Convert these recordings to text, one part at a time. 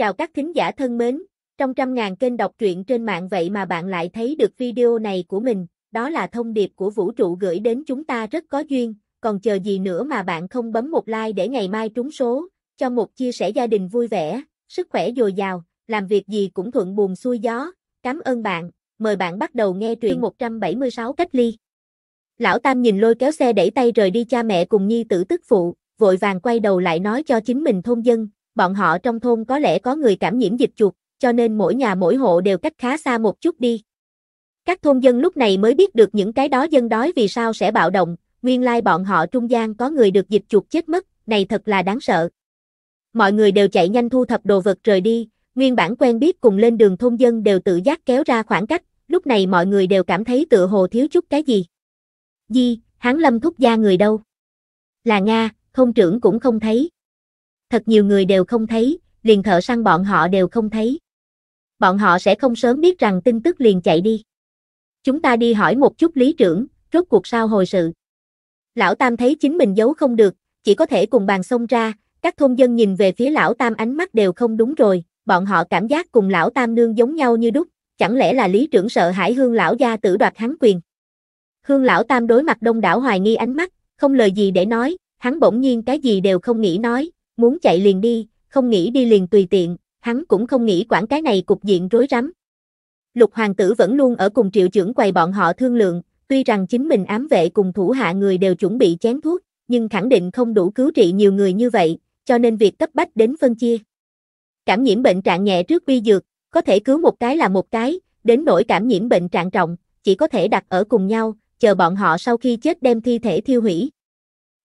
Chào các thính giả thân mến, trong trăm ngàn kênh đọc truyện trên mạng vậy mà bạn lại thấy được video này của mình, đó là thông điệp của vũ trụ gửi đến chúng ta rất có duyên, còn chờ gì nữa mà bạn không bấm một like để ngày mai trúng số, cho một chia sẻ gia đình vui vẻ, sức khỏe dồi dào, làm việc gì cũng thuận buồm xuôi gió, cảm ơn bạn, mời bạn bắt đầu nghe truyện 176 cách ly. Lão Tam nhìn lôi kéo xe đẩy tay rời đi cha mẹ cùng nhi tử tức phụ, vội vàng quay đầu lại nói cho chính mình thôn dân. Bọn họ trong thôn có lẽ có người cảm nhiễm dịch chuột, cho nên mỗi nhà mỗi hộ đều cách khá xa một chút đi. Các thôn dân lúc này mới biết được những cái đó dân đói vì sao sẽ bạo động, nguyên lai bọn họ trung gian có người được dịch chuột chết mất, này thật là đáng sợ. Mọi người đều chạy nhanh thu thập đồ vật rời đi, nguyên bản quen biết cùng lên đường thôn dân đều tự giác kéo ra khoảng cách, lúc này mọi người đều cảm thấy tựa hồ thiếu chút cái gì. Di, hắn Lâm thúc gia người đâu? Là Nga, thôn trưởng cũng không thấy. Thật nhiều người đều không thấy, liền thợ săn bọn họ đều không thấy. Bọn họ sẽ không sớm biết rằng tin tức liền chạy đi. Chúng ta đi hỏi một chút lý trưởng, rốt cuộc sao hồi sự. Lão Tam thấy chính mình giấu không được, chỉ có thể cùng bàn xông ra, các thôn dân nhìn về phía Lão Tam ánh mắt đều không đúng rồi, bọn họ cảm giác cùng Lão Tam nương giống nhau như đúc, chẳng lẽ là lý trưởng sợ hãi Hương lão gia tử đoạt hắn quyền. Hương Lão Tam đối mặt đông đảo hoài nghi ánh mắt, không lời gì để nói, hắn bỗng nhiên cái gì đều không nghĩ nói. Muốn chạy liền đi, không nghĩ đi liền tùy tiện, hắn cũng không nghĩ quản cái này cục diện rối rắm. Lục hoàng tử vẫn luôn ở cùng Triệu trưởng quầy bọn họ thương lượng, tuy rằng chính mình ám vệ cùng thủ hạ người đều chuẩn bị chén thuốc, nhưng khẳng định không đủ cứu trị nhiều người như vậy, cho nên việc cấp bách đến phân chia. Cảm nhiễm bệnh trạng nhẹ trước uy dược, có thể cứu một cái là một cái, đến nỗi cảm nhiễm bệnh trạng trọng, chỉ có thể đặt ở cùng nhau, chờ bọn họ sau khi chết đem thi thể thiêu hủy.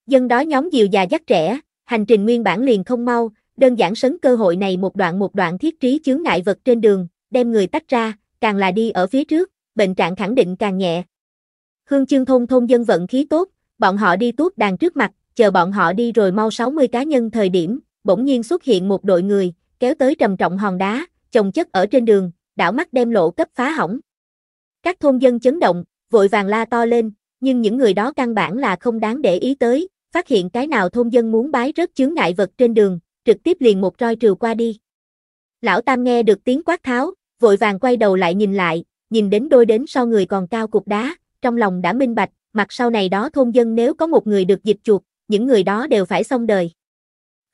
Dân đó nhóm dìu già dắt trẻ. Hành trình nguyên bản liền không mau, đơn giản sấn cơ hội này một đoạn thiết trí chướng ngại vật trên đường, đem người tách ra, càng là đi ở phía trước, bệnh trạng khẳng định càng nhẹ. Hương Chương thôn dân vận khí tốt, bọn họ đi tuốt đàn trước mặt, chờ bọn họ đi rồi mau 60 cá nhân thời điểm, bỗng nhiên xuất hiện một đội người, kéo tới trầm trọng hòn đá, chồng chất ở trên đường, đảo mắt đem lộ cấp phá hỏng. Các thôn dân chấn động, vội vàng la to lên, nhưng những người đó căn bản là không đáng để ý tới. Phát hiện cái nào thôn dân muốn bái rớt chướng ngại vật trên đường, trực tiếp liền một roi trừ qua đi. Lão Tam nghe được tiếng quát tháo, vội vàng quay đầu lại, nhìn đến đôi đến sau người còn cao cục đá, trong lòng đã minh bạch, mặt sau này đó thôn dân nếu có một người được dịch chuột, những người đó đều phải xong đời.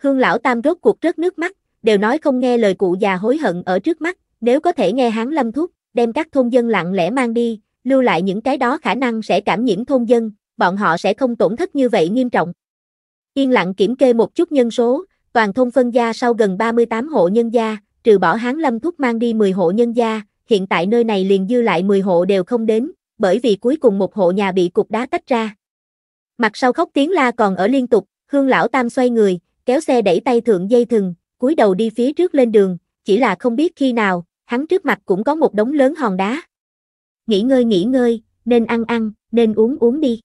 Hương Lão Tam rốt cuộc rớt nước mắt, đều nói không nghe lời cụ già hối hận ở trước mắt, nếu có thể nghe hắn Lâm thúc, đem các thôn dân lặng lẽ mang đi, lưu lại những cái đó khả năng sẽ cảm nhiễm thôn dân. Bọn họ sẽ không tổn thất như vậy nghiêm trọng. Yên lặng kiểm kê một chút nhân số, toàn thôn phân gia sau gần 38 hộ nhân gia, trừ bỏ Hán Lâm thúc mang đi 10 hộ nhân gia, hiện tại nơi này liền dư lại 10 hộ đều không đến, bởi vì cuối cùng một hộ nhà bị cục đá tách ra. Mặt sau khóc tiếng la còn ở liên tục, Hương Lão Tam xoay người, kéo xe đẩy tay thượng dây thừng, cúi đầu đi phía trước lên đường, chỉ là không biết khi nào, hắn trước mặt cũng có một đống lớn hòn đá. Nghỉ ngơi, nên ăn, nên uống đi.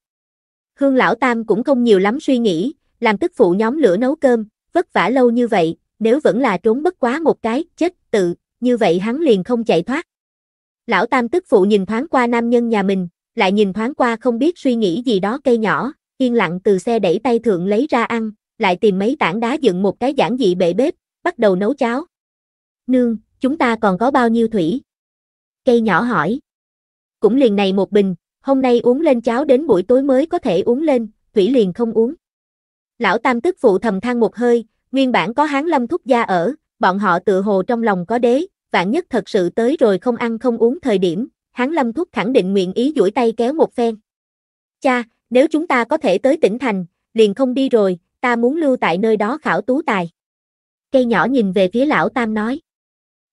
Hương Lão Tam cũng không nhiều lắm suy nghĩ, làm tức phụ nhóm lửa nấu cơm, vất vả lâu như vậy, nếu vẫn là trốn bất quá một cái, chết tự, như vậy hắn liền không chạy thoát. Lão Tam tức phụ nhìn thoáng qua nam nhân nhà mình, lại nhìn thoáng qua không biết suy nghĩ gì đó cây nhỏ, yên lặng từ xe đẩy tay thượng lấy ra ăn, lại tìm mấy tảng đá dựng một cái giản dị bệ bếp, bắt đầu nấu cháo. Nương, chúng ta còn có bao nhiêu thủy? Cây nhỏ hỏi. Cũng liền này một bình. Hôm nay uống lên cháo đến buổi tối mới có thể uống lên, thủy liền không uống. Lão Tam tức phụ thầm than một hơi, nguyên bản có Hán Lâm thúc gia ở, bọn họ tự hồ trong lòng có đế, vạn nhất thật sự tới rồi không ăn không uống thời điểm, Hán Lâm thúc khẳng định nguyện ý duỗi tay kéo một phen. Cha, nếu chúng ta có thể tới tỉnh thành, liền không đi rồi, ta muốn lưu tại nơi đó khảo tú tài. Cây nhỏ nhìn về phía Lão Tam nói.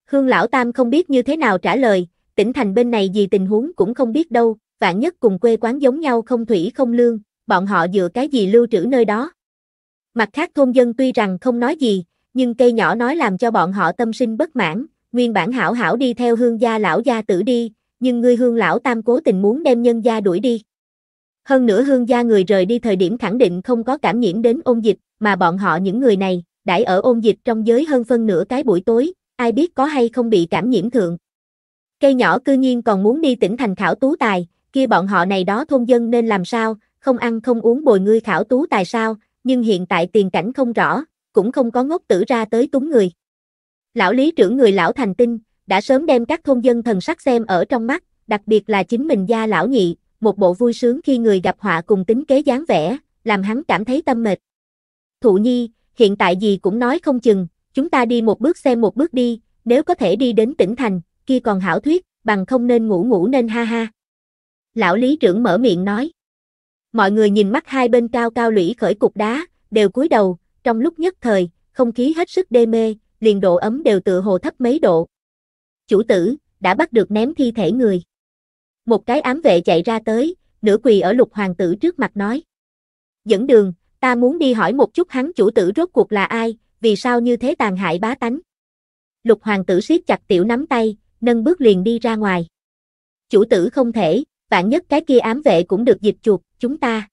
Hương Lão Tam không biết như thế nào trả lời, tỉnh thành bên này gì tình huống cũng không biết đâu. Vạn nhất cùng quê quán giống nhau không thủy không lương, bọn họ dựa cái gì lưu trữ nơi đó. Mặt khác thôn dân tuy rằng không nói gì, nhưng cây nhỏ nói làm cho bọn họ tâm sinh bất mãn, nguyên bản hảo đi theo Hương gia lão gia tử đi, nhưng người Hương Lão Tam cố tình muốn đem nhân gia đuổi đi. Hơn nữa Hương gia người rời đi thời điểm khẳng định không có cảm nhiễm đến ôn dịch, mà bọn họ những người này, đãi ở ôn dịch trong giới hơn phân nửa cái buổi tối, ai biết có hay không bị cảm nhiễm thượng. Cây nhỏ cư nhiên còn muốn đi tỉnh thành khảo tú tài, kia bọn họ này đó thôn dân nên làm sao, không ăn không uống bồi ngươi khảo tú tài sao, nhưng hiện tại tiền cảnh không rõ, cũng không có ngốc tử ra tới túng người. Lão lý trưởng người lão thành tinh, đã sớm đem các thôn dân thần sắc xem ở trong mắt, đặc biệt là chính mình gia lão nhị, một bộ vui sướng khi người gặp họa cùng tính kế dáng vẻ, làm hắn cảm thấy tâm mệt. Thụ nhi, hiện tại gì cũng nói không chừng, chúng ta đi một bước xem một bước đi, nếu có thể đi đến tỉnh thành, kia còn hảo thuyết, bằng không nên ngủ nên ha ha. Lão lý trưởng mở miệng nói. Mọi người nhìn mắt hai bên cao cao lũy khởi cục đá, đều cúi đầu, trong lúc nhất thời, không khí hết sức đê mê, liền độ ấm đều tựa hồ thấp mấy độ. Chủ tử, đã bắt được ném thi thể người. Một cái ám vệ chạy ra tới, nửa quỳ ở lục hoàng tử trước mặt nói. Dẫn đường, ta muốn đi hỏi một chút hắn chủ tử rốt cuộc là ai, vì sao như thế tàn hại bá tánh. Lục hoàng tử siết chặt tiểu nắm tay, nâng bước liền đi ra ngoài. Chủ tử không thể, vạn nhất cái kia ám vệ cũng được dịch chuột, chúng ta.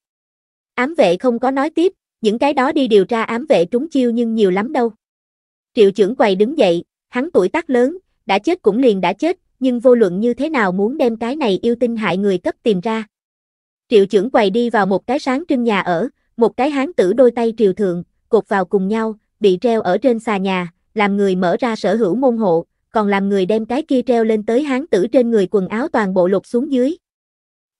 Ám vệ không có nói tiếp, những cái đó đi điều tra ám vệ trúng chiêu nhưng nhiều lắm đâu. Triệu trưởng quầy đứng dậy, hắn tuổi tác lớn, đã chết cũng liền đã chết, nhưng vô luận như thế nào muốn đem cái này yêu tinh hại người cấp tìm ra. Triệu trưởng quầy đi vào một cái sáng trưng nhà ở, một cái hán tử đôi tay triều thượng, cột vào cùng nhau, bị treo ở trên xà nhà, làm người mở ra sở hữu môn hộ, còn làm người đem cái kia treo lên tới hán tử trên người quần áo toàn bộ lột xuống dưới.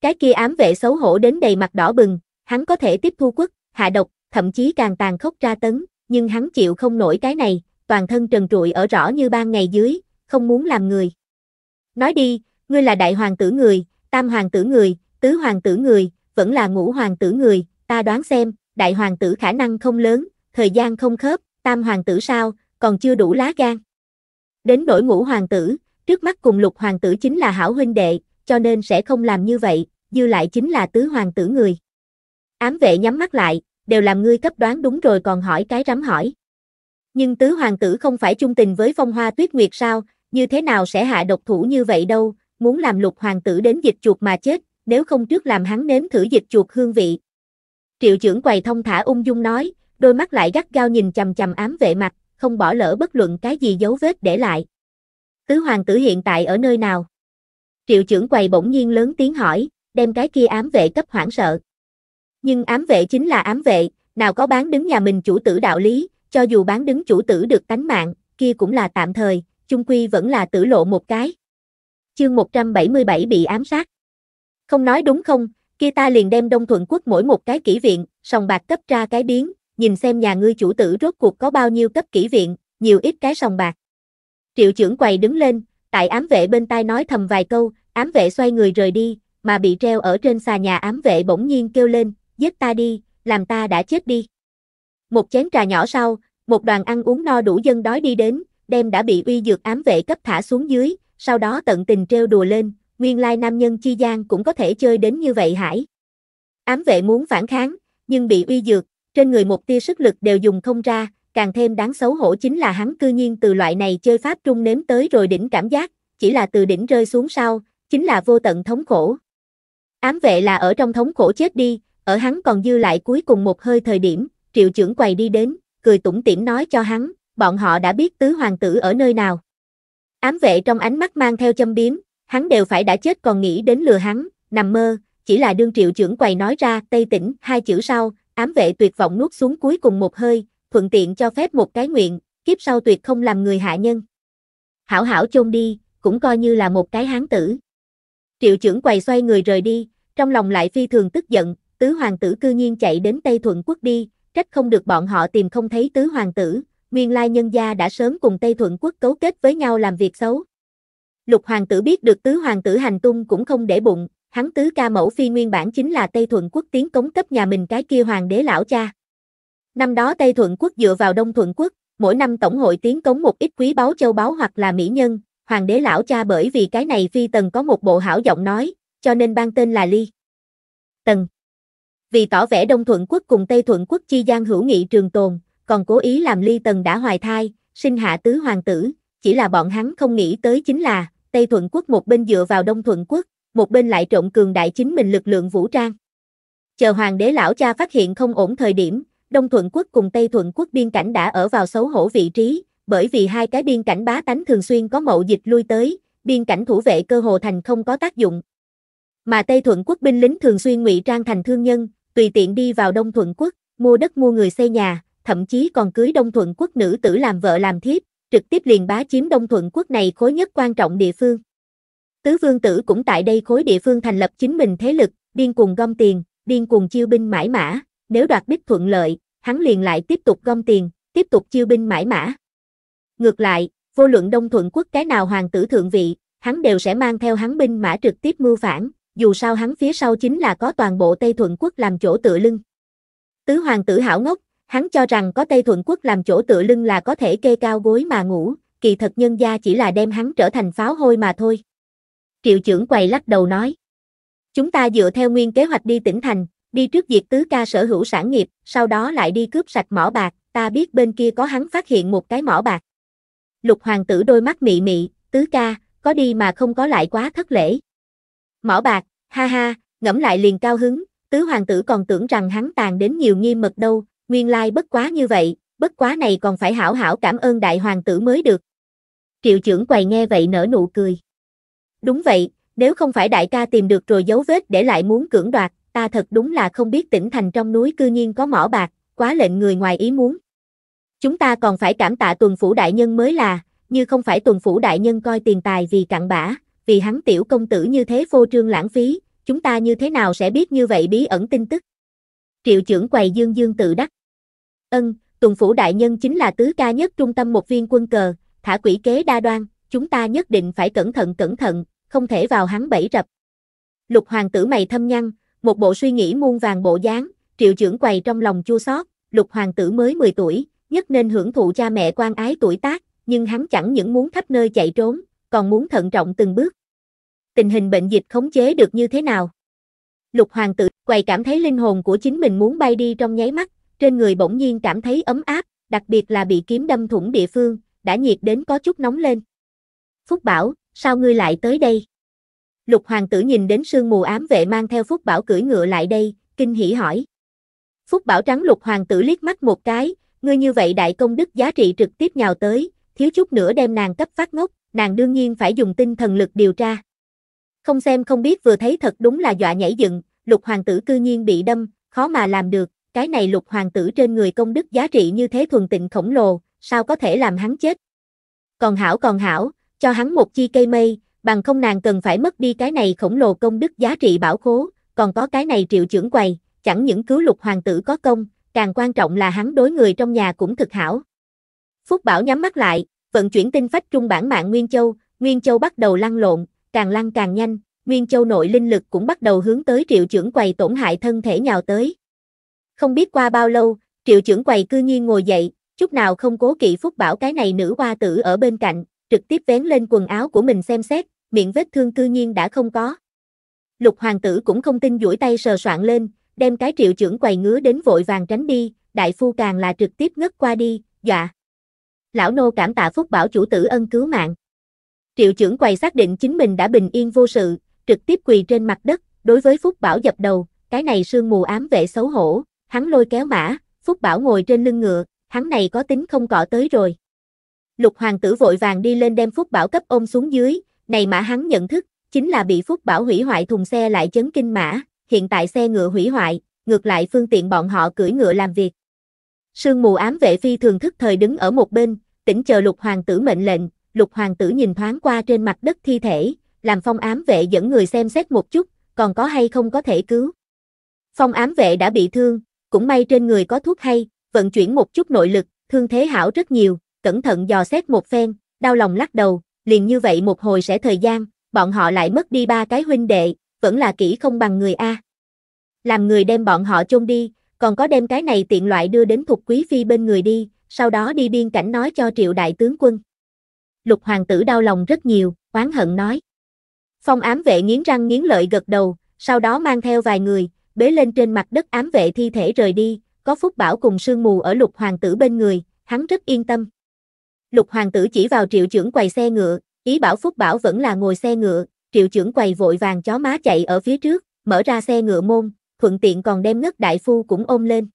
Cái kia ám vệ xấu hổ đến đầy mặt đỏ bừng, hắn có thể tiếp thu quất, hạ độc, thậm chí càng tàn khốc tra tấn, nhưng hắn chịu không nổi cái này, toàn thân trần trụi ở rõ như ban ngày dưới, không muốn làm người. Nói đi, ngươi là đại hoàng tử người, tam hoàng tử người, tứ hoàng tử người, vẫn là ngũ hoàng tử người, ta đoán xem, đại hoàng tử khả năng không lớn, thời gian không khớp, tam hoàng tử sao, còn chưa đủ lá gan. Đến nỗi ngũ hoàng tử, trước mắt cùng lục hoàng tử chính là hảo huynh đệ, cho nên sẽ không làm như vậy, dư lại chính là tứ hoàng tử người. Ám vệ nhắm mắt lại, đều làm ngươi cấp đoán đúng rồi còn hỏi cái rắm hỏi. Nhưng tứ hoàng tử không phải chung tình với phong hoa tuyết nguyệt sao, như thế nào sẽ hạ độc thủ như vậy đâu, muốn làm lục hoàng tử đến dịch chuột mà chết, nếu không trước làm hắn nếm thử dịch chuột hương vị. Triệu trưởng quầy thông thả ung dung nói, đôi mắt lại gắt gao nhìn chằm chằm ám vệ mặt, không bỏ lỡ bất luận cái gì dấu vết để lại. Tứ hoàng tử hiện tại ở nơi nào? Triệu trưởng quầy bỗng nhiên lớn tiếng hỏi, đem cái kia ám vệ cấp hoảng sợ. Nhưng ám vệ chính là ám vệ, nào có bán đứng nhà mình chủ tử đạo lý, cho dù bán đứng chủ tử được tánh mạng, kia cũng là tạm thời, chung quy vẫn là tử lộ một cái. Chương 177 bị ám sát. Không nói đúng không, kia ta liền đem Đông Thuận Quốc mỗi một cái kỹ viện, sòng bạc cấp ra cái biến, nhìn xem nhà ngươi chủ tử rốt cuộc có bao nhiêu cấp kỹ viện, nhiều ít cái sòng bạc. Triệu trưởng quầy đứng lên, tại ám vệ bên tai nói thầm vài câu, ám vệ xoay người rời đi, mà bị treo ở trên xà nhà ám vệ bỗng nhiên kêu lên, giết ta đi, làm ta đã chết đi. Một chén trà nhỏ sau, một đoàn ăn uống no đủ dân đói đi đến, đem đã bị uy dược ám vệ cấp thả xuống dưới, sau đó tận tình trêu đùa lên, nguyên lai nam nhân chi gian cũng có thể chơi đến như vậy hải. Ám vệ muốn phản kháng, nhưng bị uy dược, trên người một tia sức lực đều dùng không ra, càng thêm đáng xấu hổ chính là hắn cư nhiên từ loại này chơi pháp trung nếm tới rồi đỉnh cảm giác, chỉ là từ đỉnh rơi xuống sau, chính là vô tận thống khổ. Ám vệ là ở trong thống khổ chết đi, ở hắn còn dư lại cuối cùng một hơi thời điểm, triệu trưởng quầy đi đến, cười tủm tỉm nói cho hắn, bọn họ đã biết tứ hoàng tử ở nơi nào. Ám vệ trong ánh mắt mang theo châm biếm, hắn đều phải đã chết còn nghĩ đến lừa hắn, nằm mơ, chỉ là đương triệu trưởng quầy nói ra Tây Tỉnh hai chữ sau, ám vệ tuyệt vọng nuốt xuống cuối cùng một hơi, thuận tiện cho phép một cái nguyện, kiếp sau tuyệt không làm người hạ nhân. Hảo hảo chôn đi, cũng coi như là một cái hán tử. Triệu trưởng quầy xoay người rời đi, trong lòng lại phi thường tức giận, tứ hoàng tử cư nhiên chạy đến Tây Thuận Quốc đi, trách không được bọn họ tìm không thấy tứ hoàng tử, nguyên lai nhân gia đã sớm cùng Tây Thuận Quốc cấu kết với nhau làm việc xấu. Lục hoàng tử biết được tứ hoàng tử hành tung cũng không để bụng, hắn tứ ca mẫu phi nguyên bản chính là Tây Thuận Quốc tiến cống cấp nhà mình cái kia hoàng đế lão cha. Năm đó Tây Thuận Quốc dựa vào Đông Thuận Quốc, mỗi năm tổng hội tiến cống một ít quý báu châu báu hoặc là mỹ nhân, hoàng đế lão cha bởi vì cái này phi tần có một bộ hảo giọng nói, cho nên ban tên là Ly Tần. Vì tỏ vẻ Đông Thuận Quốc cùng Tây Thuận Quốc chi gian hữu nghị trường tồn, còn cố ý làm Ly Tần đã hoài thai, sinh hạ tứ hoàng tử, chỉ là bọn hắn không nghĩ tới chính là, Tây Thuận Quốc một bên dựa vào Đông Thuận Quốc, một bên lại trộn cường đại chính mình lực lượng vũ trang. Chờ hoàng đế lão cha phát hiện không ổn thời điểm, Đông Thuận Quốc cùng Tây Thuận Quốc biên cảnh đã ở vào xấu hổ vị trí, bởi vì hai cái biên cảnh bá tánh thường xuyên có mậu dịch lui tới, biên cảnh thủ vệ cơ hồ thành không có tác dụng. Mà Tây Thuận Quốc binh lính thường xuyên ngụy trang thành thương nhân, tùy tiện đi vào Đông Thuận Quốc, mua đất mua người xây nhà, thậm chí còn cưới Đông Thuận Quốc nữ tử làm vợ làm thiếp, trực tiếp liền bá chiếm Đông Thuận quốc này khối nhất quan trọng địa phương. Tứ vương tử cũng tại đây khối địa phương thành lập chính mình thế lực, điên cuồng gom tiền, điên cuồng chiêu binh mãi mã, nếu đoạt đích thuận lợi, hắn liền lại tiếp tục gom tiền, tiếp tục chiêu binh mãi mã. Ngược lại, vô luận Đông Thuận quốc cái nào hoàng tử thượng vị, hắn đều sẽ mang theo hắn binh mã trực tiếp mưu phản, dù sao hắn phía sau chính là có toàn bộ Tây Thuận quốc làm chỗ tựa lưng. Tứ hoàng tử hảo ngốc, hắn cho rằng có Tây Thuận quốc làm chỗ tựa lưng là có thể kê cao gối mà ngủ, kỳ thật nhân gia chỉ là đem hắn trở thành pháo hôi mà thôi. Triệu trưởng quầy lắc đầu nói, chúng ta dựa theo nguyên kế hoạch đi tỉnh thành, đi trước diệt tứ ca sở hữu sản nghiệp, sau đó lại đi cướp sạch mỏ bạc, ta biết bên kia có hắn phát hiện một cái mỏ bạc. Lục hoàng tử đôi mắt mị mị, tứ ca, có đi mà không có lại quá thất lễ. Mỏ bạc, ha ha, ngẫm lại liền cao hứng, tứ hoàng tử còn tưởng rằng hắn tàn đến nhiều nghiêm mật đâu, nguyên lai bất quá như vậy, bất quá này còn phải hảo hảo cảm ơn đại hoàng tử mới được. Triệu trưởng quầy nghe vậy nở nụ cười. Đúng vậy, nếu không phải đại ca tìm được rồi dấu vết để lại muốn cưỡng đoạt, ta thật đúng là không biết tỉnh thành trong núi cư nhiên có mỏ bạc, quá lệnh người ngoài ý muốn. Chúng ta còn phải cảm tạ tuần phủ đại nhân mới là, như không phải tuần phủ đại nhân coi tiền tài vì cặn bã, vì hắn tiểu công tử như thế phô trương lãng phí, chúng ta như thế nào sẽ biết như vậy bí ẩn tin tức. Triệu trưởng quầy dương dương tự đắc. Tuần phủ đại nhân chính là tứ ca nhất trung tâm một viên quân cờ, thả quỷ kế đa đoan, chúng ta nhất định phải cẩn thận, không thể vào hắn bẫy rập. Lục hoàng tử mày thâm nhăn, một bộ suy nghĩ muôn vàng bộ dáng, triệu trưởng quầy trong lòng chua xót, lục hoàng tử mới 10 tuổi, nhất nên hưởng thụ cha mẹ quan ái tuổi tác, nhưng hắn chẳng những muốn khắp nơi chạy trốn, còn muốn thận trọng từng bước. Tình hình bệnh dịch khống chế được như thế nào? Lục hoàng tử quầy cảm thấy linh hồn của chính mình muốn bay đi trong nháy mắt, trên người bỗng nhiên cảm thấy ấm áp, đặc biệt là bị kiếm đâm thủng địa phương, đã nhiệt đến có chút nóng lên. Phúc Bảo, sao ngươi lại tới đây? Lục hoàng tử nhìn đến sương mù ám vệ mang theo Phúc Bảo cưỡi ngựa lại đây, kinh hỉ hỏi. Phúc Bảo trắng lục hoàng tử liếc mắt một cái, ngươi như vậy đại công đức giá trị trực tiếp nhào tới, thiếu chút nữa đem nàng cấp phát ngốc, nàng đương nhiên phải dùng tinh thần lực điều tra. Không xem không biết vừa thấy thật đúng là dọa nhảy dựng, lục hoàng tử cư nhiên bị đâm, khó mà làm được, cái này lục hoàng tử trên người công đức giá trị như thế thuần tịnh khổng lồ, sao có thể làm hắn chết? Còn hảo, cho hắn một chi cây mây, bằng không nàng cần phải mất đi cái này khổng lồ công đức giá trị bảo khố, còn có cái này triệu trưởng quầy, chẳng những cứu lục hoàng tử có công, càng quan trọng là hắn đối người trong nhà cũng thực hảo. Phúc Bảo nhắm mắt lại, vận chuyển tinh phách trung bản mạng Nguyên Châu bắt đầu lăn lộn, càng lăn càng nhanh, Nguyên Châu nội linh lực cũng bắt đầu hướng tới triệu trưởng quầy tổn hại thân thể nhào tới. Không biết qua bao lâu, triệu trưởng quầy cư nhiên ngồi dậy, chút nào không cố kỵ Phúc Bảo cái này nữ hoa tử ở bên cạnh, trực tiếp vén lên quần áo của mình xem xét, miệng vết thương cư nhiên đã không có. Lục hoàng tử cũng không tin duỗi tay sờ soạn lên, đem cái triệu trưởng quầy ngứa đến vội vàng tránh đi, đại phu càng là trực tiếp ngất qua đi, dọa. Lão nô cảm tạ Phúc Bảo chủ tử ân cứu mạng. Triệu trưởng quầy xác định chính mình đã bình yên vô sự, trực tiếp quỳ trên mặt đất, đối với Phúc Bảo dập đầu, cái này sương mù ám vệ xấu hổ, hắn lôi kéo mã, Phúc Bảo ngồi trên lưng ngựa, hắn này có tính không cọ tới rồi. Lục hoàng tử vội vàng đi lên đem Phúc Bảo cấp ôm xuống dưới, này mã hắn nhận thức, chính là bị Phúc Bảo hủy hoại thùng xe lại chấn kinh mã, hiện tại xe ngựa hủy hoại, ngược lại phương tiện bọn họ cưỡi ngựa làm việc. Sương mù ám vệ phi thường thức thời đứng ở một bên, tỉnh chờ lục hoàng tử mệnh lệnh, lục hoàng tử nhìn thoáng qua trên mặt đất thi thể, làm phong ám vệ dẫn người xem xét một chút, còn có hay không có thể cứu. Phong ám vệ đã bị thương, cũng may trên người có thuốc hay, vận chuyển một chút nội lực, thương thế hảo rất nhiều. Cẩn thận dò xét một phen, đau lòng lắc đầu, liền như vậy một hồi sẽ thời gian, bọn họ lại mất đi 3 cái huynh đệ, vẫn là kỹ không bằng người a. Làm người đem bọn họ chôn đi, còn có đem cái này tiện loại đưa đến Thục Quý Phi bên người đi, sau đó đi biên cảnh nói cho Triệu đại tướng quân. Lục hoàng tử đau lòng rất nhiều, oán hận nói. Phong ám vệ nghiến răng nghiến lợi gật đầu, sau đó mang theo vài người, bế lên trên mặt đất ám vệ thi thể rời đi, có Phúc Bảo cùng sương mù ở lục hoàng tử bên người, hắn rất yên tâm. Lục hoàng tử chỉ vào triệu trưởng quầy xe ngựa, ý bảo Phúc Bảo vẫn là ngồi xe ngựa, triệu trưởng quầy vội vàng chó má chạy ở phía trước, mở ra xe ngựa môn, thuận tiện còn đem ngất đại phu cũng ôm lên.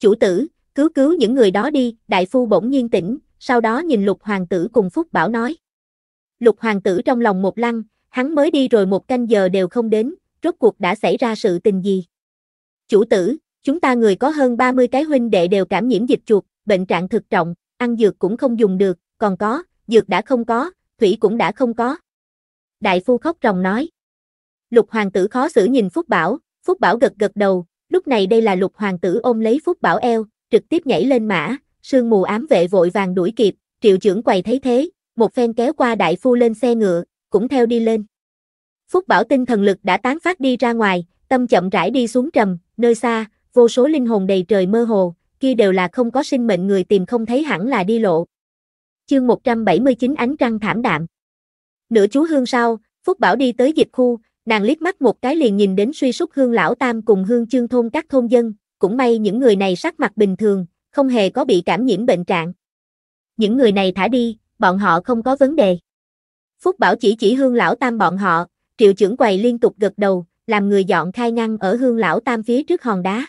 Chủ tử, cứu những người đó đi, đại phu bỗng nhiên tỉnh, sau đó nhìn lục hoàng tử cùng Phúc Bảo nói. Lục hoàng tử trong lòng một lăng, hắn mới đi rồi một canh giờ đều không đến, rốt cuộc đã xảy ra sự tình gì? Chủ tử, chúng ta người có hơn 30 cái huynh đệ đều cảm nhiễm dịch chuột, bệnh trạng thực trọng. Ăn dược cũng không dùng được, còn có, dược đã không có, thủy cũng đã không có. Đại phu khóc ròng nói. Lục hoàng tử khó xử nhìn Phúc Bảo gật gật đầu, lúc này đây là Lục hoàng tử ôm lấy Phúc Bảo eo, trực tiếp nhảy lên mã, sương mù ám vệ vội vàng đuổi kịp, Triệu trưởng quầy thấy thế, một phen kéo qua đại phu lên xe ngựa, cũng theo đi lên. Phúc Bảo tinh thần lực đã tán phát đi ra ngoài, tâm chậm rãi đi xuống trầm, nơi xa, vô số linh hồn đầy trời mơ hồ, kia đều là không có sinh mệnh người tìm không thấy hẳn là đi lộ. Chương 179 ánh trăng thảm đạm. Nửa chú hương sau, Phúc Bảo đi tới dịch khu, nàng liếc mắt một cái liền nhìn đến suy sút Hương lão tam cùng Hương Chương thôn các thôn dân, cũng may những người này sắc mặt bình thường, không hề có bị cảm nhiễm bệnh trạng. Những người này thả đi, bọn họ không có vấn đề. Phúc Bảo chỉ Hương lão tam bọn họ, Triệu trưởng quầy liên tục gật đầu, làm người dọn khai ngăn ở Hương lão tam phía trước hòn đá.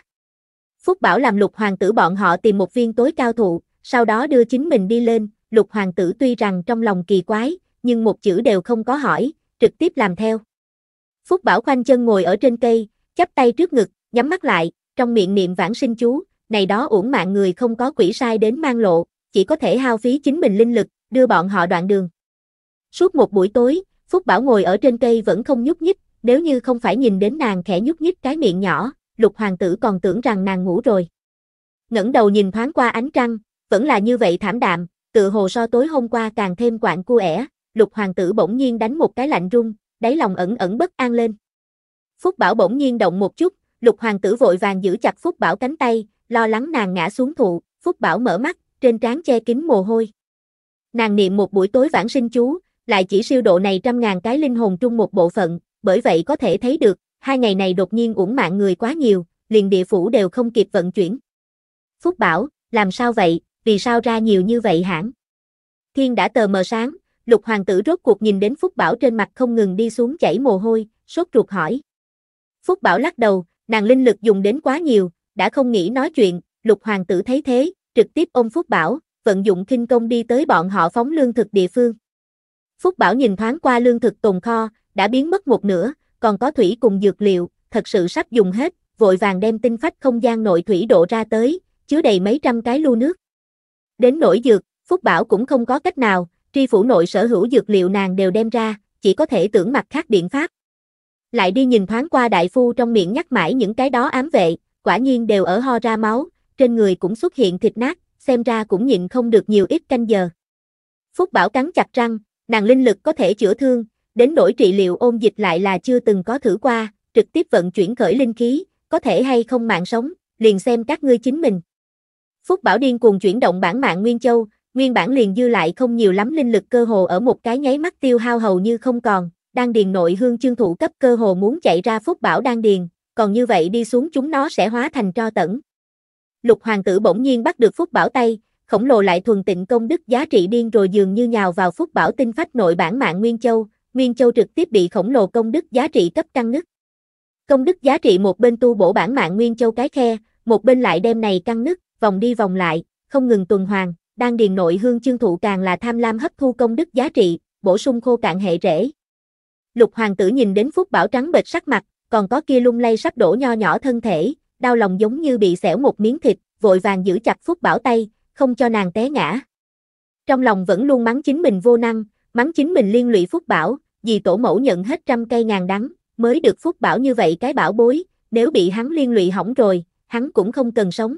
Phúc Bảo làm Lục hoàng tử bọn họ tìm một viên tối cao thụ, sau đó đưa chính mình đi lên, Lục hoàng tử tuy rằng trong lòng kỳ quái, nhưng một chữ đều không có hỏi, trực tiếp làm theo. Phúc Bảo khoanh chân ngồi ở trên cây, chắp tay trước ngực, nhắm mắt lại, trong miệng niệm vãng sinh chú, này đó uổng mạng người không có quỷ sai đến mang lộ, chỉ có thể hao phí chính mình linh lực, đưa bọn họ đoạn đường. Suốt một buổi tối, Phúc Bảo ngồi ở trên cây vẫn không nhúc nhích, nếu như không phải nhìn đến nàng khẽ nhúc nhích cái miệng nhỏ, Lục hoàng tử còn tưởng rằng nàng ngủ rồi. Ngẩng đầu nhìn thoáng qua ánh trăng, vẫn là như vậy thảm đạm, tựa hồ so tối hôm qua càng thêm quạnh quẽ. Lục hoàng tử bỗng nhiên đánh một cái lạnh run, đáy lòng ẩn ẩn bất an lên. Phúc Bảo bỗng nhiên động một chút, Lục hoàng tử vội vàng giữ chặt Phúc Bảo cánh tay, lo lắng nàng ngã xuống thụ. Phúc Bảo mở mắt, trên trán che kín mồ hôi. Nàng niệm một buổi tối vãng sinh chú, lại chỉ siêu độ này 100.000 cái linh hồn trung một bộ phận, bởi vậy có thể thấy được, hai ngày này đột nhiên uổng mạng người quá nhiều, liền địa phủ đều không kịp vận chuyển. Phúc Bảo, làm sao vậy, vì sao ra nhiều như vậy hãng? Thiên đã tờ mờ sáng, Lục hoàng tử rốt cuộc nhìn đến Phúc Bảo trên mặt không ngừng đi xuống chảy mồ hôi, sốt ruột hỏi. Phúc Bảo lắc đầu, nàng linh lực dùng đến quá nhiều, đã không nghĩ nói chuyện, Lục hoàng tử thấy thế, trực tiếp ôm Phúc Bảo, vận dụng khinh công đi tới bọn họ phóng lương thực địa phương. Phúc Bảo nhìn thoáng qua lương thực tồn kho, đã biến mất một nửa, còn có thủy cùng dược liệu, thật sự sắp dùng hết, vội vàng đem tinh phách không gian nội thủy độ ra tới, chứa đầy mấy trăm cái lu nước. Đến nỗi dược, Phúc Bảo cũng không có cách nào, tri phủ nội sở hữu dược liệu nàng đều đem ra, chỉ có thể tưởng mặt khác biện pháp. Lại đi nhìn thoáng qua đại phu trong miệng nhắc mãi những cái đó ám vệ, quả nhiên đều ở ho ra máu, trên người cũng xuất hiện thịt nát, xem ra cũng nhịn không được nhiều ít canh giờ. Phúc Bảo cắn chặt răng, nàng linh lực có thể chữa thương, đến nỗi trị liệu ôn dịch lại là chưa từng có thử qua, trực tiếp vận chuyển khởi linh khí, có thể hay không mạng sống, liền xem các ngươi chính mình. Phúc Bảo điên cuồng chuyển động bản mạng Nguyên Châu, nguyên bản liền dư lại không nhiều lắm linh lực cơ hồ ở một cái nháy mắt tiêu hao hầu như không còn, đan điền nội Hương Chương thụ cấp cơ hồ muốn chạy ra Phúc Bảo đan điền, còn như vậy đi xuống chúng nó sẽ hóa thành tro tẫn. Lục hoàng tử bỗng nhiên bắt được Phúc Bảo tay, khổng lồ lại thuần tịnh công đức giá trị điên rồi dường như nhào vào Phúc Bảo tinh phách nội bản mạng Nguyên Châu, Nguyên Châu trực tiếp bị khổng lồ công đức giá trị cấp căng nứt. Công đức giá trị một bên tu bổ bản mạng Nguyên Châu cái khe, một bên lại đem này căng nứt, vòng đi vòng lại, không ngừng tuần hoàn, đan điền nội Hương Chương thụ càng là tham lam hấp thu công đức giá trị, bổ sung khô cạn hệ rễ. Lục hoàng tử nhìn đến Phúc Bảo trắng bệch sắc mặt, còn có kia lung lay sắp đổ nho nhỏ thân thể, đau lòng giống như bị xẻo một miếng thịt, vội vàng giữ chặt Phúc Bảo tay, không cho nàng té ngã. Trong lòng vẫn luôn mắng chính mình vô năng, mắng chính mình liên lụy Phúc Bảo, vì tổ mẫu nhận hết trăm cây ngàn đắng, mới được Phúc Bảo như vậy cái bảo bối, nếu bị hắn liên lụy hỏng rồi, hắn cũng không cần sống.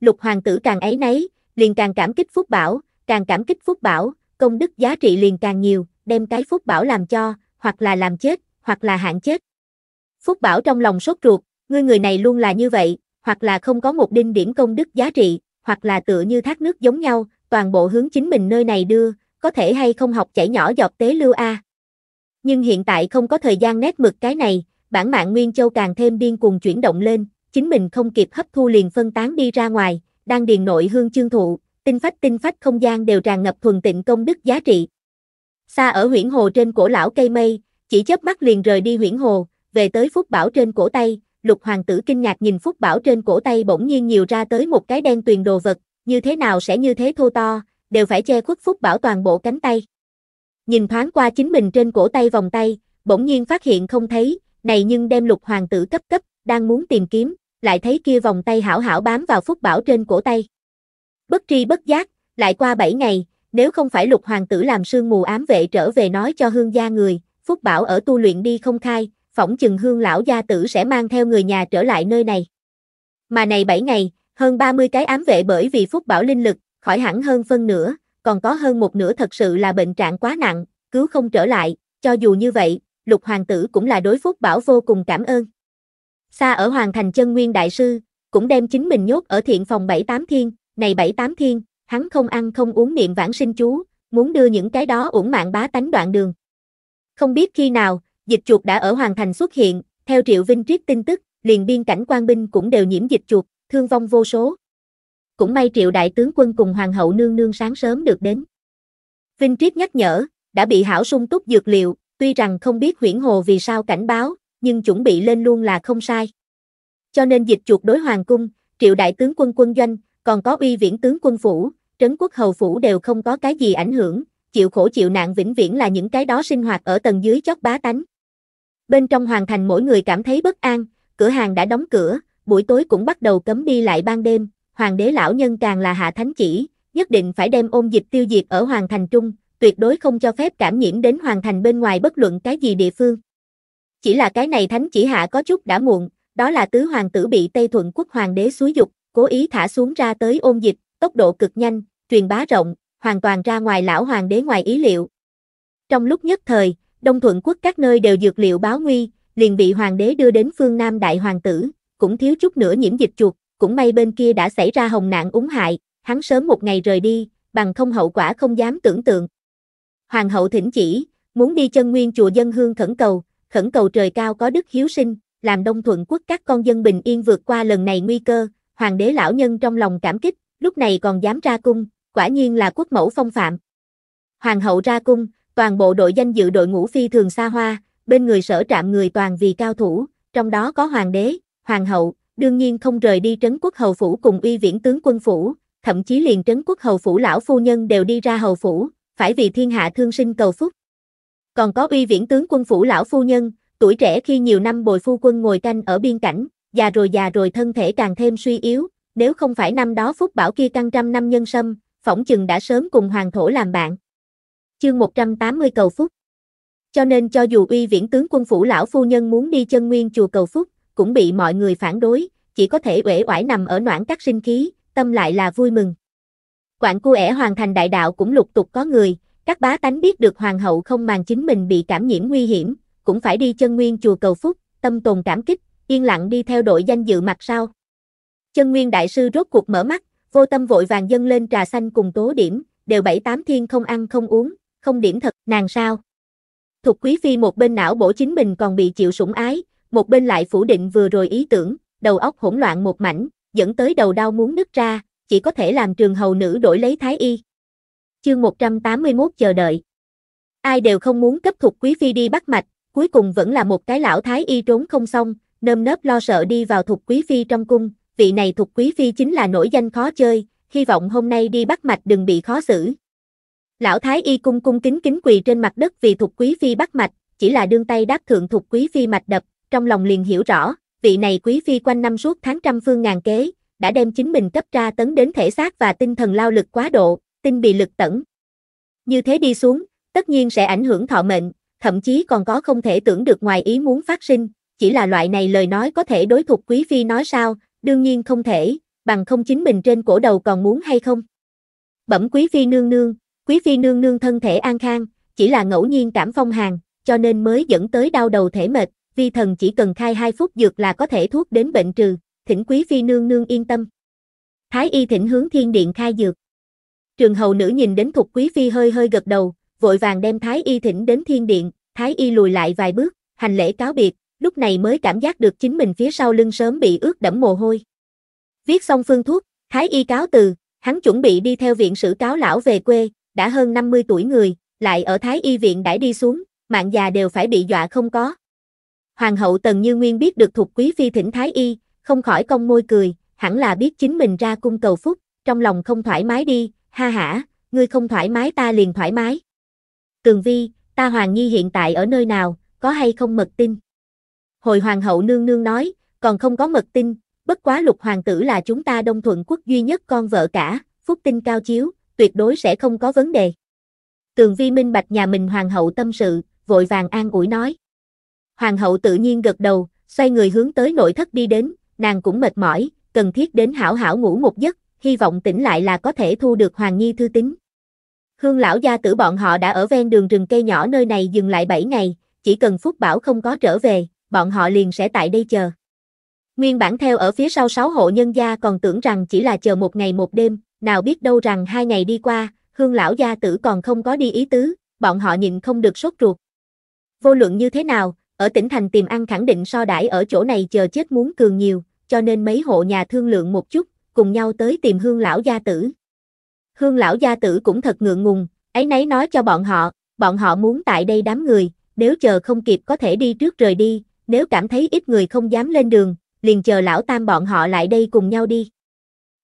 Lục hoàng tử càng áy náy, liền càng cảm kích Phúc Bảo, công đức giá trị liền càng nhiều, đem cái Phúc Bảo làm cho, hoặc là làm chết, hoặc là hạn chết. Phúc Bảo trong lòng sốt ruột, ngươi người này luôn là như vậy, hoặc là không có một đinh điểm công đức giá trị, hoặc là tựa như thác nước giống nhau, toàn bộ hướng chính mình nơi này đưa, có thể hay không học chảy nhỏ giọt tế lưu a. Nhưng hiện tại không có thời gian nét mực cái này, bản mạng Nguyên Châu càng thêm điên cuồng chuyển động lên, chính mình không kịp hấp thu liền phân tán đi ra ngoài, đang điền nội Hương Chương thụ, tinh phách không gian đều tràn ngập thuần tịnh công đức giá trị. Xa ở huyễn hồ trên cổ lão cây mây, chỉ chớp mắt liền rời đi huyễn hồ, về tới Phúc Bảo trên cổ tay, Lục hoàng tử kinh ngạc nhìn Phúc Bảo trên cổ tay bỗng nhiên nhiều ra tới một cái đen tuyền đồ vật, như thế nào sẽ như thế thô to, đều phải che khuất Phúc Bảo toàn bộ cánh tay. Nhìn thoáng qua chính mình trên cổ tay vòng tay, bỗng nhiên phát hiện không thấy, này nhưng đem Lục hoàng tử cấp, đang muốn tìm kiếm, lại thấy kia vòng tay hảo hảo bám vào Phúc Bảo trên cổ tay. Bất tri bất giác, lại qua 7 ngày, nếu không phải Lục Hoàng tử làm sương mù ám vệ trở về nói cho Hương gia người, Phúc Bảo ở tu luyện đi không khai, phỏng chừng Hương lão gia tử sẽ mang theo người nhà trở lại nơi này. Mà này 7 ngày, hơn 30 cái ám vệ bởi vì Phúc Bảo linh lực, khỏi hẳn hơn phân nửa, còn có hơn một nửa thật sự là bệnh trạng quá nặng, cứu không trở lại, cho dù như vậy, Lục Hoàng tử cũng là đối Phúc Bảo vô cùng cảm ơn. Xa ở Hoàng Thành Chân Nguyên Đại Sư, cũng đem chính mình nhốt ở thiện phòng 7-8 thiên, này 7-8 thiên, hắn không ăn không uống niệm vãng sinh chú, muốn đưa những cái đó uổng mạng bá tánh đoạn đường. Không biết khi nào, dịch chuột đã ở Hoàng Thành xuất hiện, theo Triệu Vinh Triết tin tức, liền biên cảnh quan binh cũng đều nhiễm dịch chuột, thương vong vô số. Cũng may Triệu đại tướng quân cùng Hoàng hậu nương nương sáng sớm được đến. Vinh Triết nhắc nhở, đã bị hảo sung túc dược liệu, tuy rằng không biết Huyễn Hồ vì sao cảnh báo, nhưng chuẩn bị lên luôn là không sai. Cho nên dịch chuột đối Hoàng cung, Triệu đại tướng quân quân doanh, còn có Uy Viễn tướng quân phủ, Trấn Quốc hầu phủ đều không có cái gì ảnh hưởng, chịu khổ chịu nạn vĩnh viễn là những cái đó sinh hoạt ở tầng dưới chót bá tánh. Bên trong Hoàng Thành mỗi người cảm thấy bất an, cửa hàng đã đóng cửa, buổi tối cũng bắt đầu cấm đi lại ban đêm, Hoàng đế lão nhân càng là hạ thánh chỉ, nhất định phải đem ôn dịch tiêu diệt ở Hoàng Thành trung, tuyệt đối không cho phép cảm nhiễm đến Hoàng Thành bên ngoài bất luận cái gì địa phương. Chỉ là cái này thánh chỉ hạ có chút đã muộn, đó là tứ hoàng tử bị Tây Thuận quốc hoàng đế xúi dục, cố ý thả xuống ra tới ôn dịch, tốc độ cực nhanh, truyền bá rộng, hoàn toàn ra ngoài lão hoàng đế ngoài ý liệu. Trong lúc nhất thời, Đông Thuận quốc các nơi đều dược liệu báo nguy, liền bị hoàng đế đưa đến phương Nam đại hoàng tử, cũng thiếu chút nữa nhiễm dịch chuột, cũng may bên kia đã xảy ra hồng nạn úng hại, hắn sớm một ngày rời đi, bằng không hậu quả không dám tưởng tượng. Hoàng hậu thỉnh chỉ, muốn đi chân nguyên chùa dân hương khẩn cầu trời cao có đức hiếu sinh, làm Đông Thuận quốc các con dân bình yên vượt qua lần này nguy cơ, hoàng đế lão nhân trong lòng cảm kích, lúc này còn dám ra cung, quả nhiên là quốc mẫu phong phạm. Hoàng hậu ra cung, toàn bộ đội danh dự đội ngũ phi thường xa hoa, bên người sở trạm người toàn vì cao thủ, trong đó có hoàng đế, hoàng hậu, đương nhiên không rời đi Trấn Quốc hầu phủ cùng Uy Viễn tướng quân phủ, thậm chí liền Trấn Quốc hầu phủ lão phu nhân đều đi ra hầu phủ, phải vì thiên hạ thương sinh cầu phúc. Còn có Uy Viễn tướng quân phủ lão phu nhân, tuổi trẻ khi nhiều năm bồi phu quân ngồi canh ở biên cảnh, già rồi thân thể càng thêm suy yếu, nếu không phải năm đó Phúc Bảo kia căn trăm năm nhân sâm, phỏng chừng đã sớm cùng hoàng thổ làm bạn. Chương 180 cầu phúc. Cho nên cho dù Uy Viễn tướng quân phủ lão phu nhân muốn đi chân nguyên chùa cầu phúc, cũng bị mọi người phản đối, chỉ có thể uể oải nằm ở noãn các sinh khí, tâm lại là vui mừng. Quảng cu ẻ Hoàng Thành đại đạo cũng lục tục có người, các bá tánh biết được hoàng hậu không màng chính mình bị cảm nhiễm nguy hiểm, cũng phải đi chân nguyên chùa cầu phúc, tâm tồn cảm kích, yên lặng đi theo đội danh dự mặt sau. Chân Nguyên Đại Sư rốt cuộc mở mắt, vô tâm vội vàng dâng lên trà xanh cùng tố điểm, đều 7-8 thiên không ăn không uống, không điểm thật, nàng sao? Thục Quý Phi một bên não bổ chính mình còn bị chịu sủng ái, một bên lại phủ định vừa rồi ý tưởng, đầu óc hỗn loạn một mảnh, dẫn tới đầu đau muốn nứt ra, chỉ có thể làm trường hầu nữ đổi lấy thái y. Chương 181 chờ đợi. Ai đều không muốn cấp Thục Quý Phi đi bắt mạch, cuối cùng vẫn là một cái lão thái y trốn không xong, nơm nớp lo sợ đi vào Thục Quý Phi trong cung, vị này Thục Quý Phi chính là nổi danh khó chơi, hy vọng hôm nay đi bắt mạch đừng bị khó xử. Lão thái y cung kính quỳ trên mặt đất vì Thục Quý Phi bắt mạch, chỉ là đương tay đáp thượng Thục Quý Phi mạch đập, trong lòng liền hiểu rõ, vị này Quý Phi quanh năm suốt tháng trăm phương ngàn kế, đã đem chính mình cấp tra tấn đến thể xác và tinh thần lao lực quá độ, tinh bị lực tẩn. Như thế đi xuống, tất nhiên sẽ ảnh hưởng thọ mệnh, thậm chí còn có không thể tưởng được ngoài ý muốn phát sinh, chỉ là loại này lời nói có thể đối Thục Quý Phi nói sao, đương nhiên không thể, bằng không chính mình trên cổ đầu còn muốn hay không. Bẩm Quý Phi nương nương thân thể an khang, chỉ là ngẫu nhiên cảm phong hàn, cho nên mới dẫn tới đau đầu thể mệt, vi thần chỉ cần khai 2 phút dược là có thể thuốc đến bệnh trừ, thỉnh Quý Phi nương nương yên tâm. Thái y thỉnh hướng thiên điện khai dược. Trường hầu nữ nhìn đến Thục Quý Phi hơi hơi gật đầu, vội vàng đem thái y thỉnh đến thiên điện, thái y lùi lại vài bước, hành lễ cáo biệt, lúc này mới cảm giác được chính mình phía sau lưng sớm bị ướt đẫm mồ hôi. Viết xong phương thuốc, thái y cáo từ, hắn chuẩn bị đi theo viện sử cáo lão về quê, đã hơn 50 tuổi người, lại ở thái y viện đãi đi xuống, mạng già đều phải bị dọa không có. Hoàng hậu Tần Như Nguyên biết được Thục Quý Phi thỉnh thái y, không khỏi cong môi cười, hẳn là biết chính mình ra cung cầu phúc, trong lòng không thoải mái đi, ha hả, ngươi không thoải mái ta liền thoải mái. Tường Vi, ta Hoàng Nhi hiện tại ở nơi nào, có hay không mật tin? Hồi hoàng hậu nương nương nói, còn không có mật tin, bất quá Lục hoàng tử là chúng ta Đông Thuận quốc duy nhất con vợ cả, phúc tinh cao chiếu, tuyệt đối sẽ không có vấn đề. Tường Vi minh bạch nhà mình hoàng hậu tâm sự, vội vàng an ủi nói. Hoàng hậu tự nhiên gật đầu, xoay người hướng tới nội thất đi đến, nàng cũng mệt mỏi, cần thiết đến hảo hảo ngủ một giấc, hy vọng tỉnh lại là có thể thu được Hoàng Nhi thư tín. Hương lão gia tử bọn họ đã ở ven đường rừng cây nhỏ nơi này dừng lại 7 ngày, chỉ cần Phúc Bảo không có trở về, bọn họ liền sẽ tại đây chờ. Nguyên bản theo ở phía sau 6 hộ nhân gia còn tưởng rằng chỉ là chờ một ngày một đêm, nào biết đâu rằng 2 ngày đi qua, Hương lão gia tử còn không có đi ý tứ, bọn họ nhìn không được sốt ruột. Vô luận như thế nào, ở tỉnh thành tìm ăn khẳng định so đãi ở chỗ này chờ chết muốn cường nhiều, cho nên mấy hộ nhà thương lượng một chút, cùng nhau tới tìm Hương lão gia tử. Hương lão gia tử cũng thật ngượng ngùng, áy náy nói cho bọn họ muốn tại đây đám người, nếu chờ không kịp có thể đi trước rời đi, nếu cảm thấy ít người không dám lên đường, liền chờ lão tam bọn họ lại đây cùng nhau đi.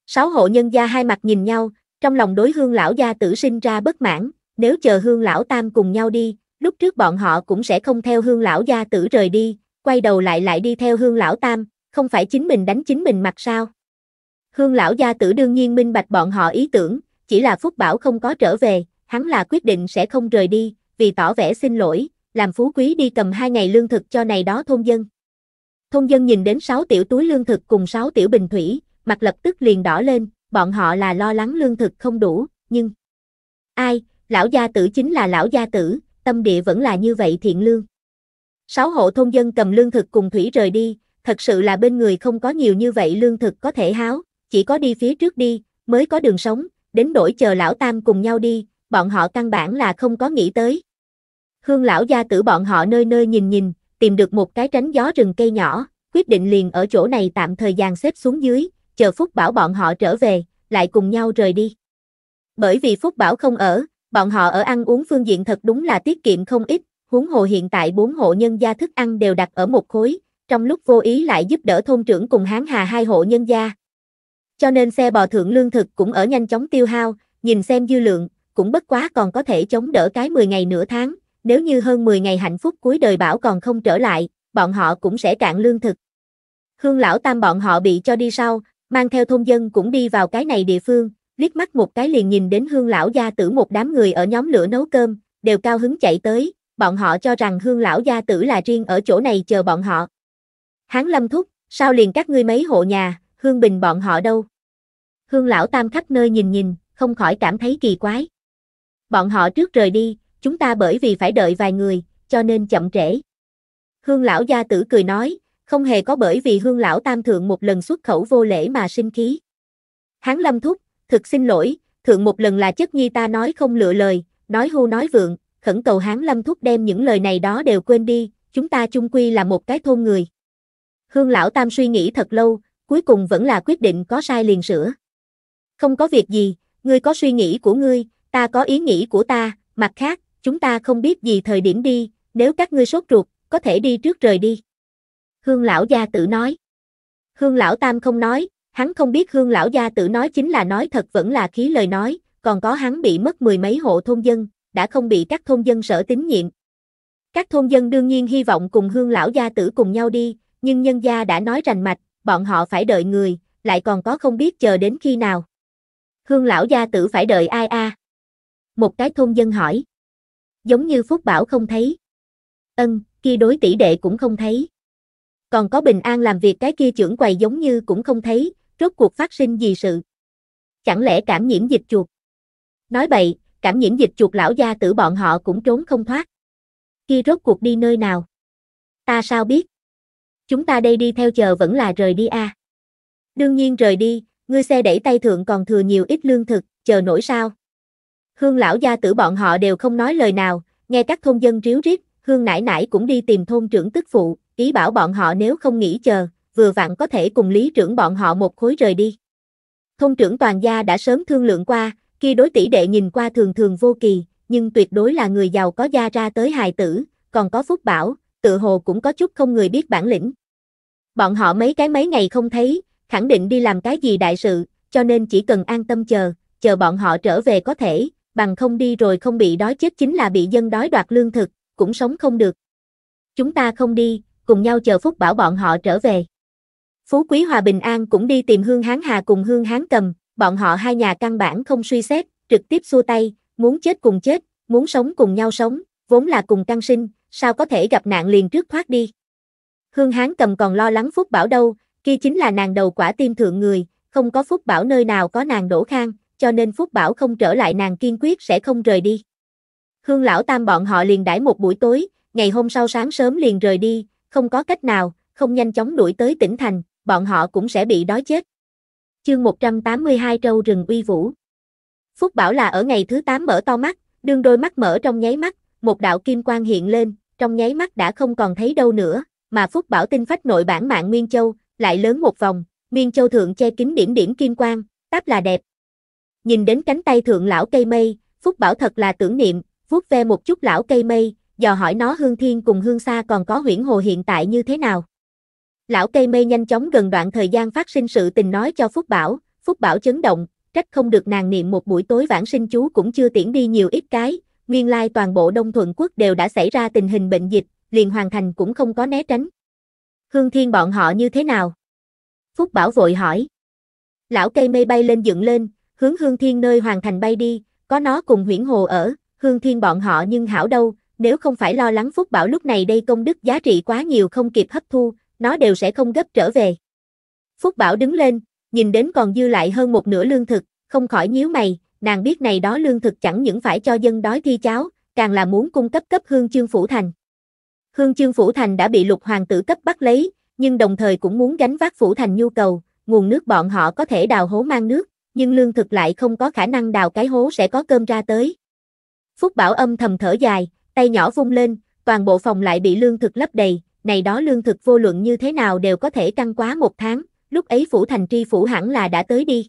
6 hộ nhân gia hai mặt nhìn nhau, trong lòng đối Hương lão gia tử sinh ra bất mãn, nếu chờ Hương lão tam cùng nhau đi, lúc trước bọn họ cũng sẽ không theo Hương lão gia tử rời đi, quay đầu lại đi theo Hương lão tam, không phải chính mình đánh chính mình mặt sao. Hương lão gia tử đương nhiên minh bạch bọn họ ý tưởng, chỉ là Phúc Bảo không có trở về, hắn là quyết định sẽ không rời đi, vì tỏ vẻ xin lỗi, làm phú quý đi cầm 2 ngày lương thực cho này đó thôn dân. Thôn dân nhìn đến 6 tiểu túi lương thực cùng 6 tiểu bình thủy, mặt lập tức liền đỏ lên, bọn họ là lo lắng lương thực không đủ, nhưng... Ai, lão gia tử chính là lão gia tử, tâm địa vẫn là như vậy thiện lương. 6 hộ thôn dân cầm lương thực cùng thủy rời đi, thật sự là bên người không có nhiều như vậy lương thực có thể háo, chỉ có đi phía trước đi, mới có đường sống, đến đổi chờ lão tam cùng nhau đi, bọn họ căn bản là không có nghĩ tới. Hương lão gia tử bọn họ nơi nơi nhìn, tìm được một cái tránh gió rừng cây nhỏ, quyết định liền ở chỗ này tạm thời dàn xếp xuống dưới, chờ Phúc Bảo bọn họ trở về, lại cùng nhau rời đi. Bởi vì Phúc Bảo không ở, bọn họ ở ăn uống phương diện thật đúng là tiết kiệm không ít, huống hồ hiện tại 4 hộ nhân gia thức ăn đều đặt ở một khối, trong lúc vô ý lại giúp đỡ thôn trưởng cùng Hán Hà 2 hộ nhân gia. Cho nên xe bò thượng lương thực cũng ở nhanh chóng tiêu hao, nhìn xem dư lượng, cũng bất quá còn có thể chống đỡ cái 10 ngày nửa tháng, nếu như hơn 10 ngày hạnh phúc cuối đời Bảo còn không trở lại, bọn họ cũng sẽ cạn lương thực. Hương lão tam bọn họ bị cho đi sau, mang theo thôn dân cũng đi vào cái này địa phương, liếc mắt một cái liền nhìn đến Hương lão gia tử một đám người ở nhóm lửa nấu cơm, đều cao hứng chạy tới, bọn họ cho rằng Hương lão gia tử là riêng ở chỗ này chờ bọn họ. Hán Lâm thúc, sao liền các ngươi mấy hộ nhà, Hương Bình bọn họ đâu? Hương lão tam khắp nơi nhìn, không khỏi cảm thấy kỳ quái. Bọn họ trước rời đi, chúng ta bởi vì phải đợi vài người, cho nên chậm trễ. Hương lão gia tử cười nói, không hề có bởi vì Hương lão tam thượng một lần xuất khẩu vô lễ mà sinh khí. Hán Lâm thúc, thực xin lỗi, thượng một lần là chất nhi ta nói không lựa lời, nói hưu nói vượng, khẩn cầu Hán Lâm thúc đem những lời này đó đều quên đi, chúng ta chung quy là một cái thôn người. Hương lão tam suy nghĩ thật lâu, cuối cùng vẫn là quyết định có sai liền sửa. Không có việc gì, ngươi có suy nghĩ của ngươi, ta có ý nghĩ của ta, mặt khác, chúng ta không biết gì thời điểm đi, nếu các ngươi sốt ruột, có thể đi trước rời đi. Hương lão gia tử nói. Hương lão tam không nói, hắn không biết Hương lão gia tử nói chính là nói thật vẫn là khí lời nói, còn có hắn bị mất 10 mấy hộ thôn dân, đã không bị các thôn dân sở tín nhiệm. Các thôn dân đương nhiên hy vọng cùng Hương lão gia tử cùng nhau đi, nhưng nhân gia đã nói rành mạch, bọn họ phải đợi người, lại còn có không biết chờ đến khi nào. Hương lão gia tử phải đợi ai a? Một cái thôn dân hỏi. Giống như Phúc Bảo không thấy. Kia đối tỷ đệ cũng không thấy. Còn có Bình An làm việc cái kia trưởng quầy giống như cũng không thấy, rốt cuộc phát sinh gì sự? Chẳng lẽ cảm nhiễm dịch chuột? Nói bậy, cảm nhiễm dịch chuột lão gia tử bọn họ cũng trốn không thoát. Kia rốt cuộc đi nơi nào? Ta sao biết? Chúng ta đây đi theo chờ vẫn là rời đi a? Đương nhiên rời đi, ngươi xe đẩy tay thượng còn thừa nhiều ít lương thực, chờ nổi sao? Hương lão gia tử bọn họ đều không nói lời nào, nghe các thôn dân ríu rít, Hương nãi nãi cũng đi tìm thôn trưởng tức phụ, ý bảo bọn họ nếu không nghỉ chờ, vừa vặn có thể cùng Lý trưởng bọn họ một khối rời đi. Thôn trưởng toàn gia đã sớm thương lượng qua, kia đối tỷ đệ nhìn qua thường thường vô kỳ, nhưng tuyệt đối là người giàu có gia ra tới hài tử, còn có Phúc Bảo, tự hồ cũng có chút không người biết bản lĩnh. Bọn họ mấy ngày không thấy, khẳng định đi làm cái gì đại sự, cho nên chỉ cần an tâm chờ bọn họ trở về có thể, bằng không đi rồi không bị đói chết chính là bị dân đói đoạt lương thực, cũng sống không được. Chúng ta không đi, cùng nhau chờ Phúc Bảo bọn họ trở về. Phú Quý Hòa Bình An cũng đi tìm Hương Hán Hà cùng Hương Hán Cầm, bọn họ hai nhà căn bản không suy xét, trực tiếp xua tay, muốn chết cùng chết, muốn sống cùng nhau sống, vốn là cùng căn sinh, sao có thể gặp nạn liền trước thoát đi. Hương Hán Cầm còn lo lắng Phúc Bảo đâu, kia chính là nàng đầu quả tim thượng người, không có Phúc Bảo nơi nào có nàng Đỗ Khang, cho nên Phúc Bảo không trở lại nàng kiên quyết sẽ không rời đi. Hương Lão Tam bọn họ liền đãi một buổi tối, ngày hôm sau sáng sớm liền rời đi, không có cách nào, không nhanh chóng đuổi tới tỉnh thành, bọn họ cũng sẽ bị đói chết. Chương 182 Trâu rừng uy vũ. Phúc Bảo là ở ngày thứ 8 mở to mắt, đương đôi mắt mở trong nháy mắt, một đạo kim quang hiện lên, trong nháy mắt đã không còn thấy đâu nữa, mà Phúc Bảo tinh phách nội bản mạng Nguyên Châu, lại lớn một vòng, Nguyên Châu thượng che kín điểm điểm kim quang, táp là đẹp. Nhìn đến cánh tay thượng lão cây mây, Phúc Bảo thật là tưởng niệm, vuốt ve một chút lão cây mây, dò hỏi nó Hương Thiên cùng Hương Sa còn có Huyễn Hồ hiện tại như thế nào. Lão cây mây nhanh chóng gần đoạn thời gian phát sinh sự tình nói cho Phúc Bảo chấn động, trách không được nàng niệm một buổi tối vãng sinh chú cũng chưa tiễn đi nhiều ít cái, nguyên lai toàn bộ Đông Thuận Quốc đều đã xảy ra tình hình bệnh dịch, liền hoàn thành cũng không có né tránh. Hương Thiên bọn họ như thế nào? Phúc Bảo vội hỏi. Lão cây mây bay lên dựng lên, hướng Hương Thiên nơi hoàn thành bay đi, có nó cùng Huyễn Hồ ở, Hương Thiên bọn họ nhưng hảo đâu, nếu không phải lo lắng Phúc Bảo lúc này đây công đức giá trị quá nhiều không kịp hấp thu, nó đều sẽ không gấp trở về. Phúc Bảo đứng lên, nhìn đến còn dư lại hơn một nửa lương thực, không khỏi nhíu mày, nàng biết này đó lương thực chẳng những phải cho dân đói thi cháo, càng là muốn cung cấp cấp Hương Chương Phủ Thành. Hương Chương Phủ Thành đã bị lục hoàng tử cấp bắt lấy, nhưng đồng thời cũng muốn gánh vác Phủ Thành nhu cầu, nguồn nước bọn họ có thể đào hố mang nước, nhưng lương thực lại không có khả năng đào cái hố sẽ có cơm ra tới. Phúc Bảo âm thầm thở dài, tay nhỏ vung lên, toàn bộ phòng lại bị lương thực lấp đầy, này đó lương thực vô luận như thế nào đều có thể căng quá một tháng, lúc ấy Phủ Thành tri phủ hẳn là đã tới đi.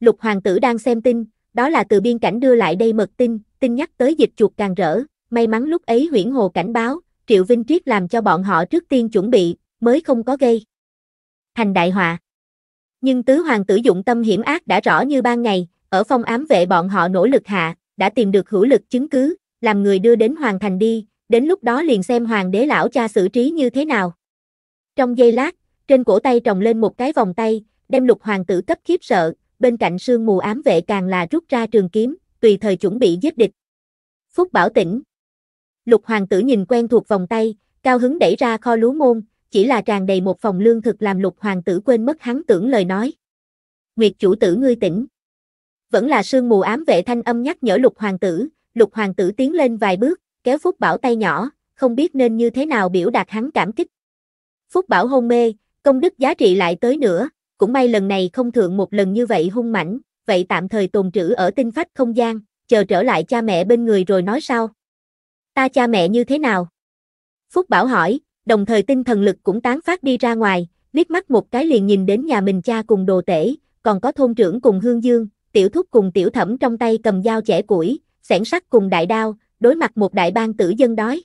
Lục hoàng tử đang xem tin, đó là từ biên cảnh đưa lại đây mật tin, tin nhắc tới dịch chuột càng rỡ, may mắn lúc ấy Huyễn Hồ cảnh báo, Triệu Vinh Triết làm cho bọn họ trước tiên chuẩn bị, mới không có gây thành đại họa. Nhưng tứ hoàng tử dụng tâm hiểm ác đã rõ như ban ngày, ở phong ám vệ bọn họ nỗ lực hạ, đã tìm được hữu lực chứng cứ, làm người đưa đến hoàng thành đi, đến lúc đó liền xem hoàng đế lão cha xử trí như thế nào. Trong giây lát, trên cổ tay trồng lên một cái vòng tay, đem lục hoàng tử cấp khiếp sợ, bên cạnh sương mù ám vệ càng là rút ra trường kiếm, tùy thời chuẩn bị giết địch. Phúc Bảo tỉnh. Lục hoàng tử nhìn quen thuộc vòng tay, cao hứng đẩy ra kho lúa môn, chỉ là tràn đầy một phòng lương thực làm lục hoàng tử quên mất hắn tưởng lời nói. Nguyệt chủ tử ngươi tỉnh. Vẫn là sương mù ám vệ thanh âm nhắc nhở lục hoàng tử tiến lên vài bước, kéo Phúc Bảo tay nhỏ, không biết nên như thế nào biểu đạt hắn cảm kích. Phúc Bảo hôn mê, công đức giá trị lại tới nữa, cũng may lần này không thượng một lần như vậy hung mãnh, vậy tạm thời tồn trữ ở tinh phách không gian, chờ trở lại cha mẹ bên người rồi nói sau. Ta cha mẹ như thế nào? Phúc Bảo hỏi, đồng thời tinh thần lực cũng tán phát đi ra ngoài, liếc mắt một cái liền nhìn đến nhà mình cha cùng đồ tể, còn có thôn trưởng cùng Hương Dương, tiểu thúc cùng tiểu thẩm trong tay cầm dao chẻ củi, xẻng sắt cùng đại đao, đối mặt một đại bang tử dân đói.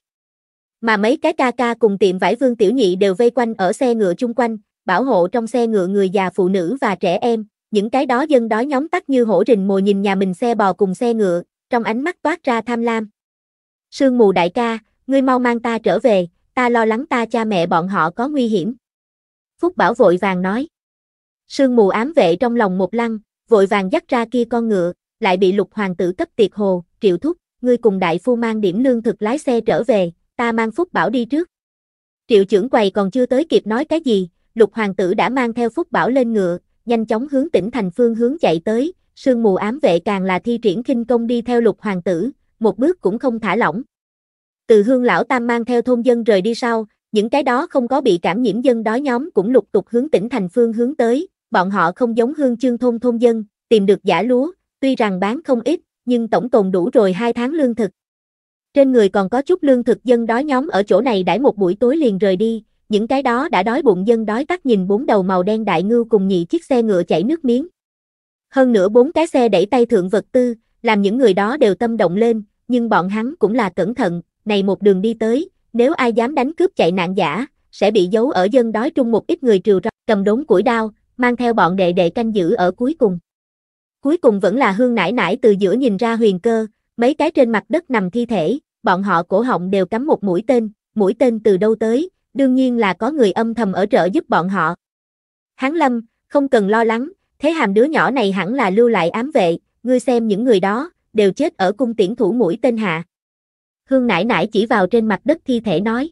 Mà mấy cái ca ca cùng tiệm vải Vương Tiểu Nhị đều vây quanh ở xe ngựa chung quanh, bảo hộ trong xe ngựa người già phụ nữ và trẻ em, những cái đó dân đói nhóm tắt như hổ rình mồi nhìn nhà mình xe bò cùng xe ngựa, trong ánh mắt toát ra tham lam. Sương mù đại ca, ngươi mau mang ta trở về, ta lo lắng ta cha mẹ bọn họ có nguy hiểm. Phúc Bảo vội vàng nói. Sương mù ám vệ trong lòng một lăng, vội vàng dắt ra kia con ngựa, lại bị lục hoàng tử cấp tiệt hồ, Triệu thúc, ngươi cùng đại phu mang điểm lương thực lái xe trở về, ta mang Phúc Bảo đi trước. Triệu trưởng quầy còn chưa tới kịp nói cái gì, lục hoàng tử đã mang theo Phúc Bảo lên ngựa, nhanh chóng hướng tỉnh thành phương hướng chạy tới, sương mù ám vệ càng là thi triển khinh công đi theo lục hoàng tử, một bước cũng không thả lỏng. Từ Hương Lão Tam mang theo thôn dân rời đi sau, những cái đó không có bị cảm nhiễm dân đói nhóm cũng lục tục hướng tỉnh thành phương hướng tới, bọn họ không giống Hương Chương thôn thôn dân, tìm được giả lúa, tuy rằng bán không ít, nhưng tổng tồn đủ rồi 2 tháng lương thực. Trên người còn có chút lương thực dân đói nhóm ở chỗ này đãi một buổi tối liền rời đi, những cái đó đã đói bụng dân đói tắt nhìn 4 đầu màu đen đại ngưu cùng 2 chiếc xe ngựa chảy nước miếng. Hơn nữa 4 cái xe đẩy tay thượng vật tư, làm những người đó đều tâm động lên, nhưng bọn hắn cũng là cẩn thận, này một đường đi tới, nếu ai dám đánh cướp chạy nạn giả, sẽ bị giấu ở dân đói trung một ít người trừ ra, cầm đốn củi đao, mang theo bọn đệ đệ canh giữ ở cuối cùng. Cuối cùng vẫn là Hương nãi nãi từ giữa nhìn ra huyền cơ, mấy cái trên mặt đất nằm thi thể, bọn họ cổ họng đều cắm một mũi tên từ đâu tới, đương nhiên là có người âm thầm ở trợ giúp bọn họ. Hán Lâm, không cần lo lắng, Thế Hàm đứa nhỏ này hẳn là lưu lại ám vệ, ngươi xem những người đó, đều chết ở cung tiễn thủ mũi tên hạ. Hương nãi nãi chỉ vào trên mặt đất thi thể nói.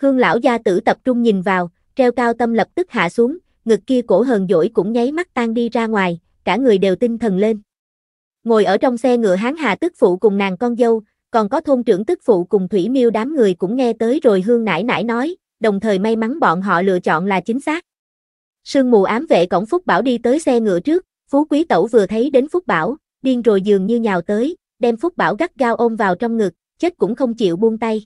Hương lão gia tử tập trung nhìn vào, treo cao tâm lập tức hạ xuống, ngực kia cổ hờn dỗi cũng nháy mắt tan đi ra ngoài, cả người đều tinh thần lên. Ngồi ở trong xe ngựa Hán Hà tức phụ cùng nàng con dâu, còn có thôn trưởng tức phụ cùng Thủy Miêu đám người cũng nghe tới rồi Hương nãi nãi nói, đồng thời may mắn bọn họ lựa chọn là chính xác. Sương mù ám vệ cổng Phúc Bảo đi tới xe ngựa trước, Phú Quý Tẩu vừa thấy đến Phúc Bảo, điên rồi dường như nhào tới, đem Phúc Bảo gắt gao ôm vào trong ngực, chết cũng không chịu buông tay.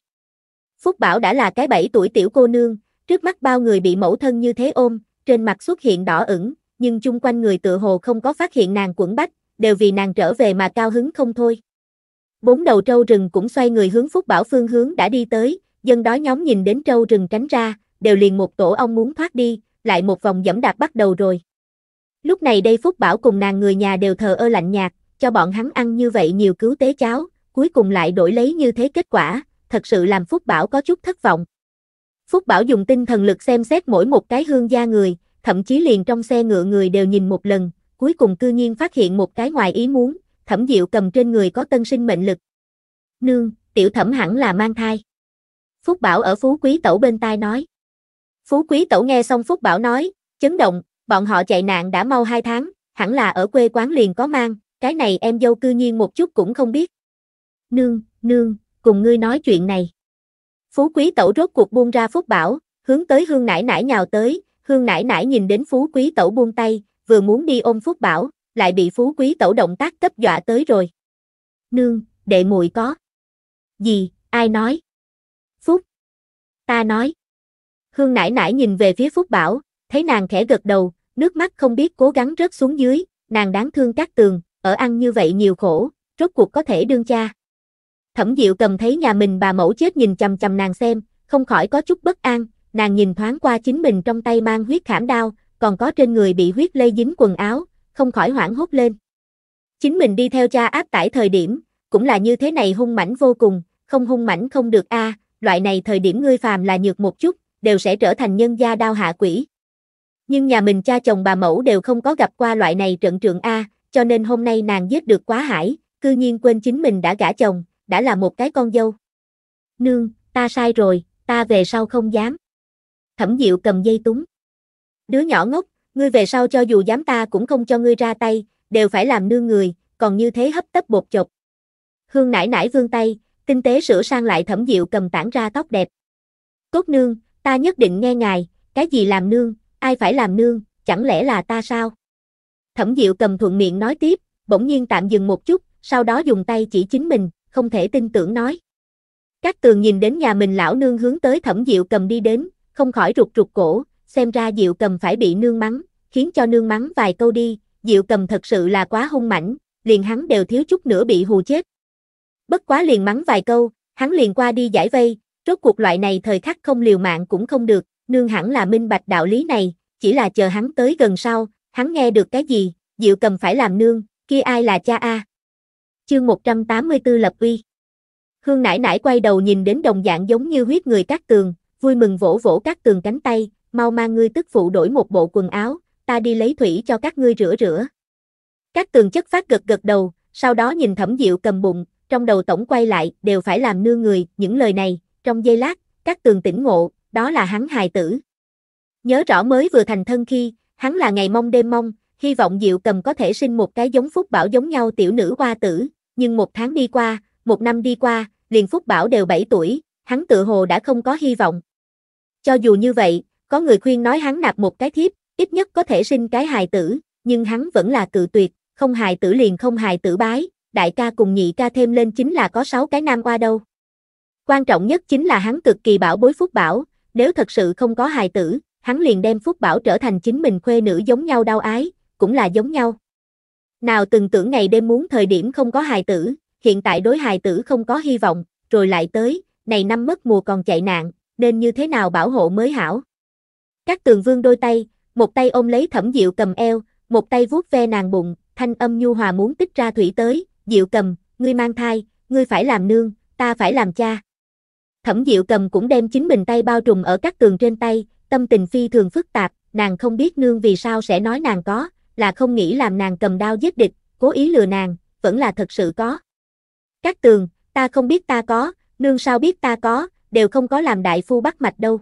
Phúc Bảo đã là cái 7 tuổi tiểu cô nương, trước mắt bao người bị mẫu thân như thế ôm, trên mặt xuất hiện đỏ ửng, nhưng chung quanh người tựa hồ không có phát hiện nàng quẫn bách, đều vì nàng trở về mà cao hứng không thôi. Bốn đầu trâu rừng cũng xoay người hướng Phúc Bảo phương hướng đã đi tới, dân đói nhóm nhìn đến trâu rừng tránh ra, đều liền một tổ ong muốn thoát đi, lại một vòng dẫm đạp bắt đầu rồi. Lúc này đây Phúc Bảo cùng nàng người nhà đều thờ ơ lạnh nhạt, cho bọn hắn ăn như vậy nhiều cứu tế cháo, cuối cùng lại đổi lấy như thế kết quả, thật sự làm Phúc Bảo có chút thất vọng. Phúc Bảo dùng tinh thần lực xem xét mỗi một cái Hương gia người, thậm chí liền trong xe ngựa người đều nhìn một lần, cuối cùng cư nhiên phát hiện một cái ngoài ý muốn, Thẩm Diệu Cầm trên người có tân sinh mệnh lực. Nương, tiểu Thẩm hẳn là mang thai. Phúc Bảo ở Phú Quý Tẩu bên tai nói. Phú Quý Tẩu nghe xong Phúc Bảo nói, chấn động, bọn họ chạy nạn đã mau 2 tháng, hẳn là ở quê quán liền có mang, cái này em dâu cư nhiên một chút cũng không biết. Nương, cùng ngươi nói chuyện này. Phú Quý Tẩu rốt cuộc buông ra Phúc Bảo, hướng tới Hương nãi nãi nhào tới, Hương nãi nãi nhìn đến Phú Quý Tẩu buông tay, vừa muốn đi ôm Phúc Bảo, lại bị Phú Quý Tẩu động tác cấp dọa tới rồi. Nương, đệ muội có. Gì, ai nói? Phúc. Ta nói. Hương nãi nãi nhìn về phía Phúc Bảo, thấy nàng khẽ gật đầu, nước mắt không biết cố gắng rớt xuống dưới, nàng đáng thương Cát Tường, ở ăn như vậy nhiều khổ, rốt cuộc có thể đương cha. Thẩm Diệu Cầm thấy nhà mình bà mẫu chết nhìn chằm chằm nàng xem, không khỏi có chút bất an, nàng nhìn thoáng qua chính mình trong tay mang huyết khảm đao, còn có trên người bị huyết lây dính quần áo, không khỏi hoảng hốt lên. Chính mình đi theo cha áp tải thời điểm, cũng là như thế này hung mãnh vô cùng, không hung mãnh không được a, loại này thời điểm ngươi phàm là nhược một chút, đều sẽ trở thành nhân gia đao hạ quỷ. Nhưng nhà mình cha chồng bà mẫu đều không có gặp qua loại này trận trượng a, cho nên hôm nay nàng giết được quá hải, cư nhiên quên chính mình đã gả chồng, đã là một cái con dâu. Nương, ta sai rồi, ta về sau không dám. Thẩm Diệu Cầm dây túng. Đứa nhỏ ngốc, ngươi về sau cho dù dám ta cũng không cho ngươi ra tay, đều phải làm nương người, còn như thế hấp tấp bột chột. Hương nãi nãi vươn tay, tinh tế sửa sang lại Thẩm Diệu Cầm tản ra tóc đẹp. Tốt nương, ta nhất định nghe ngài, cái gì làm nương, ai phải làm nương, chẳng lẽ là ta sao? Thẩm Diệu Cầm thuận miệng nói tiếp, bỗng nhiên tạm dừng một chút, sau đó dùng tay chỉ chính mình, không thể tin tưởng nói. Cát Tường nhìn đến nhà mình lão nương hướng tới Thẩm Diệu Cầm đi đến, không khỏi rụt rụt cổ, xem ra Diệu Cầm phải bị nương mắng, khiến cho nương mắng vài câu đi, Diệu Cầm thật sự là quá hung mãnh, liền hắn đều thiếu chút nữa bị hù chết. Bất quá liền mắng vài câu, hắn liền qua đi giải vây, rốt cuộc loại này thời khắc không liều mạng cũng không được, nương hẳn là minh bạch đạo lý này, chỉ là chờ hắn tới gần sau, hắn nghe được cái gì, Diệu Cầm phải làm nương, kia ai là cha a? Chương 184 lập uy. Hương nãi nãi quay đầu nhìn đến đồng dạng giống như huyết người Cát Tường, vui mừng vỗ vỗ Cát Tường cánh tay, mau mang ngươi tức phụ đổi một bộ quần áo, ta đi lấy thủy cho các ngươi rửa rửa. Cát Tường chất phát gật gật đầu, sau đó nhìn Thẩm Diệu Cầm bụng, trong đầu tổng quay lại, đều phải làm nương người, những lời này, trong giây lát, Cát Tường tỉnh ngộ, đó là hắn hài tử. Nhớ rõ mới vừa thành thân khi, hắn là ngày mong đêm mong, hy vọng Diệu Cầm có thể sinh một cái giống Phúc Bảo giống nhau tiểu nữ hoa tử. Nhưng 1 tháng đi qua, 1 năm đi qua, liền Phúc Bảo đều 7 tuổi, hắn tự hồ đã không có hy vọng. Cho dù như vậy, có người khuyên nói hắn nạp một cái thiếp, ít nhất có thể sinh cái hài tử, nhưng hắn vẫn là cự tuyệt, không hài tử liền không hài tử bái, đại ca cùng nhị ca thêm lên chính là có 6 cái nam qua đâu. Quan trọng nhất chính là hắn cực kỳ bảo bối Phúc Bảo, nếu thật sự không có hài tử, hắn liền đem Phúc Bảo trở thành chính mình khuê nữ giống nhau đau ái, cũng là giống nhau. Nào từng tưởng ngày đêm muốn thời điểm không có hài tử, hiện tại đối hài tử không có hy vọng, rồi lại tới, này năm mất mùa còn chạy nạn, nên như thế nào bảo hộ mới hảo. Cát Tường vương đôi tay, một tay ôm lấy Thẩm Diệu Cầm eo, một tay vuốt ve nàng bụng, thanh âm nhu hòa muốn tích ra thủy tới, Diệu Cầm, ngươi mang thai, ngươi phải làm nương, ta phải làm cha. Thẩm Diệu Cầm cũng đem chính mình tay bao trùm ở Cát Tường trên tay, tâm tình phi thường phức tạp, nàng không biết nương vì sao sẽ nói nàng có, là không nghĩ làm nàng cầm đao giết địch, cố ý lừa nàng, vẫn là thật sự có. Cát Tường, ta không biết ta có, nương sao biết ta có, đều không có làm đại phu bắt mạch đâu.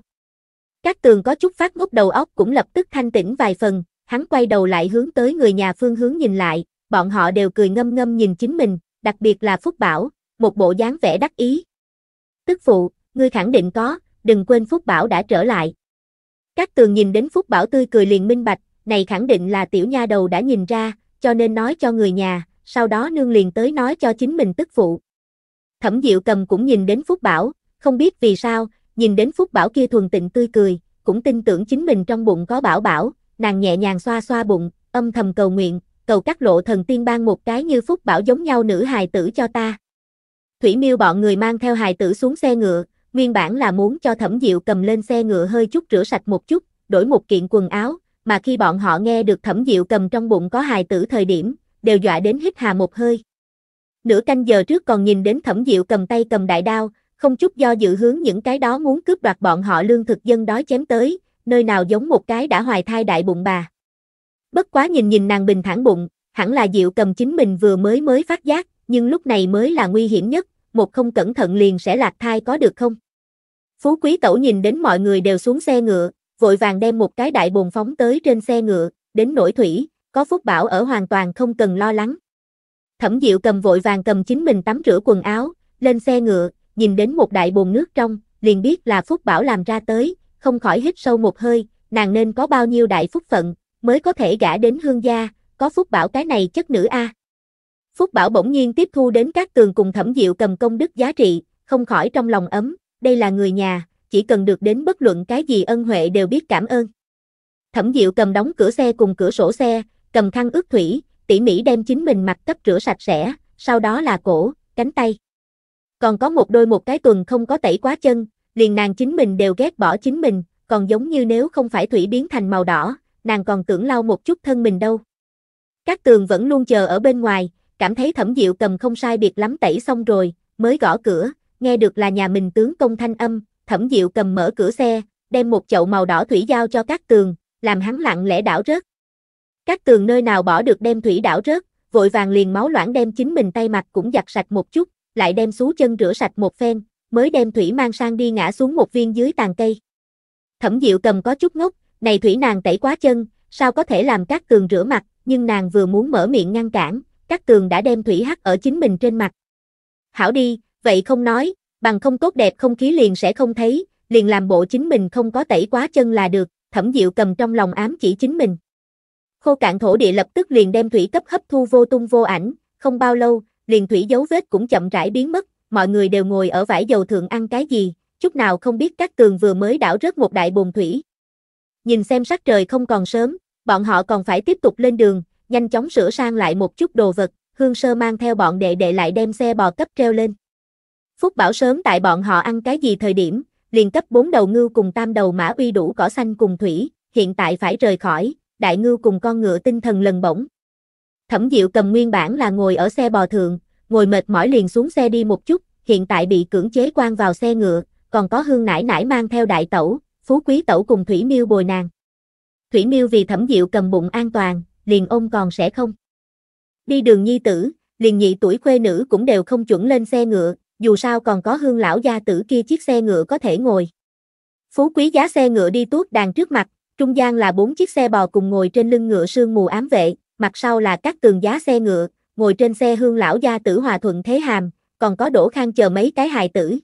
Cát Tường có chút phát ngốc, đầu óc cũng lập tức thanh tĩnh vài phần, hắn quay đầu lại hướng tới người nhà phương hướng nhìn lại, bọn họ đều cười ngâm ngâm nhìn chính mình, đặc biệt là Phúc Bảo, một bộ dáng vẻ đắc ý. Tức phụ, ngươi khẳng định có, đừng quên Phúc Bảo đã trở lại. Cát Tường nhìn đến Phúc Bảo tươi cười liền minh bạch, này khẳng định là tiểu nha đầu đã nhìn ra, cho nên nói cho người nhà, sau đó nương liền tới nói cho chính mình tức phụ. Thẩm Diệu Cầm cũng nhìn đến Phúc Bảo, không biết vì sao, nhìn đến Phúc Bảo kia thuần tịnh tươi cười, cũng tin tưởng chính mình trong bụng có bảo bảo, nàng nhẹ nhàng xoa xoa bụng, âm thầm cầu nguyện, cầu Các Lộ thần tiên ban một cái như Phúc Bảo giống nhau nữ hài tử cho ta. Thủy Miêu bọn người mang theo hài tử xuống xe ngựa, nguyên bản là muốn cho Thẩm Diệu Cầm lên xe ngựa hơi chút rửa sạch một chút, đổi một kiện quần áo, mà khi bọn họ nghe được Thẩm Diệu Cầm trong bụng có hài tử thời điểm, đều dọa đến hít hà một hơi. Nửa canh giờ trước còn nhìn đến Thẩm Diệu Cầm tay cầm đại đao, không chút do dự hướng những cái đó muốn cướp đoạt bọn họ lương thực dân đói chém tới, nơi nào giống một cái đã hoài thai đại bụng bà. Bất quá nhìn nàng bình thản bụng, hẳn là Diệu Cầm chính mình vừa mới phát giác, nhưng lúc này mới là nguy hiểm nhất, một không cẩn thận liền sẽ lạc thai có được không? Phú Quý Tẩu nhìn đến mọi người đều xuống xe ngựa, vội vàng đem một cái đại bồn phóng tới trên xe ngựa, đến nổi thủy, có Phúc Bảo ở hoàn toàn không cần lo lắng. Thẩm Diệu Cầm vội vàng cầm chính mình tắm rửa quần áo, lên xe ngựa, nhìn đến một đại bồn nước trong, liền biết là Phúc Bảo làm ra tới, không khỏi hít sâu một hơi, nàng nên có bao nhiêu đại phúc phận, mới có thể gả đến Hương gia, có Phúc Bảo cái này chất nữ a. Phúc Bảo bỗng nhiên tiếp thu đến Cát Tường cùng Thẩm Diệu Cầm công đức giá trị, không khỏi trong lòng ấm, đây là người nhà, chỉ cần được đến bất luận cái gì ân huệ đều biết cảm ơn. Thẩm Diệu Cầm đóng cửa xe cùng cửa sổ xe, cầm khăn ướt thủy, tỉ mỉ đem chính mình mặt cấp rửa sạch sẽ, sau đó là cổ, cánh tay. Còn có một đôi một cái tuần không có tẩy quá chân, liền nàng chính mình đều ghét bỏ chính mình, còn giống như nếu không phải thủy biến thành màu đỏ, nàng còn tưởng lau một chút thân mình đâu. Cát Tường vẫn luôn chờ ở bên ngoài, cảm thấy Thẩm Diệu Cầm không sai biệt lắm tẩy xong rồi, mới gõ cửa, nghe được là nhà mình tướng công thanh âm, Thẩm Diệu Cầm mở cửa xe, đem một chậu màu đỏ thủy giao cho Cát Tường, làm hắn lặng lẽ đảo rớt. Cát Tường nơi nào bỏ được đem thủy đảo rớt, vội vàng liền máu loãng đem chính mình tay mặt cũng giặt sạch một chút, lại đem xú chân rửa sạch một phen, mới đem thủy mang sang đi ngã xuống một viên dưới tàn cây. Thẩm Diệu Cầm có chút ngốc, này thủy nàng tẩy quá chân, sao có thể làm Cát Tường rửa mặt, nhưng nàng vừa muốn mở miệng ngăn cản, Cát Tường đã đem thủy hắt ở chính mình trên mặt. Hảo đi, vậy không nói, bằng không tốt đẹp không khí liền sẽ không thấy, liền làm bộ chính mình không có tẩy quá chân là được, Thẩm Diệu Cầm trong lòng ám chỉ chính mình. Khô cạn thổ địa lập tức liền đem thủy cấp hấp thu vô tung vô ảnh, không bao lâu, liền thủy dấu vết cũng chậm rãi biến mất, mọi người đều ngồi ở vải dầu thượng ăn cái gì, chút nào không biết Cát Tường vừa mới đảo rớt một đại bồn thủy. Nhìn xem sắc trời không còn sớm, bọn họ còn phải tiếp tục lên đường, nhanh chóng sửa sang lại một chút đồ vật, Hương Sơ mang theo bọn đệ đệ lại đem xe bò cấp treo lên. Phúc Bảo sớm tại bọn họ ăn cái gì thời điểm, liền cấp 4 đầu ngưu cùng 8 đầu mã uy đủ cỏ xanh cùng thủy, hiện tại phải rời khỏi, đại ngưu cùng con ngựa tinh thần lần bổng. Thẩm Diệu Cầm nguyên bản là ngồi ở xe bò thượng, ngồi mệt mỏi liền xuống xe đi một chút, hiện tại bị cưỡng chế quăng vào xe ngựa, còn có Hương nãi nãi mang theo đại tẩu, Phú Quý Tẩu cùng Thủy Miêu bồi nàng. Thủy Miêu vì Thẩm Diệu Cầm bụng an toàn, liền ôm còn sẽ không. Đi đường nhi tử, liền nhị tuổi khuê nữ cũng đều không chuẩn lên xe ngựa, dù sao còn có Hương lão gia tử kia chiếc xe ngựa có thể ngồi. Phú Quý giá xe ngựa đi tuốt đàn trước mặt, trung gian là 4 chiếc xe bò cùng ngồi trên lưng ngựa sương mù ám vệ, mặt sau là Cát Tường giá xe ngựa, ngồi trên xe Hương lão gia tử Hòa Thuận Thế Hàm, còn có Đỗ Khang chờ mấy cái hài tử.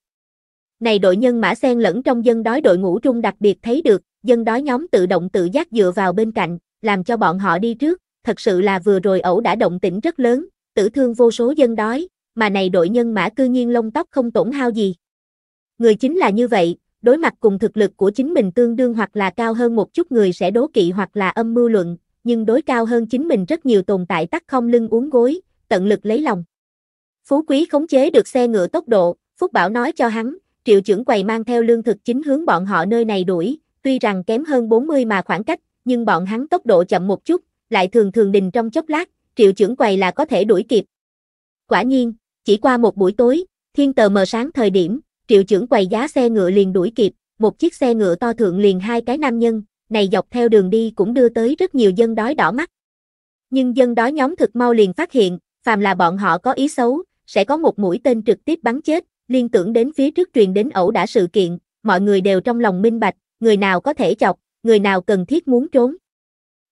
Này đội nhân mã xen lẫn trong dân đói đội ngũ trung đặc biệt thấy được, dân đói nhóm tự động tự giác dựa vào bên cạnh, làm cho bọn họ đi trước, thật sự là vừa rồi ẩu đã động tĩnh rất lớn, tử thương vô số dân đói, mà này đội nhân mã cư nhiên lông tóc không tổn hao gì. Người chính là như vậy, đối mặt cùng thực lực của chính mình tương đương hoặc là cao hơn một chút người sẽ đố kỵ hoặc là âm mưu luận, nhưng đối cao hơn chính mình rất nhiều tồn tại tắc không lưng uốn gối, tận lực lấy lòng. Phú Quý khống chế được xe ngựa tốc độ, Phúc Bảo nói cho hắn, Triệu trưởng quầy mang theo lương thực chính hướng bọn họ nơi này đuổi, tuy rằng kém hơn 40 mà khoảng cách, nhưng bọn hắn tốc độ chậm một chút, lại thường thường đình trong chốc lát, Triệu trưởng quầy là có thể đuổi kịp. Quả nhiên, chỉ qua một buổi tối, thiên tờ mờ sáng thời điểm, Triệu trưởng quầy giá xe ngựa liền đuổi kịp, một chiếc xe ngựa to thượng liền 2 cái nam nhân, này dọc theo đường đi cũng đưa tới rất nhiều dân đói đỏ mắt. nhưng dân đó nhóm thực mau liền phát hiện, phàm là bọn họ có ý xấu, sẽ có một mũi tên trực tiếp bắn chết. Liên tưởng đến phía trước truyền đến ẩu đả sự kiện, mọi người đều trong lòng minh bạch, người nào có thể chọc, người nào cần thiết muốn trốn.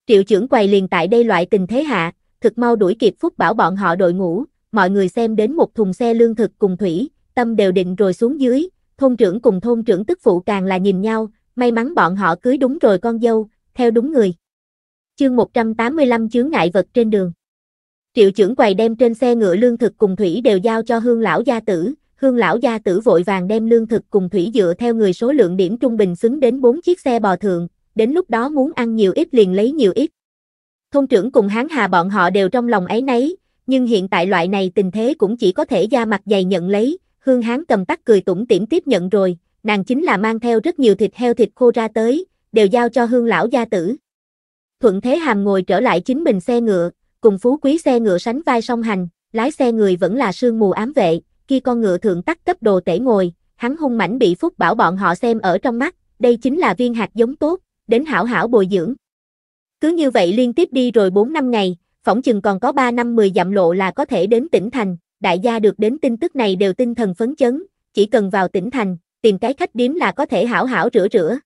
Triệu trưởng quầy liền tại đây loại tình thế hạ, thực mau đuổi kịp Phúc Bảo bọn họ đội ngũ, mọi người xem đến một thùng xe lương thực cùng thủy, tâm đều định rồi xuống dưới, thôn trưởng cùng thôn trưởng tức phụ càng là nhìn nhau, may mắn bọn họ cưới đúng rồi con dâu, theo đúng người. Chương 185 chướng ngại vật trên đường. Triệu trưởng quầy đem trên xe ngựa lương thực cùng thủy đều giao cho Hương lão gia tử, Hương lão gia tử vội vàng đem lương thực cùng thủy dựa theo người số lượng điểm trung bình xứng đến 4 chiếc xe bò thượng, đến lúc đó muốn ăn nhiều ít liền lấy nhiều ít. Thôn trưởng cùng Hán Hà bọn họ đều trong lòng áy náy, nhưng hiện tại loại này tình thế cũng chỉ có thể da mặt dày nhận lấy. Hương Hán cầm tắc cười tủm tỉm tiếp nhận rồi, nàng chính là mang theo rất nhiều thịt heo thịt khô ra tới, đều giao cho Hương lão gia tử. Thuận Thế Hàm ngồi trở lại chính mình xe ngựa, cùng Phú Quý xe ngựa sánh vai song hành, lái xe người vẫn là Sương Mù Ám Vệ, khi con ngựa thượng tắc cấp đồ tể ngồi, hắn hung mảnh bị Phúc Bảo bọn họ xem ở trong mắt, đây chính là viên hạt giống tốt, đến hảo hảo bồi dưỡng. Cứ như vậy liên tiếp đi rồi 4-5 ngày, phỏng chừng còn có 3 năm 10 dặm lộ là có thể đến tỉnh thành, đại gia được đến tin tức này đều tinh thần phấn chấn, chỉ cần vào tỉnh thành, tìm cái khách điếm là có thể hảo hảo rửa rửa.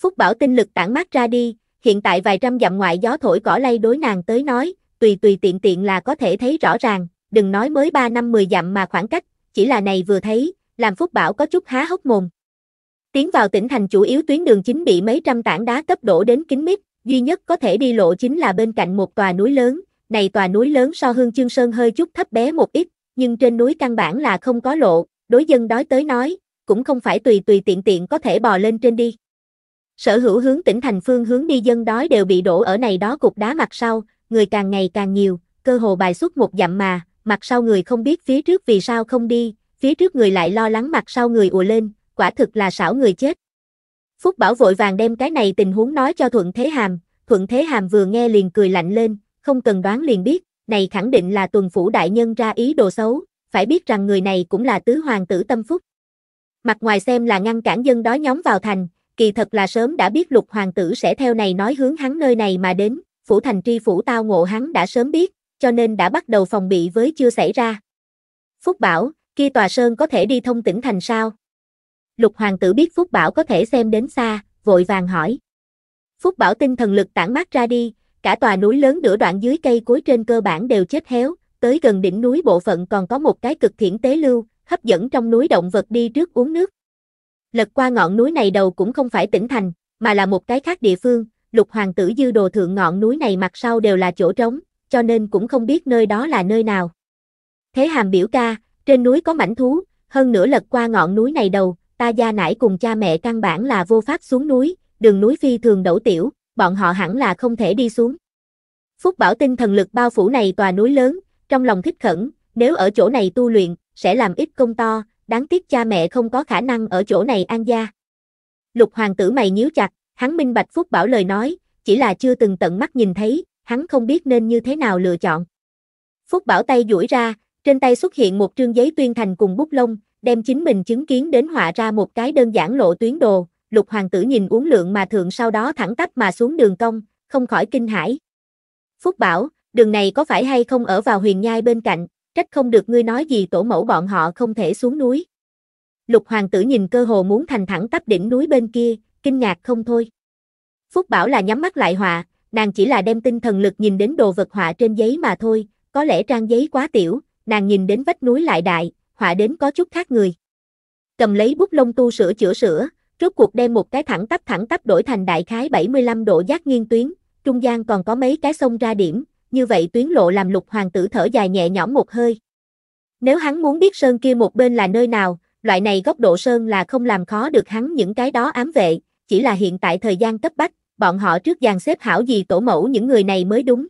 Phúc Bảo tinh lực tản mát ra đi, hiện tại vài trăm dặm ngoại gió thổi cỏ lay đối nàng tới nói, tùy tiện tiện là có thể thấy rõ ràng, đừng nói mới 3 năm 10 dặm mà khoảng cách, chỉ là này vừa thấy, làm Phúc Bảo có chút há hốc mồm. Tiến vào tỉnh thành chủ yếu tuyến đường chính bị mấy trăm tảng đá cấp đổ đến kín mít, duy nhất có thể đi lộ chính là bên cạnh một tòa núi lớn, này tòa núi lớn so Hương Chương Sơn hơi chút thấp bé một ít, nhưng trên núi căn bản là không có lộ, đối dân đói tới nói, cũng không phải tùy tiện tiện có thể bò lên trên đi. Sở hữu hướng tỉnh thành phương hướng đi dân đói đều bị đổ ở này đó cục đá mặt sau, người càng ngày càng nhiều, cơ hồ bài xuất một dặm mà, mặt sau người không biết phía trước vì sao không đi, phía trước người lại lo lắng mặt sau người ùa lên, quả thực là xảo người chết. Phúc Bảo vội vàng đem cái này tình huống nói cho Thuận Thế Hàm, Thuận Thế Hàm vừa nghe liền cười lạnh lên, không cần đoán liền biết, này khẳng định là tuần phủ đại nhân ra ý đồ xấu, phải biết rằng người này cũng là tứ hoàng tử tâm phúc. Mặt ngoài xem là ngăn cản dân đói nhóm vào thành, kỳ thật là sớm đã biết lục hoàng tử sẽ theo này nói hướng hắn nơi này mà đến, phủ thành tri phủ tao ngộ hắn đã sớm biết, cho nên đã bắt đầu phòng bị với chưa xảy ra. Phúc Bảo, kia tòa sơn có thể đi thông tỉnh thành sao? Lục hoàng tử biết Phúc Bảo có thể xem đến xa, vội vàng hỏi. Phúc Bảo tinh thần lực tản mát ra đi, cả tòa núi lớn nửa đoạn dưới cây cối trên cơ bản đều chết héo, tới gần đỉnh núi bộ phận còn có một cái cực thiển tế lưu, hấp dẫn trong núi động vật đi trước uống nước. Lật qua ngọn núi này đầu cũng không phải tỉnh thành, mà là một cái khác địa phương, lục hoàng tử dư đồ thượng ngọn núi này mặt sau đều là chỗ trống, cho nên cũng không biết nơi đó là nơi nào. Thế Hàm biểu ca, trên núi có mãnh thú, hơn nữa lật qua ngọn núi này đầu, ta gia nải cùng cha mẹ căn bản là vô pháp xuống núi, đường núi phi thường đẩu tiểu, bọn họ hẳn là không thể đi xuống. Phúc Bảo tinh thần lực bao phủ này tòa núi lớn, trong lòng thích khẩn, nếu ở chỗ này tu luyện, sẽ làm ít công to, đáng tiếc cha mẹ không có khả năng ở chỗ này an gia. Lục hoàng tử mày nhíu chặt, hắn minh bạch Phúc Bảo lời nói, chỉ là chưa từng tận mắt nhìn thấy, hắn không biết nên như thế nào lựa chọn. Phúc Bảo tay duỗi ra, trên tay xuất hiện một trương giấy tuyên thành cùng bút lông, đem chính mình chứng kiến đến họa ra một cái đơn giản lộ tuyến đồ, lục hoàng tử nhìn uống lượng mà thượng sau đó thẳng tắp mà xuống đường cong, không khỏi kinh hãi. Phúc Bảo, đường này có phải hay không ở vào huyền nhai bên cạnh, trách không được ngươi nói gì tổ mẫu bọn họ không thể xuống núi. Lục hoàng tử nhìn cơ hồ muốn thành thẳng tắp đỉnh núi bên kia, kinh ngạc không thôi. Phúc Bảo là nhắm mắt lại họa, nàng chỉ là đem tinh thần lực nhìn đến đồ vật họa trên giấy mà thôi, có lẽ trang giấy quá tiểu, nàng nhìn đến vách núi lại đại, họa đến có chút khác người. Cầm lấy bút lông tu sửa chữa, rốt cuộc đem một cái thẳng tắp đổi thành đại khái 75 độ giác nghiêng tuyến, trung gian còn có mấy cái sông ra điểm, như vậy tuyến lộ làm lục hoàng tử thở dài nhẹ nhõm một hơi. Nếu hắn muốn biết sơn kia một bên là nơi nào, loại này góc độ sơn là không làm khó được hắn những cái đó ám vệ, chỉ là hiện tại thời gian cấp bách, bọn họ trước dàn xếp hảo gì tổ mẫu những người này mới đúng.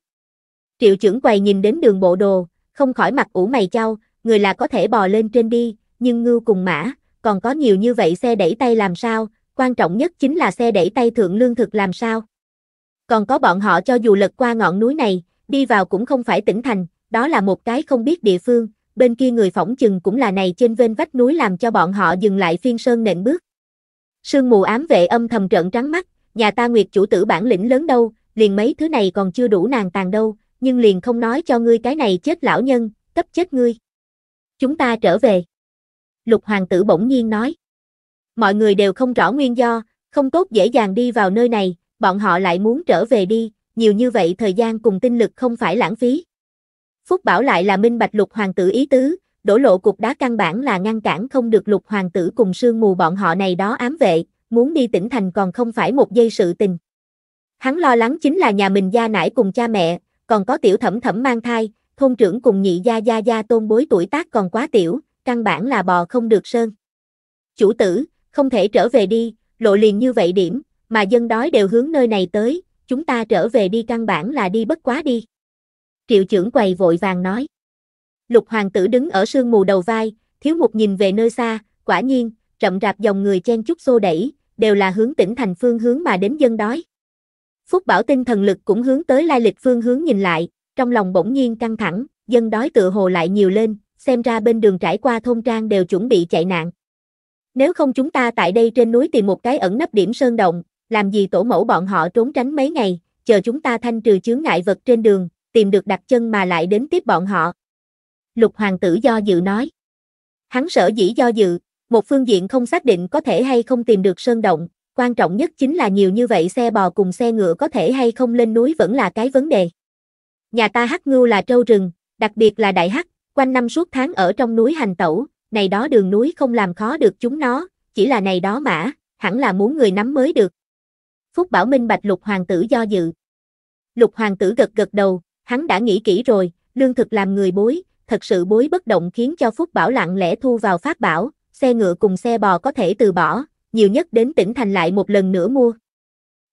Triệu trưởng quầy nhìn đến đường bộ đồ, không khỏi mặt ủ mày chau, người là có thể bò lên trên đi, nhưng ngưu cùng mã, còn có nhiều như vậy xe đẩy tay làm sao, quan trọng nhất chính là xe đẩy tay thượng lương thực làm sao. Còn có bọn họ cho dù lật qua ngọn núi này, đi vào cũng không phải tỉnh thành, đó là một cái không biết địa phương, bên kia người phỏng chừng cũng là này trên vên vách núi làm cho bọn họ dừng lại phiên sơn nện bước. Sương Mù Ám Vệ âm thầm trợn trắng mắt, nhà ta Nguyệt chủ tử bản lĩnh lớn đâu, liền mấy thứ này còn chưa đủ nàng tàn đâu, nhưng liền không nói cho ngươi cái này chết lão nhân, cấp chết ngươi. Chúng ta trở về. Lục hoàng tử bỗng nhiên nói. Mọi người đều không rõ nguyên do, không tốt dễ dàng đi vào nơi này, bọn họ lại muốn trở về đi, nhiều như vậy thời gian cùng tinh lực không phải lãng phí. Phúc Bảo lại là minh bạch lục hoàng tử ý tứ, đổ lộ cục đá căn bản là ngăn cản không được lục hoàng tử cùng sương mù bọn họ này đó ám vệ, muốn đi tỉnh thành còn không phải một giây sự tình. Hắn lo lắng chính là nhà mình gia nải cùng cha mẹ, còn có tiểu thẩm thẩm mang thai, thôn trưởng cùng nhị gia tôn bối tuổi tác còn quá tiểu, căn bản là bò không được sơn. Chủ tử, không thể trở về đi, lộ liền như vậy điểm, mà dân đói đều hướng nơi này tới, chúng ta trở về đi căn bản là đi bất quá đi. Triệu trưởng quầy vội vàng nói. Lục hoàng tử đứng ở sương mù đầu vai, thiếu một nhìn về nơi xa, quả nhiên, rậm rạp dòng người chen chúc xô đẩy, đều là hướng tỉnh thành phương hướng mà đến dân đói. Phúc Bảo tinh thần lực cũng hướng tới lai lịch phương hướng nhìn lại, trong lòng bỗng nhiên căng thẳng, dân đói tựa hồ lại nhiều lên, xem ra bên đường trải qua thôn trang đều chuẩn bị chạy nạn. Nếu không chúng ta tại đây trên núi tìm một cái ẩn nấp điểm sơn động, làm gì tổ mẫu bọn họ trốn tránh mấy ngày, chờ chúng ta thanh trừ chướng ngại vật trên đường, tìm được đặt chân mà lại đến tiếp bọn họ. Lục hoàng tử do dự nói. Hắn sở dĩ do dự, một phương diện không xác định có thể hay không tìm được sơn động, quan trọng nhất chính là nhiều như vậy xe bò cùng xe ngựa có thể hay không lên núi vẫn là cái vấn đề. Nhà ta hắc ngưu là trâu rừng, đặc biệt là đại hắc, quanh năm suốt tháng ở trong núi hành tẩu, này đó đường núi không làm khó được chúng nó, chỉ là này đó mã, hẳn là muốn người nắm mới được. Phúc Bảo minh bạch lục hoàng tử do dự. Lục hoàng tử gật gật đầu, hắn đã nghĩ kỹ rồi, lương thực làm người bối, thật sự bối bất động khiến cho Phúc Bảo lặng lẽ thu vào pháp bảo, xe ngựa cùng xe bò có thể từ bỏ, nhiều nhất đến tỉnh thành lại một lần nữa mua.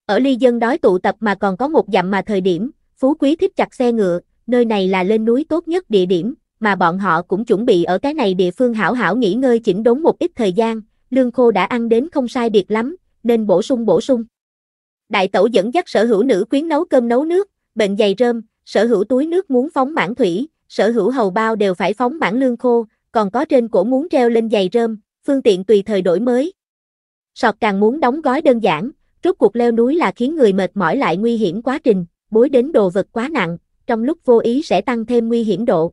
Ở ly dân đói tụ tập mà còn có một dặm mà thời điểm, phú quý thích chặt xe ngựa, nơi này là lên núi tốt nhất địa điểm, mà bọn họ cũng chuẩn bị ở cái này địa phương hảo hảo nghỉ ngơi chỉnh đốn một ít thời gian, lương khô đã ăn đến không sai biệt lắm, nên bổ sung. Đại tẩu dẫn dắt sở hữu nữ quyến nấu cơm nấu nước, bệnh dày rơm, sở hữu túi nước muốn phóng mãn thủy, sở hữu hầu bao đều phải phóng mãn lương khô, còn có trên cổ muốn treo lên giày rơm, phương tiện tùy thời đổi mới. Sọt càng muốn đóng gói đơn giản, rốt cuộc leo núi là khiến người mệt mỏi lại nguy hiểm quá trình, bối đến đồ vật quá nặng, trong lúc vô ý sẽ tăng thêm nguy hiểm độ.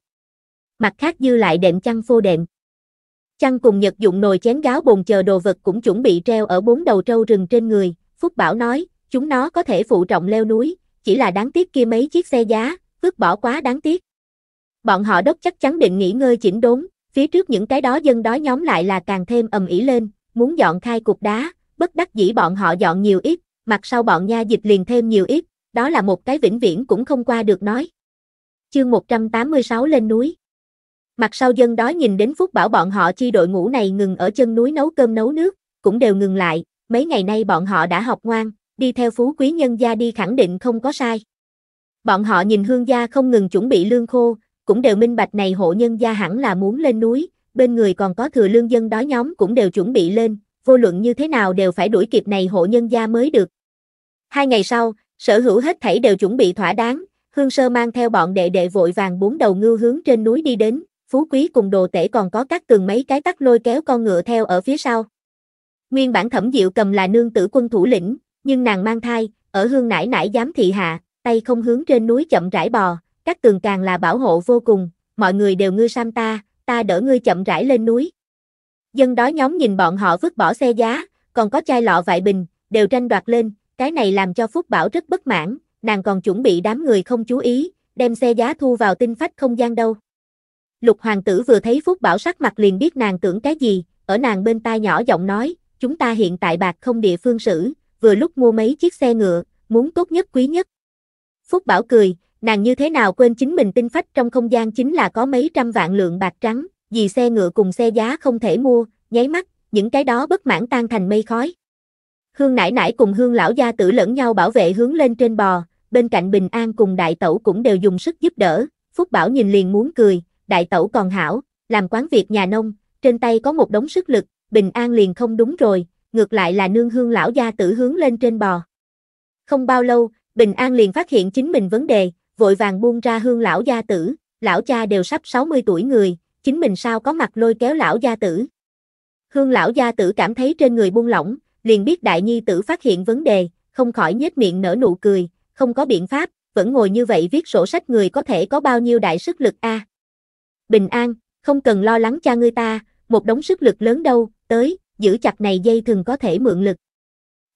Mặt khác dư lại đệm chăn phô đệm. Chăn cùng nhật dụng nồi chén gáo bồn chờ đồ vật cũng chuẩn bị treo ở 4 đầu trâu rừng trên người, Phúc Bảo nói, chúng nó có thể phụ trọng leo núi, chỉ là đáng tiếc kia mấy chiếc xe giá, vứt bỏ quá đáng tiếc. Bọn họ đốc chắc chắn định nghỉ ngơi chỉnh đốn, phía trước những cái đó dân đói nhóm lại là càng thêm ầm ĩ lên, muốn dọn khai cục đá, bất đắc dĩ bọn họ dọn nhiều ít, mặt sau bọn nha dịch liền thêm nhiều ít, đó là một cái vĩnh viễn cũng không qua được nói. Chương 186 lên núi. Mặt sau dân đói nhìn đến Phúc Bảo bọn họ chi đội ngũ này ngừng ở chân núi nấu cơm nấu nước, cũng đều ngừng lại, mấy ngày nay bọn họ đã học ngoan, đi theo phú quý nhân gia đi khẳng định không có sai. Bọn họ nhìn hương gia không ngừng chuẩn bị lương khô, cũng đều minh bạch này hộ nhân gia hẳn là muốn lên núi, bên người còn có thừa lương dân đói nhóm cũng đều chuẩn bị lên, vô luận như thế nào đều phải đuổi kịp này hộ nhân gia mới được. 2 ngày sau, sở hữu hết thảy đều chuẩn bị thỏa đáng, Hương Sơ mang theo bọn đệ đệ vội vàng 4 đầu ngưu hướng trên núi đi đến, Phú Quý cùng Đồ Tể còn có các tường mấy cái tắc lôi kéo con ngựa theo ở phía sau. Nguyên bản Thẩm Diệu Cầm là nương tử quân thủ lĩnh, nhưng nàng mang thai, ở Hương nãi nãi giám thị hạ, tay không hướng trên núi chậm rãi bò, các tường càng là bảo hộ vô cùng, mọi người đều ngươi sam ta đỡ ngươi chậm rãi lên núi. Dân đói nhóm nhìn bọn họ vứt bỏ xe giá, còn có chai lọ vại bình, đều tranh đoạt lên, cái này làm cho Phúc Bảo rất bất mãn, nàng còn chuẩn bị đám người không chú ý, đem xe giá thu vào tinh phách không gian đâu. Lục hoàng tử vừa thấy Phúc Bảo sắc mặt liền biết nàng tưởng cái gì, ở nàng bên tai nhỏ giọng nói, chúng ta hiện tại bạc không địa phương sử, vừa lúc mua mấy chiếc xe ngựa, muốn tốt nhất quý nhất. Phúc Bảo cười, nàng như thế nào quên chính mình tinh phách trong không gian chính là có mấy trăm vạn lượng bạc trắng, vì xe ngựa cùng xe giá không thể mua, nháy mắt, những cái đó bất mãn tan thành mây khói. Hương nãi nãi cùng Hương lão gia tử lẫn nhau bảo vệ hướng lên trên bò, bên cạnh Bình An cùng đại tẩu cũng đều dùng sức giúp đỡ, Phúc Bảo nhìn liền muốn cười, đại tẩu còn hảo, làm quán việc nhà nông, trên tay có một đống sức lực, Bình An liền không đúng rồi, ngược lại là nương Hương lão gia tử hướng lên trên bò. Không bao lâu, Bình An liền phát hiện chính mình vấn đề, vội vàng buông ra Hương lão gia tử, lão cha đều sắp 60 tuổi người, chính mình sao có mặt lôi kéo lão gia tử. Hương lão gia tử cảm thấy trên người buông lỏng, liền biết đại nhi tử phát hiện vấn đề, không khỏi nhếch miệng nở nụ cười, không có biện pháp, vẫn ngồi như vậy viết sổ sách, người có thể có bao nhiêu đại sức lực a? Bình An, không cần lo lắng cha ngươi ta, một đống sức lực lớn đâu, tới, giữ chặt này dây thừng có thể mượn lực.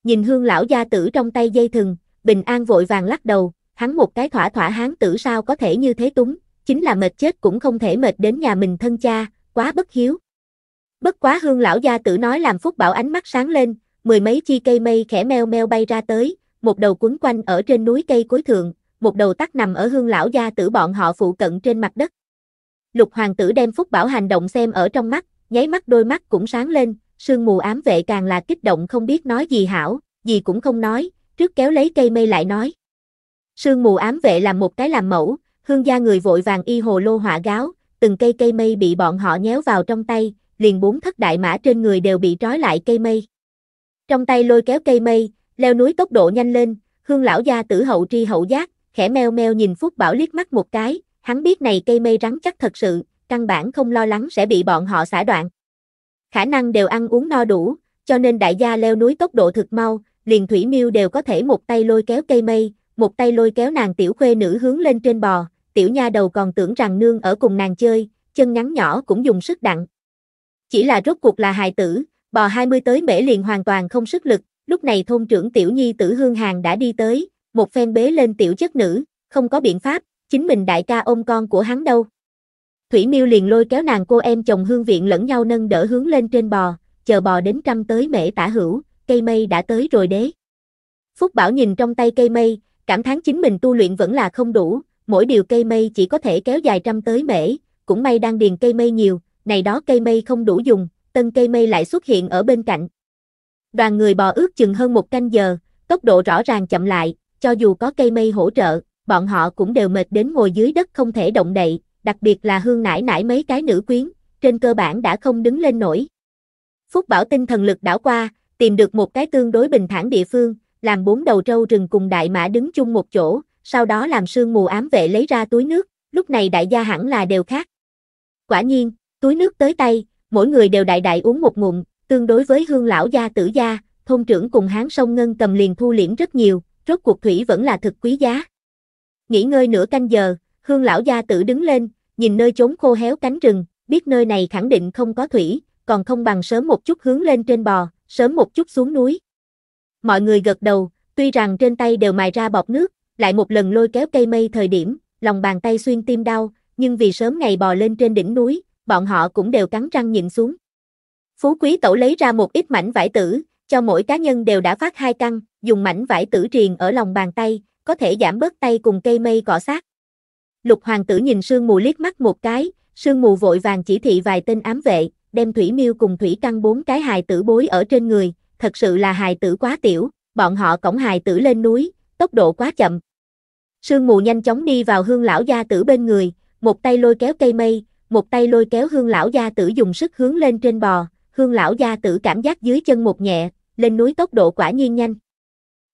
Nhìn Hương lão gia tử trong tay dây thừng, Bình An vội vàng lắc đầu, hắn một cái thỏa hán tử sao có thể như thế túng, chính là mệt chết cũng không thể mệt đến nhà mình thân cha, quá bất hiếu. Bất quá Hương lão gia tử nói làm Phúc Bảo ánh mắt sáng lên, mười mấy chi cây mây khẽ meo meo bay ra tới, một đầu quấn quanh ở trên núi cây cối thượng, một đầu tắc nằm ở Hương lão gia tử bọn họ phụ cận trên mặt đất. Lục hoàng tử đem Phúc Bảo hành động xem ở trong mắt, nháy mắt đôi mắt cũng sáng lên, sương mù ám vệ càng là kích động không biết nói gì hảo, gì cũng không nói, trước kéo lấy cây mây lại nói. Sương mù ám vệ làm một cái làm mẫu, Hương gia người vội vàng y hồ lô họa gáo, từng cây cây mây bị bọn họ nhéo vào trong tay, liền 4 thất đại mã trên người đều bị trói lại cây mây. Trong tay lôi kéo cây mây, leo núi tốc độ nhanh lên, Hương lão gia tử hậu tri hậu giác, khẽ meo meo nhìn Phúc Bảo liếc mắt một cái, hắn biết này cây mây rắn chắc thật sự, căn bản không lo lắng sẽ bị bọn họ xả đoạn. Khả năng đều ăn uống no đủ, cho nên đại gia leo núi tốc độ thực mau, liền Thủy Miêu đều có thể một tay lôi kéo cây mây, một tay lôi kéo nàng tiểu khuê nữ hướng lên trên bò, tiểu nha đầu còn tưởng rằng nương ở cùng nàng chơi, chân ngắn nhỏ cũng dùng sức đặng. Chỉ là rốt cuộc là hài tử, bò 20 tới mễ liền hoàn toàn không sức lực, lúc này thôn trưởng tiểu nhi tử Hương Hàng đã đi tới, một phen bế lên tiểu chất nữ, không có biện pháp, chính mình đại ca ôm con của hắn đâu. Thủy Miêu liền lôi kéo nàng cô em chồng Hương Viện lẫn nhau nâng đỡ hướng lên trên bò, chờ bò đến trăm tới mễ tả hữu, cây mây đã tới rồi đế. Phúc Bảo nhìn trong tay cây mây, cảm thán chính mình tu luyện vẫn là không đủ, mỗi điều cây mây chỉ có thể kéo dài trăm tới mễ, cũng may đang điền cây mây nhiều, này đó cây mây không đủ dùng, tân cây mây lại xuất hiện ở bên cạnh. Đoàn người bò ước chừng hơn 1 canh giờ, tốc độ rõ ràng chậm lại, cho dù có cây mây hỗ trợ, bọn họ cũng đều mệt đến ngồi dưới đất không thể động đậy, đặc biệt là Hương nải nải mấy cái nữ quyến, trên cơ bản đã không đứng lên nổi. Phúc Bảo tinh thần lực đảo qua, tìm được một cái tương đối bình thản địa phương, làm 4 đầu trâu rừng cùng đại mã đứng chung một chỗ, sau đó làm sương mù ám vệ lấy ra túi nước, lúc này đại gia hẳn là đều khác. Quả nhiên, túi nước tới tay, mỗi người đều đại đại uống một ngụm, tương đối với Hương lão gia tử gia, thôn trưởng cùng Hán Sông Ngân cầm liền thu liễm rất nhiều, rốt cuộc thủy vẫn là thực quý giá. Nghỉ ngơi nửa canh giờ, Hương lão gia tử đứng lên, nhìn nơi chốn khô héo cánh rừng, biết nơi này khẳng định không có thủy, còn không bằng sớm một chút hướng lên trên bò, sớm một chút xuống núi. Mọi người gật đầu, tuy rằng trên tay đều mài ra bọt nước, lại một lần lôi kéo cây mây thời điểm, lòng bàn tay xuyên tim đau, nhưng vì sớm ngày bò lên trên đỉnh núi, bọn họ cũng đều cắn răng nhịn xuống. Phú Quý Tẩu lấy ra một ít mảnh vải tử, cho mỗi cá nhân đều đã phát 2 căn, dùng mảnh vải tử triền ở lòng bàn tay, có thể giảm bớt tay cùng cây mây cọ sát. Lục hoàng tử nhìn sương mù liếc mắt một cái, sương mù vội vàng chỉ thị vài tên ám vệ, đem Thủy Miêu cùng Thủy Căn 4 cái hài tử bối ở trên người, thật sự là hài tử quá tiểu, bọn họ cõng hài tử lên núi, tốc độ quá chậm. Sương mù nhanh chóng đi vào Hương lão gia tử bên người, một tay lôi kéo cây mây, một tay lôi kéo Hương lão gia tử dùng sức hướng lên trên bò, Hương lão gia tử cảm giác dưới chân một nhẹ, lên núi tốc độ quả nhiên nhanh.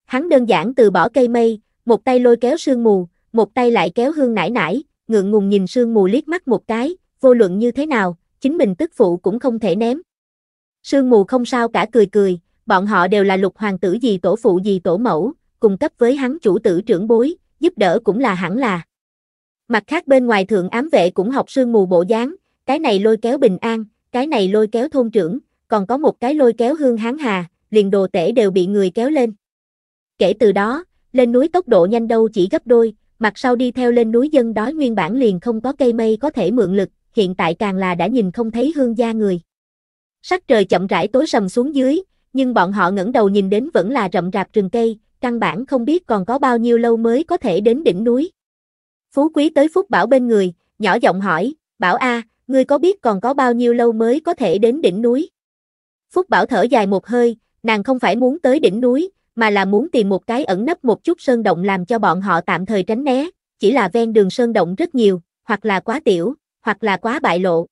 Hắn đơn giản từ bỏ cây mây, một tay lôi kéo sương mù, một tay lại kéo Hương nải nải, ngượng ngùng nhìn sương mù liếc mắt một cái, vô luận như thế nào, chính mình tức phụ cũng không thể ném. Sương mù không sao cả cười cười, bọn họ đều là lục hoàng tử gì tổ phụ gì tổ mẫu, cùng cấp với hắn chủ tử trưởng bối, giúp đỡ cũng là hẳn là. Mặt khác bên ngoài thượng ám vệ cũng học sương mù bộ dáng, cái này lôi kéo Bình An, cái này lôi kéo thôn trưởng, còn có một cái lôi kéo Hương Hán Hà, liền đồ tể đều bị người kéo lên. Kể từ đó, lên núi tốc độ nhanh đâu chỉ gấp đôi, mặt sau đi theo lên núi dân đói nguyên bản liền không có cây mây có thể mượn lực, hiện tại càng là đã nhìn không thấy Hương gia người. Sắc trời chậm rãi tối sầm xuống dưới, nhưng bọn họ ngẩng đầu nhìn đến vẫn là rậm rạp rừng cây, căn bản không biết còn có bao nhiêu lâu mới có thể đến đỉnh núi. Phú Quý tới Phúc Bảo bên người, nhỏ giọng hỏi, Bảo a, ngươi có biết còn có bao nhiêu lâu mới có thể đến đỉnh núi? Phúc Bảo thở dài một hơi, nàng không phải muốn tới đỉnh núi, mà là muốn tìm một cái ẩn nấp một chút sơn động làm cho bọn họ tạm thời tránh né, chỉ là ven đường sơn động rất nhiều, hoặc là quá tiểu, hoặc là quá bại lộ.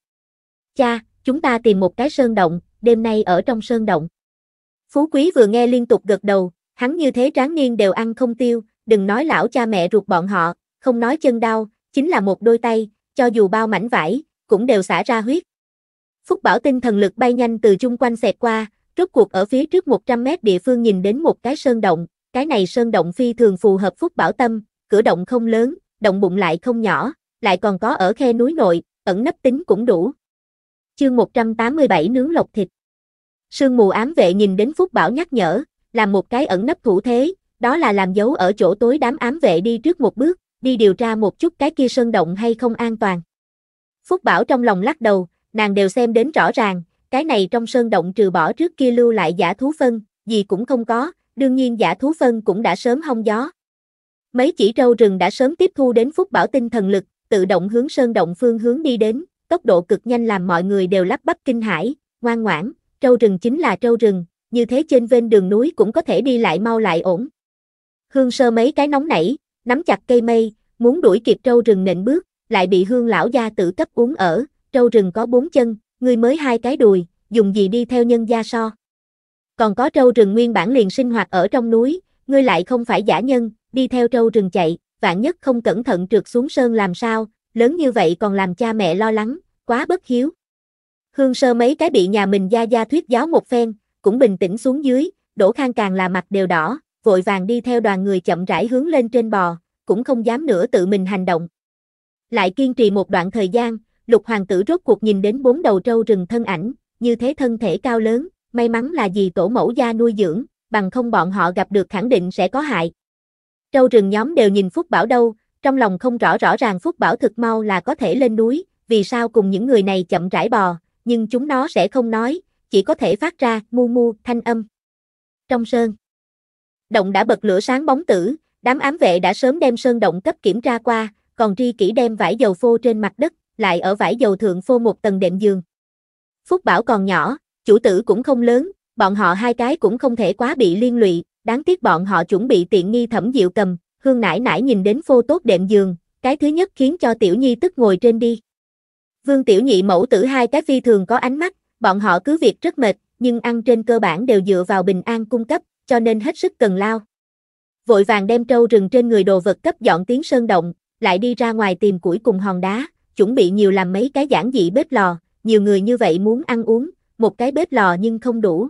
Cha, chúng ta tìm một cái sơn động, đêm nay ở trong sơn động. Phú Quý vừa nghe liên tục gật đầu, hắn như thế tráng niên đều ăn không tiêu, đừng nói lão cha mẹ ruột bọn họ, không nói chân đau, chính là một đôi tay, cho dù bao mảnh vải, cũng đều xả ra huyết. Phúc Bảo tinh thần lực bay nhanh từ chung quanh xẹt qua, rốt cuộc ở phía trước 100 mét địa phương nhìn đến một cái sơn động, cái này sơn động phi thường phù hợp Phúc Bảo tâm, cửa động không lớn, động bụng lại không nhỏ, lại còn có ở khe núi nội, ẩn nấp tính cũng đủ. Chương 187 nướng lộc thịt. Sương mù ám vệ nhìn đến Phúc Bảo nhắc nhở, làm một cái ẩn nấp thủ thế, đó là làm dấu ở chỗ tối đám ám vệ đi trước một bước, đi điều tra một chút cái kia sơn động hay không an toàn. Phúc Bảo trong lòng lắc đầu, nàng đều xem đến rõ ràng, cái này trong sơn động trừ bỏ trước kia lưu lại giả thú phân, gì cũng không có, đương nhiên giả thú phân cũng đã sớm hong gió. Mấy chỉ trâu rừng đã sớm tiếp thu đến Phúc Bảo tinh thần lực, tự động hướng sơn động phương hướng đi đến, tốc độ cực nhanh làm mọi người đều lắp bắp kinh hãi, ngoan ngoãn, trâu rừng chính là trâu rừng, như thế trên ven đường núi cũng có thể đi lại mau lại ổn. Hương Sơ mấy cái nóng nảy, nắm chặt cây mây, muốn đuổi kịp trâu rừng nện bước, lại bị Hương lão gia tử cấp uống ở, trâu rừng có 4 chân, ngươi mới 2 cái đùi, dùng gì đi theo nhân gia so. Còn có trâu rừng nguyên bản liền sinh hoạt ở trong núi, ngươi lại không phải giả nhân, đi theo trâu rừng chạy, vạn nhất không cẩn thận trượt xuống sơn làm sao, lớn như vậy còn làm cha mẹ lo lắng, quá bất hiếu. Hương Sơ mấy cái bị nhà mình gia gia thuyết giáo một phen, cũng bình tĩnh xuống dưới, Đỗ Khang càng là mặt đều đỏ, vội vàng đi theo đoàn người chậm rãi hướng lên trên bò, cũng không dám nữa tự mình hành động. Lại kiên trì một đoạn thời gian, Lục hoàng tử rốt cuộc nhìn đến 4 đầu trâu rừng thân ảnh, như thế thân thể cao lớn, may mắn là vì tổ mẫu gia nuôi dưỡng, bằng không bọn họ gặp được khẳng định sẽ có hại. Trâu rừng nhóm đều nhìn Phúc Bảo đâu, trong lòng không rõ ràng Phúc Bảo thực mau là có thể lên núi, vì sao cùng những người này chậm rãi bò, nhưng chúng nó sẽ không nói, chỉ có thể phát ra mu mu thanh âm. Trong sơn động đã bật lửa sáng bóng tử, đám ám vệ đã sớm đem sơn động cấp kiểm tra qua, còn tri kỷ đem vải dầu phô trên mặt đất, lại ở vải dầu thượng phô một tầng đệm giường. Phúc Bảo còn nhỏ, chủ tử cũng không lớn, bọn họ 2 cái cũng không thể quá bị liên lụy, đáng tiếc bọn họ chuẩn bị tiện nghi Thẩm Diệu Cầm, Hương nãi nãi nhìn đến phô tốt đệm giường, cái thứ nhất khiến cho tiểu nhi tức ngồi trên đi. Vương tiểu nhị mẫu tử 2 cái phi thường có ánh mắt, bọn họ cứ việc rất mệt, nhưng ăn trên cơ bản đều dựa vào Bình An cung cấp, cho nên hết sức cần lao. Vội vàng đem trâu rừng trên người đồ vật cấp dọn tiếng sơn động, lại đi ra ngoài tìm củi cùng hòn đá, chuẩn bị nhiều làm mấy cái giản dị bếp lò, nhiều người như vậy muốn ăn uống, một cái bếp lò nhưng không đủ.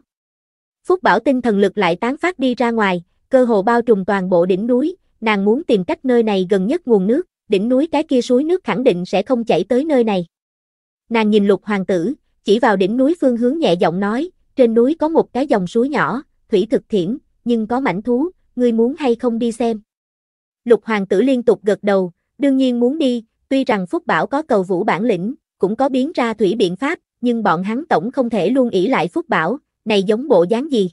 Phúc Bảo tinh thần lực lại tán phát đi ra ngoài, cơ hồ bao trùm toàn bộ đỉnh núi, nàng muốn tìm cách nơi này gần nhất nguồn nước, đỉnh núi cái kia suối nước khẳng định sẽ không chảy tới nơi này. Nàng nhìn Lục hoàng tử, chỉ vào đỉnh núi phương hướng nhẹ giọng nói, trên núi có một cái dòng suối nhỏ, thủy thực thiển, nhưng có mãnh thú, ngươi muốn hay không đi xem. Lục hoàng tử liên tục gật đầu, đương nhiên muốn đi, tuy rằng Phúc Bảo có cầu vũ bản lĩnh, cũng có biến ra thủy biện pháp, nhưng bọn hắn tổng không thể luôn ỷ lại Phúc Bảo, này giống bộ dáng gì.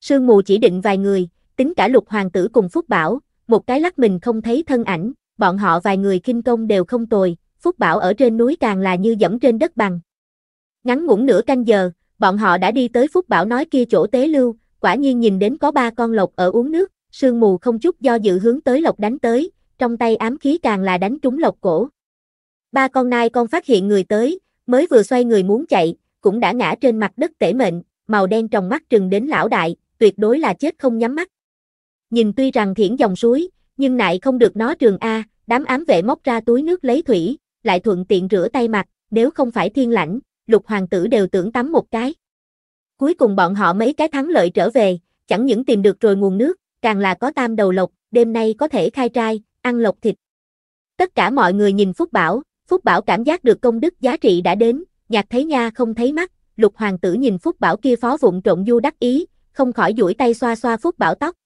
Sương mù chỉ định vài người, tính cả Lục hoàng tử cùng Phúc Bảo, một cái lắc mình không thấy thân ảnh, bọn họ vài người khinh công đều không tồi, Phúc Bảo ở trên núi càng là như dẫm trên đất bằng. Ngắn ngủn nửa canh giờ, bọn họ đã đi tới Phúc Bảo nói kia chỗ tế lưu, quả nhiên nhìn đến có 3 con lộc ở uống nước, sương mù không chút do dự hướng tới lộc đánh tới, trong tay ám khí càng là đánh trúng lộc cổ. 3 con nai con phát hiện người tới, mới vừa xoay người muốn chạy, cũng đã ngã trên mặt đất tể mệnh, màu đen trong mắt trừng đến lão đại, tuyệt đối là chết không nhắm mắt. Nhìn tuy rằng thiển dòng suối, nhưng nại không được nó trường a, đám ám vệ móc ra túi nước lấy thủy, lại thuận tiện rửa tay mặt, nếu không phải thiên lãnh, Lục hoàng tử đều tưởng tắm một cái. Cuối cùng bọn họ mấy cái thắng lợi trở về, chẳng những tìm được rồi nguồn nước, càng là có 3 đầu lộc, đêm nay có thể khai trai, ăn lộc thịt. Tất cả mọi người nhìn Phúc Bảo cảm giác được công đức giá trị đã đến, nhạc thấy nha không thấy mắt, Lục hoàng tử nhìn Phúc Bảo kia phó vụn trộn du đắc ý, không khỏi duỗi tay xoa xoa Phúc Bảo tóc.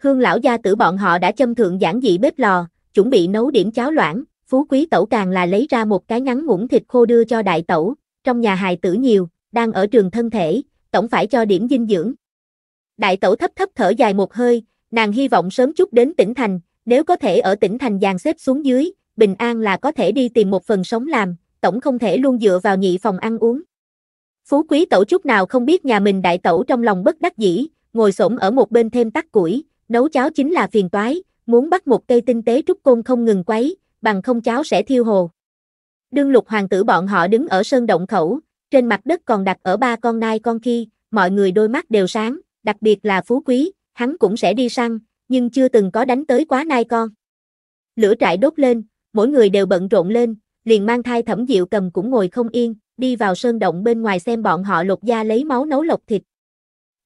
Hương lão gia tử bọn họ đã châm thượng giản dị bếp lò, chuẩn bị nấu điểm cháo loãng, Phú Quý tẩu càng là lấy ra một cái ngắn ngủn thịt khô đưa cho đại tẩu, trong nhà hài tử nhiều, đang ở trường thân thể, tổng phải cho điểm dinh dưỡng. Đại tẩu thấp thấp thở dài một hơi, nàng hy vọng sớm chút đến tỉnh thành, nếu có thể ở tỉnh thành dàn xếp xuống dưới, bình an là có thể đi tìm một phần sống làm, tổng không thể luôn dựa vào nhị phòng ăn uống. Phú Quý tẩu chút nào không biết nhà mình đại tẩu trong lòng bất đắc dĩ, ngồi xổm ở một bên thêm tắc củi, nấu cháo chính là phiền toái, muốn bắt một cây tinh tế trúc côn không ngừng quấy, bằng không cháo sẽ thiêu hồ. Đương Lục hoàng tử bọn họ đứng ở sơn động khẩu, trên mặt đất còn đặt ở 3 con nai con khi, mọi người đôi mắt đều sáng, đặc biệt là Phú Quý, hắn cũng sẽ đi săn, nhưng chưa từng có đánh tới quá nai con. Lửa trại đốt lên, mỗi người đều bận rộn lên, liền mang thai Thẩm Diệu Cầm cũng ngồi không yên, đi vào sơn động bên ngoài xem bọn họ Lục gia lấy máu nấu lộc thịt.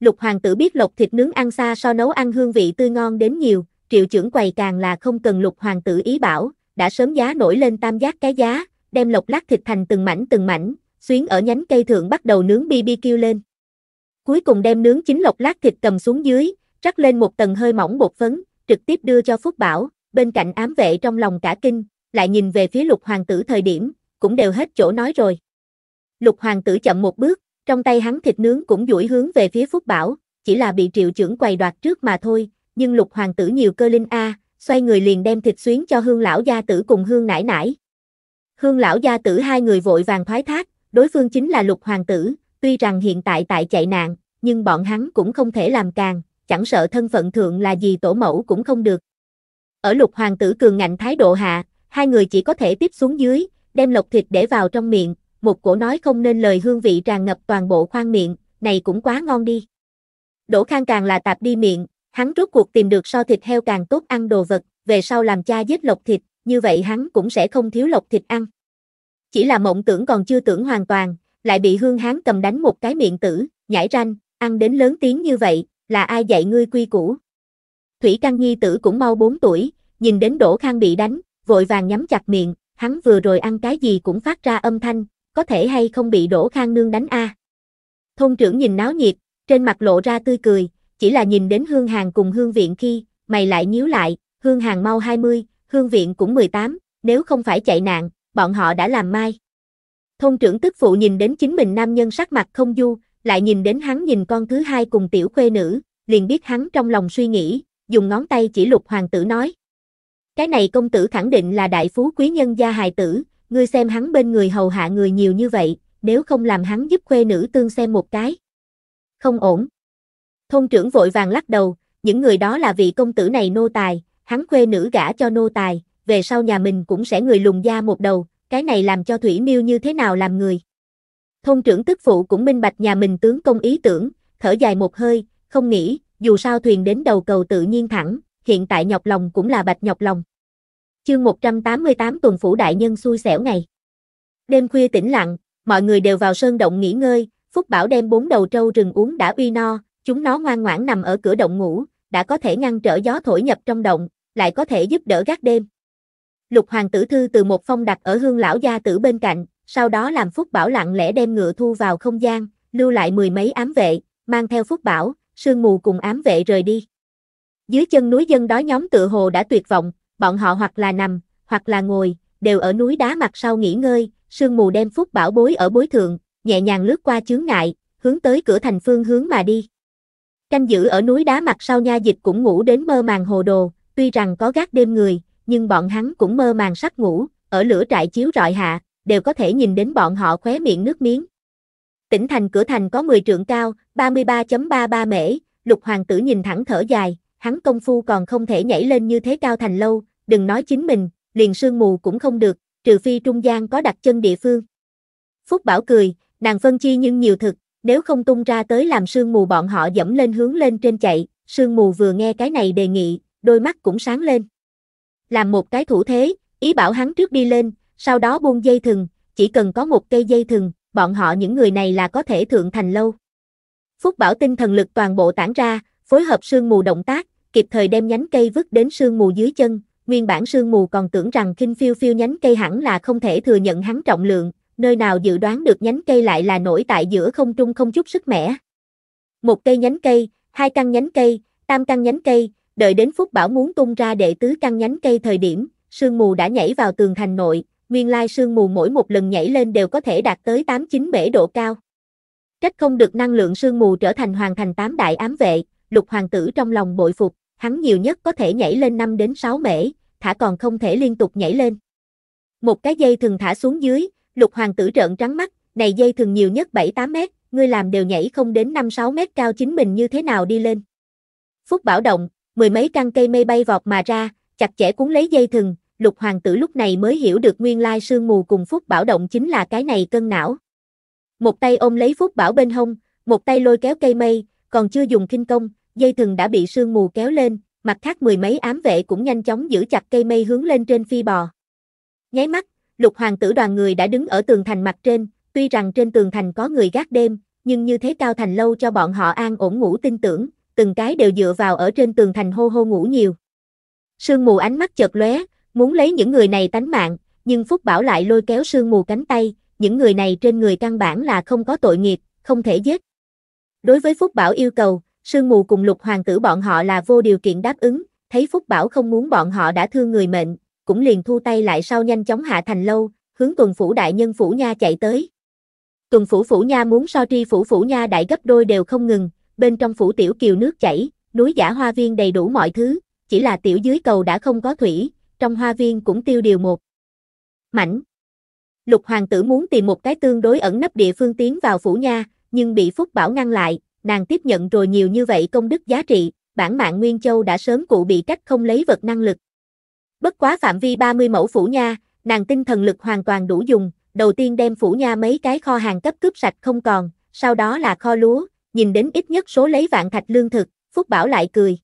Lục hoàng tử biết lộc thịt nướng ăn xa so nấu ăn hương vị tươi ngon đến nhiều, Triệu trưởng quầy càng là không cần Lục hoàng tử ý bảo, đã sớm giá nổi lên tam giác cái giá, đem lộc lát thịt thành từng mảnh, xuyến ở nhánh cây thượng bắt đầu nướng BBQ lên. Cuối cùng đem nướng chín lộc lát thịt cầm xuống dưới, rắc lên một tầng hơi mỏng bột phấn, trực tiếp đưa cho Phúc Bảo. Bên cạnh ám vệ trong lòng cả kinh, lại nhìn về phía Lục hoàng tử thời điểm, cũng đều hết chỗ nói rồi. Lục hoàng tử chậm một bước, trong tay hắn thịt nướng cũng duỗi hướng về phía Phúc Bảo, chỉ là bị Triệu trưởng quầy đoạt trước mà thôi, nhưng Lục hoàng tử nhiều cơ linh a, xoay người liền đem thịt xuyến cho Hương lão gia tử cùng Hương nãi nãi. Hương lão gia tử hai người vội vàng thoái thác, đối phương chính là Lục hoàng tử, tuy rằng hiện tại tại chạy nạn, nhưng bọn hắn cũng không thể làm càng, chẳng sợ thân phận thượng là gì tổ mẫu cũng không được. Ở Lục hoàng tử cường ngạnh thái độ hạ, hai người chỉ có thể tiếp xuống dưới, đem lộc thịt để vào trong miệng, một cổ nói không nên lời hương vị tràn ngập toàn bộ khoang miệng, này cũng quá ngon đi. Đỗ Khang càng là tạp đi miệng, hắn rốt cuộc tìm được so thịt heo càng tốt ăn đồ vật, về sau làm cha giết lộc thịt, như vậy hắn cũng sẽ không thiếu lộc thịt ăn. Chỉ là mộng tưởng còn chưa tưởng hoàn toàn, lại bị Hương hắn cầm đánh một cái miệng tử, nhảy ranh, ăn đến lớn tiếng như vậy, là ai dạy ngươi quy củ. Thủy Căn nhi tử cũng mau 4 tuổi, nhìn đến Đỗ Khang bị đánh, vội vàng nhắm chặt miệng, hắn vừa rồi ăn cái gì cũng phát ra âm thanh, có thể hay không bị Đỗ Khang nương đánh a. Thôn trưởng nhìn náo nhiệt, trên mặt lộ ra tươi cười, chỉ là nhìn đến Hương Hàn cùng Hương Viện khi, mày lại nhíu lại, Hương Hàn mau 20, Hương Viện cũng 18, nếu không phải chạy nạn, bọn họ đã làm mai. Thôn trưởng tức phụ nhìn đến chính mình nam nhân sắc mặt không du, lại nhìn đến hắn nhìn con thứ hai cùng tiểu khuê nữ, liền biết hắn trong lòng suy nghĩ, dùng ngón tay chỉ Lục hoàng tử nói. Cái này công tử khẳng định là đại phú quý nhân gia hài tử, ngươi xem hắn bên người hầu hạ người nhiều như vậy, nếu không làm hắn giúp khuê nữ tương xem một cái. Không ổn. Thôn trưởng vội vàng lắc đầu, những người đó là vị công tử này nô tài, hắn khuê nữ gả cho nô tài, về sau nhà mình cũng sẽ người lùng gia một đầu, cái này làm cho Thủy Miêu như thế nào làm người. Thôn trưởng tức phụ cũng minh bạch nhà mình tướng công ý tưởng, thở dài một hơi, không nghĩ, dù sao thuyền đến đầu cầu tự nhiên thẳng, hiện tại nhọc lòng cũng là bạch nhọc lòng. Chương 188 tuần phủ đại nhân xui xẻo ngày. Đêm khuya tĩnh lặng, mọi người đều vào sơn động nghỉ ngơi, Phúc Bảo đem 4 đầu trâu rừng uống đã uy no, chúng nó ngoan ngoãn nằm ở cửa động ngủ, đã có thể ngăn trở gió thổi nhập trong động, lại có thể giúp đỡ gác đêm. Lục hoàng tử thư từ một phong đặt ở Hương lão gia tử bên cạnh, sau đó làm Phúc Bảo lặng lẽ đem ngựa thu vào không gian, lưu lại mười mấy ám vệ, mang theo Phúc Bảo, Sương Mù cùng ám vệ rời đi. Dưới chân núi dân đói nhóm tựa hồ đã tuyệt vọng, bọn họ hoặc là nằm, hoặc là ngồi, đều ở núi đá mặt sau nghỉ ngơi. Sương Mù đem Phúc Bảo bối ở bối thượng, nhẹ nhàng lướt qua chướng ngại, hướng tới cửa thành phương hướng mà đi. Canh giữ ở núi đá mặt sau nha dịch cũng ngủ đến mơ màng hồ đồ, tuy rằng có gác đêm người, nhưng bọn hắn cũng mơ màng sắp ngủ, ở lửa trại chiếu rọi hạ, đều có thể nhìn đến bọn họ khóe miệng nước miếng. Tỉnh thành cửa thành có 10 trượng cao, 33.33 mễ, Lục hoàng tử nhìn thẳng thở dài, hắn công phu còn không thể nhảy lên như thế cao thành lâu, đừng nói chính mình, liền Sương Mù cũng không được, trừ phi trung gian có đặt chân địa phương. Phúc Bảo cười, nàng phân chi nhưng nhiều thực, nếu không tung ra tới làm Sương Mù bọn họ dẫm lên hướng lên trên chạy. Sương Mù vừa nghe cái này đề nghị, đôi mắt cũng sáng lên. Làm một cái thủ thế, ý bảo hắn trước đi lên, sau đó buông dây thừng, chỉ cần có một cây dây thừng, bọn họ những người này là có thể thượng thành lâu. Phúc Bảo tinh thần lực toàn bộ tản ra, phối hợp Sương Mù động tác, kịp thời đem nhánh cây vứt đến Sương Mù dưới chân. Nguyên bản Sương Mù còn tưởng rằng khinh phiêu phiêu nhánh cây hẳn là không thể thừa nhận hắn trọng lượng, nơi nào dự đoán được nhánh cây lại là nổi tại giữa không trung không chút sức mẻ. Một cây nhánh cây, hai căn nhánh cây, tam căn nhánh cây, đợi đến Phúc Bảo muốn tung ra đệ tứ căn nhánh cây thời điểm, Sương Mù đã nhảy vào tường thành nội. Nguyên lai Sương Mù mỗi một lần nhảy lên đều có thể đạt tới 8-9 mễ độ cao. Trách không được năng lượng Sương Mù trở thành hoàn thành 8 đại ám vệ, Lục hoàng tử trong lòng bội phục, hắn nhiều nhất có thể nhảy lên 5-6 mễ, thả còn không thể liên tục nhảy lên. Một cái dây thường thả xuống dưới, Lục hoàng tử trợn trắng mắt, này dây thường nhiều nhất 7-8 mét, ngươi làm đều nhảy không đến 5-6 mét cao chính mình như thế nào đi lên. Phúc Bảo động, mười mấy căn cây mây bay vọt mà ra, chặt chẽ cuốn lấy dây thường. Lục hoàng tử lúc này mới hiểu được nguyên lai Sương Mù cùng Phúc Bảo động chính là cái này cân não. Một tay ôm lấy Phúc Bảo bên hông, một tay lôi kéo cây mây, còn chưa dùng khinh công, dây thừng đã bị Sương Mù kéo lên, mặt khác mười mấy ám vệ cũng nhanh chóng giữ chặt cây mây hướng lên trên phi bò. Nháy mắt, Lục hoàng tử đoàn người đã đứng ở tường thành mặt trên, tuy rằng trên tường thành có người gác đêm, nhưng như thế cao thành lâu cho bọn họ an ổn ngủ tin tưởng, từng cái đều dựa vào ở trên tường thành hô hô ngủ nhiều. Sương Mù ánh mắt chợt lóe, muốn lấy những người này tánh mạng, nhưng Phúc Bảo lại lôi kéo Sương Mù cánh tay, những người này trên người căn bản là không có tội nghiệp, không thể giết. Đối với Phúc Bảo yêu cầu, Sương Mù cùng Lục Hoàng tử bọn họ là vô điều kiện đáp ứng, thấy Phúc Bảo không muốn bọn họ đã thương người mệnh, cũng liền thu tay lại sau nhanh chóng hạ thành lâu, hướng Tuần Phủ Đại Nhân Phủ Nha chạy tới. Tuần Phủ Phủ Nha muốn so tri Phủ Phủ Nha đại gấp đôi đều không ngừng, bên trong Phủ Tiểu Kiều nước chảy, núi giả hoa viên đầy đủ mọi thứ, chỉ là tiểu dưới cầu đã không có thủy, trong hoa viên cũng tiêu điều một mảnh. Lục Hoàng tử muốn tìm một cái tương đối ẩn nấp địa phương tiến vào Phủ Nha, nhưng bị Phúc Bảo ngăn lại, nàng tiếp nhận rồi nhiều như vậy công đức giá trị, bản mạng Nguyên Châu đã sớm cụ bị cách không lấy vật năng lực. Bất quá phạm vi 30 mẫu Phủ Nha, nàng tinh thần lực hoàn toàn đủ dùng, đầu tiên đem Phủ Nha mấy cái kho hàng cấp cướp sạch không còn, sau đó là kho lúa, nhìn đến ít nhất số lấy vạn thạch lương thực, Phúc Bảo lại cười.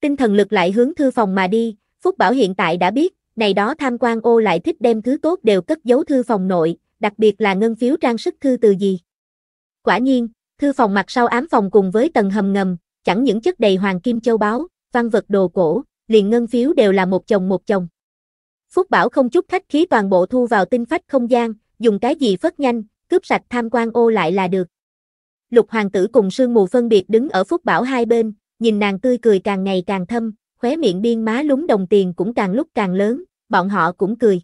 Tinh thần lực lại hướng thư phòng mà đi, Phúc Bảo hiện tại đã biết, này đó tham quan ô lại thích đem thứ tốt đều cất giấu thư phòng nội, đặc biệt là ngân phiếu trang sức thư từ gì. Quả nhiên, thư phòng mặt sau ám phòng cùng với tầng hầm ngầm, chẳng những chất đầy hoàng kim châu báu, văn vật đồ cổ, liền ngân phiếu đều là một chồng một chồng. Phúc Bảo không chút khách khí toàn bộ thu vào tinh phách không gian, dùng cái gì phất nhanh, cướp sạch tham quan ô lại là được. Lục Hoàng tử cùng Sương Mù phân biệt đứng ở Phúc Bảo hai bên, nhìn nàng tươi cười càng ngày càng thâm, khóe miệng biên má lúng đồng tiền cũng càng lúc càng lớn, bọn họ cũng cười.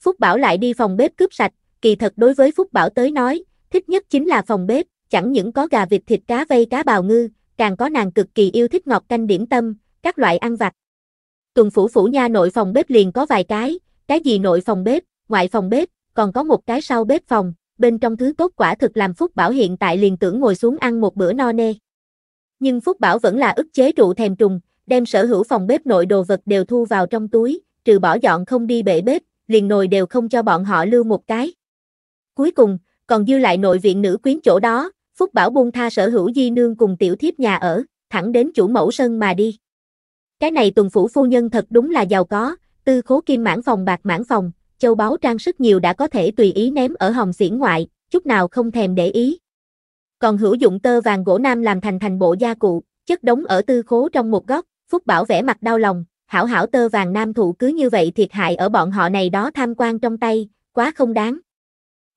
Phúc Bảo lại đi phòng bếp cướp sạch, kỳ thật đối với Phúc Bảo tới nói, thích nhất chính là phòng bếp, chẳng những có gà vịt thịt cá vây cá bào ngư, càng có nàng cực kỳ yêu thích ngọt canh điểm tâm, các loại ăn vặt. Tuần Phủ Phủ Nha nội phòng bếp liền có vài cái gì nội phòng bếp, ngoại phòng bếp, còn có một cái sau bếp phòng, bên trong thứ tốt quả thực làm Phúc Bảo hiện tại liền tưởng ngồi xuống ăn một bữa no nê. Nhưng Phúc Bảo vẫn là ức chế trụ thèm trùng, đem sở hữu phòng bếp nội đồ vật đều thu vào trong túi, trừ bỏ dọn không đi bể bếp, liền nồi đều không cho bọn họ lưu một cái. Cuối cùng, còn dư lại nội viện nữ quyến chỗ đó, Phúc Bảo buông tha sở hữu di nương cùng tiểu thiếp nhà ở, thẳng đến chủ mẫu sân mà đi. Cái này Tuần Phủ phu nhân thật đúng là giàu có, tư khố kim mãn phòng bạc mãn phòng, châu báu trang sức nhiều đã có thể tùy ý ném ở hồng xiển ngoại, chút nào không thèm để ý. Còn hữu dụng tơ vàng gỗ nam làm thành bộ gia cụ, chất đống ở tư khố trong một góc, Phúc Bảo vẻ mặt đau lòng, hảo hảo tơ vàng nam thụ cứ như vậy thiệt hại ở bọn họ này đó tham quan trong tay, quá không đáng.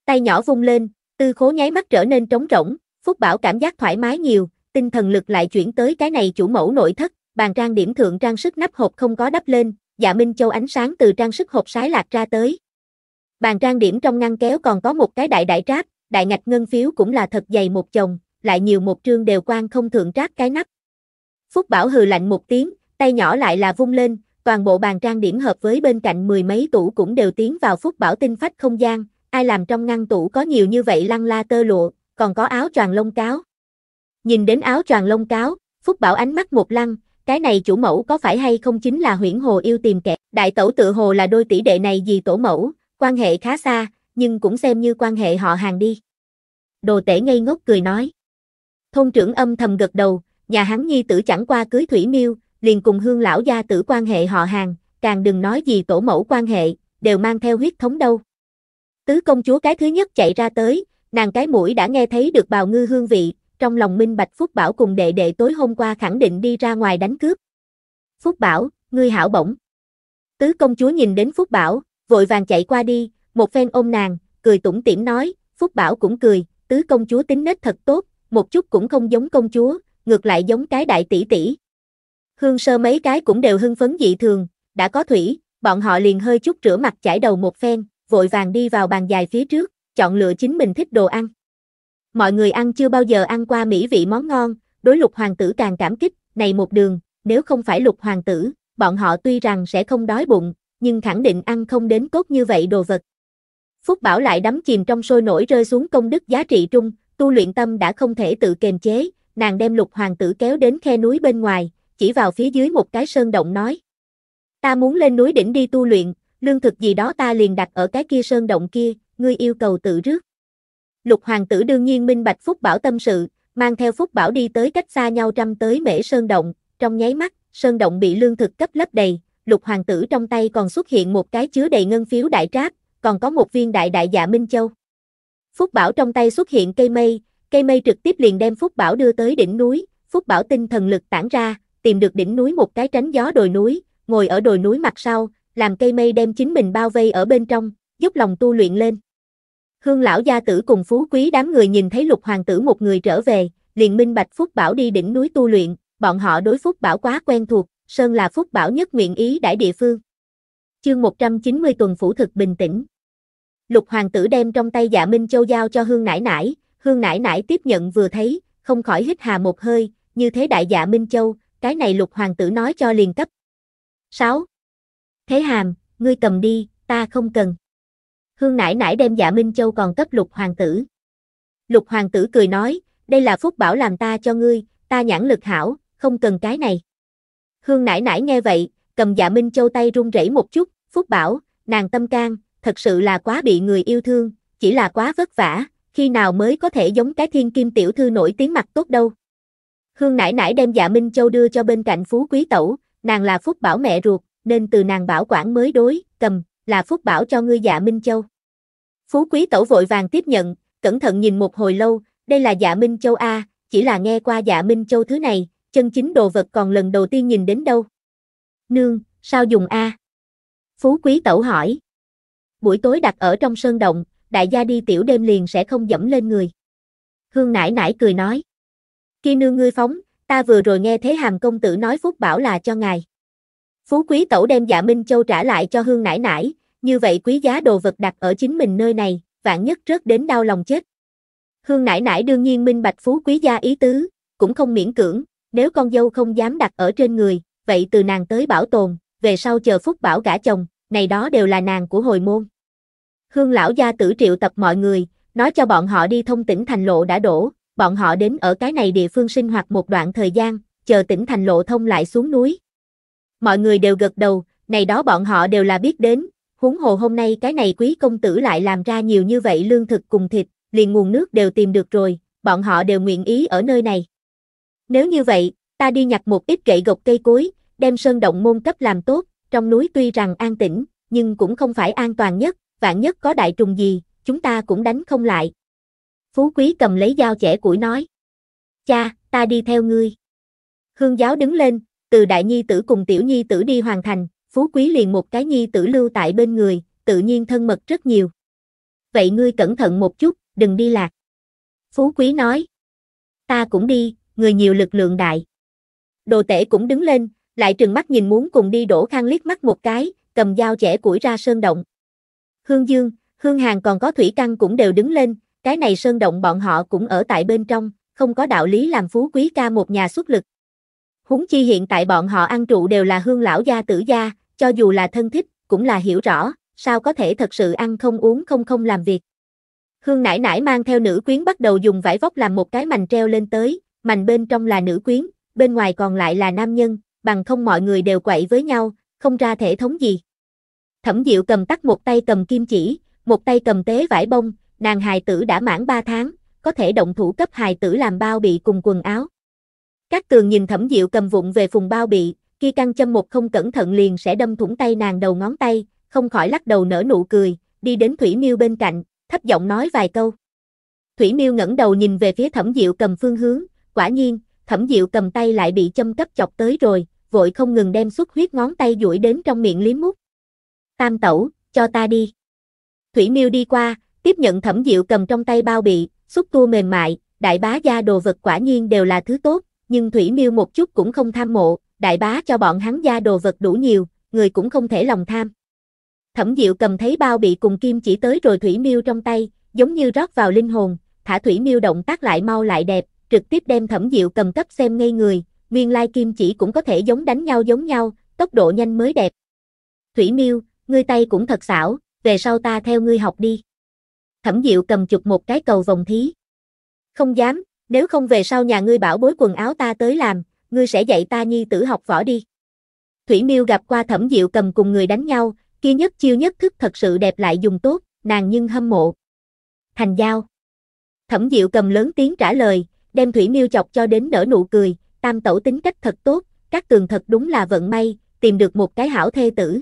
Tay nhỏ vung lên, tư khố nháy mắt trở nên trống rỗng, Phúc Bảo cảm giác thoải mái nhiều, tinh thần lực lại chuyển tới cái này chủ mẫu nội thất, bàn trang điểm thượng trang sức nắp hộp không có đắp lên, Dạ Minh Châu ánh sáng từ trang sức hộp sái lạc ra tới. Bàn trang điểm trong ngăn kéo còn có một cái đại tráp, đại ngạch ngân phiếu cũng là thật dày một chồng, lại nhiều một trương đều quan không thượng tráp cái nắp. Phúc Bảo hừ lạnh một tiếng, tay nhỏ lại là vung lên, toàn bộ bàn trang điểm hợp với bên cạnh mười mấy tủ cũng đều tiến vào Phúc Bảo tinh phách không gian, ai làm trong ngăn tủ có nhiều như vậy lăng la tơ lụa, còn có áo choàng lông cáo. Nhìn đến áo choàng lông cáo, Phúc Bảo ánh mắt một lăng, cái này chủ mẫu có phải hay không chính là Huyễn Hồ yêu tìm kẻ, đại tẩu tự hồ là đôi tỷ đệ này dì tổ mẫu, quan hệ khá xa, nhưng cũng xem như quan hệ họ hàng đi. Đồ Tể ngây ngốc cười nói. Thôn trưởng âm thầm gật đầu, nhà hắn nhi tử chẳng qua cưới Thủy Miêu, liền cùng Hương lão gia tử quan hệ họ hàng, càng đừng nói gì tổ mẫu quan hệ, đều mang theo huyết thống đâu. Tứ công chúa cái thứ nhất chạy ra tới, nàng cái mũi đã nghe thấy được bào ngư hương vị, trong lòng minh bạch Phúc Bảo cùng đệ đệ tối hôm qua khẳng định đi ra ngoài đánh cướp. Phúc Bảo, ngươi hảo bổng. Tứ công chúa nhìn đến Phúc Bảo, vội vàng chạy qua đi, một phen ôm nàng, cười tủm tỉm nói, Phúc Bảo cũng cười, tứ công chúa tính nết thật tốt, một chút cũng không giống công chúa, ngược lại giống cái đại tỷ tỷ. Hương Sơ mấy cái cũng đều hưng phấn dị thường, đã có thủy, bọn họ liền hơi chút rửa mặt chải đầu một phen, vội vàng đi vào bàn dài phía trước, chọn lựa chính mình thích đồ ăn. Mọi người ăn chưa bao giờ ăn qua mỹ vị món ngon, đối Lục Hoàng tử càng cảm kích, này một đường, nếu không phải Lục Hoàng tử, bọn họ tuy rằng sẽ không đói bụng, nhưng khẳng định ăn không đến cốt như vậy đồ vật. Phúc Bảo lại đắm chìm trong sôi nổi rơi xuống công đức giá trị trung, tu luyện tâm đã không thể tự kiềm chế, nàng đem Lục Hoàng tử kéo đến khe núi bên ngoài, chỉ vào phía dưới một cái sơn động nói. Ta muốn lên núi đỉnh đi tu luyện, lương thực gì đó ta liền đặt ở cái kia sơn động kia, ngươi yêu cầu tự rước. Lục Hoàng tử đương nhiên minh bạch Phúc Bảo tâm sự, mang theo Phúc Bảo đi tới cách xa nhau trăm tới mễ sơn động, trong nháy mắt, sơn động bị lương thực cấp lấp đầy, Lục Hoàng tử trong tay còn xuất hiện một cái chứa đầy ngân phiếu đại tráp, còn có một viên đại Dạ Minh Châu. Phúc Bảo trong tay xuất hiện cây mây trực tiếp liền đem Phúc Bảo đưa tới đỉnh núi, Phúc Bảo tinh thần lực tản ra, tìm được đỉnh núi một cái tránh gió đồi núi, ngồi ở đồi núi mặt sau, làm cây mây đem chính mình bao vây ở bên trong, giúp lòng tu luyện lên. Hương lão gia tử cùng phú quý đám người nhìn thấy Lục hoàng tử một người trở về, liền minh bạch Phúc Bảo đi đỉnh núi tu luyện, bọn họ đối Phúc Bảo quá quen thuộc, sơn là Phúc Bảo nhất nguyện ý đãi địa phương. Chương 190 tuần phủ thực bình tĩnh. Lục hoàng tử đem trong tay Dạ Minh Châu giao cho Hương nãi nãi tiếp nhận vừa thấy, không khỏi hít hà một hơi, như thế đại Dạ Minh Châu, cái này Lục hoàng tử nói cho liền cấp. 6. Thế Hàm, ngươi cầm đi, ta không cần. Hương nãi nãi đem Dạ Minh Châu còn cấp Lục hoàng tử. Lục hoàng tử cười nói, đây là Phúc Bảo làm ta cho ngươi, ta nhãn lực hảo, không cần cái này. Hương nãi nãi nghe vậy, cầm Dạ Minh Châu tay run rẩy một chút, Phúc Bảo, nàng tâm can, thật sự là quá bị người yêu thương, chỉ là quá vất vả, khi nào mới có thể giống cái thiên kim tiểu thư nổi tiếng mặt tốt đâu. Hương nãi nãi đem Dạ Minh Châu đưa cho bên cạnh Phú Quý Tẩu, nàng là Phúc Bảo mẹ ruột, nên từ nàng bảo quản mới đối, cầm, là Phúc Bảo cho ngươi Dạ Minh Châu. Phú Quý Tẩu vội vàng tiếp nhận, cẩn thận nhìn một hồi lâu, đây là Dạ Minh Châu a, chỉ là nghe qua Dạ Minh Châu thứ này, chân chính đồ vật còn lần đầu tiên nhìn đến đâu. Nương, sao dùng a? Phú Quý Tẩu hỏi. Buổi tối đặt ở trong sơn động, đại gia đi tiểu đêm liền sẽ không dẫm lên người. Hương nãi nãi cười nói. Khi nương ngươi phóng, ta vừa rồi nghe Thế Hàm công tử nói Phúc Bảo là cho ngài. Phú Quý Tẩu đem Dạ Minh Châu trả lại cho Hương nãi nãi, như vậy quý giá đồ vật đặt ở chính mình nơi này, vạn nhất rớt đến đau lòng chết. Hương nãi nãi đương nhiên minh bạch Phú Quý gia ý tứ, cũng không miễn cưỡng, nếu con dâu không dám đặt ở trên người, vậy từ nàng tới bảo tồn, về sau chờ Phúc Bảo gả chồng, này đó đều là nàng của hồi môn. Hương lão gia tử triệu tập mọi người, nói cho bọn họ đi thông tỉnh thành lộ đã đổ, bọn họ đến ở cái này địa phương sinh hoạt một đoạn thời gian, chờ tỉnh thành lộ thông lại xuống núi. Mọi người đều gật đầu, này đó bọn họ đều là biết đến, huống hồ hôm nay cái này quý công tử lại làm ra nhiều như vậy lương thực cùng thịt, liền nguồn nước đều tìm được rồi, bọn họ đều nguyện ý ở nơi này. Nếu như vậy, ta đi nhặt một ít gậy gộc cây cối, đem sơn động môn cấp làm tốt, trong núi tuy rằng an tĩnh, nhưng cũng không phải an toàn nhất, vạn nhất có đại trùng gì, chúng ta cũng đánh không lại. Phú Quý cầm lấy dao chẻ củi nói. Cha, ta đi theo ngươi. Hương giáo đứng lên, từ đại nhi tử cùng tiểu nhi tử đi hoàn thành, Phú Quý liền một cái nhi tử lưu tại bên người, tự nhiên thân mật rất nhiều. Vậy ngươi cẩn thận một chút, đừng đi lạc. Phú Quý nói. Ta cũng đi, người nhiều lực lượng đại. Đồ Tể cũng đứng lên, lại trừng mắt nhìn muốn cùng đi Đỗ Khang liếc mắt một cái, cầm dao chẻ củi ra sơn động. Hương Dương, Hương Hàn còn có Thủy Căn cũng đều đứng lên, cái này sơn động bọn họ cũng ở tại bên trong, không có đạo lý làm Phú Quý ca một nhà xuất lực. Huống chi hiện tại bọn họ ăn trụ đều là Hương lão gia tử gia, cho dù là thân thích, cũng là hiểu rõ, sao có thể thật sự ăn không uống không làm việc. Hương nãi nãi mang theo nữ quyến bắt đầu dùng vải vóc làm một cái mành treo lên tới, mành bên trong là nữ quyến, bên ngoài còn lại là nam nhân, bằng không mọi người đều quậy với nhau, không ra thể thống gì. Thẩm Diệu cầm tắt một tay cầm kim chỉ, một tay cầm tế vải bông, nàng hài tử đã mãn 3 tháng, có thể động thủ cấp hài tử làm bao bị cùng quần áo. Các Tường nhìn Thẩm Diệu cầm vụng về phùng bao bị, khi căn châm một không cẩn thận liền sẽ đâm thủng tay nàng đầu ngón tay, không khỏi lắc đầu nở nụ cười, đi đến Thủy Miêu bên cạnh, thấp giọng nói vài câu. Thủy Miêu ngẩng đầu nhìn về phía Thẩm Diệu cầm phương hướng, quả nhiên, Thẩm Diệu cầm tay lại bị châm cấp chọc tới rồi, vội không ngừng đem xuất huyết ngón tay duỗi đến trong miệng liếm mút. Tam tẩu, cho ta đi. Thủy Miêu đi qua, tiếp nhận Thẩm Diệu cầm trong tay bao bị, xúc tua mềm mại, đại bá gia đồ vật quả nhiên đều là thứ tốt, nhưng Thủy Miêu một chút cũng không tham mộ, đại bá cho bọn hắn gia đồ vật đủ nhiều, người cũng không thể lòng tham. Thẩm Diệu cầm thấy bao bị cùng kim chỉ tới rồi Thủy Miêu trong tay, giống như rót vào linh hồn, thả Thủy Miêu động tác lại mau lại đẹp, trực tiếp đem Thẩm Diệu cầm cấp xem ngây người, nguyên lai kim chỉ cũng có thể giống đánh nhau giống nhau, tốc độ nhanh mới đẹp. Thủy Miêu, ngươi tay cũng thật xảo, về sau ta theo ngươi học đi. Thẩm Diệu cầm chụp một cái cầu vòng thí. Không dám, nếu không về sau nhà ngươi bảo bối quần áo ta tới làm, ngươi sẽ dạy ta nhi tử học võ đi. Thủy Miêu gặp qua Thẩm Diệu cầm cùng người đánh nhau, kia nhất chiêu nhất thức thật sự đẹp lại dùng tốt, nàng nhưng hâm mộ. Thành giao. Thẩm Diệu cầm lớn tiếng trả lời, đem Thủy Miêu chọc cho đến nở nụ cười, tam tẩu tính cách thật tốt, các Tường thật đúng là vận may, tìm được một cái hảo thê tử.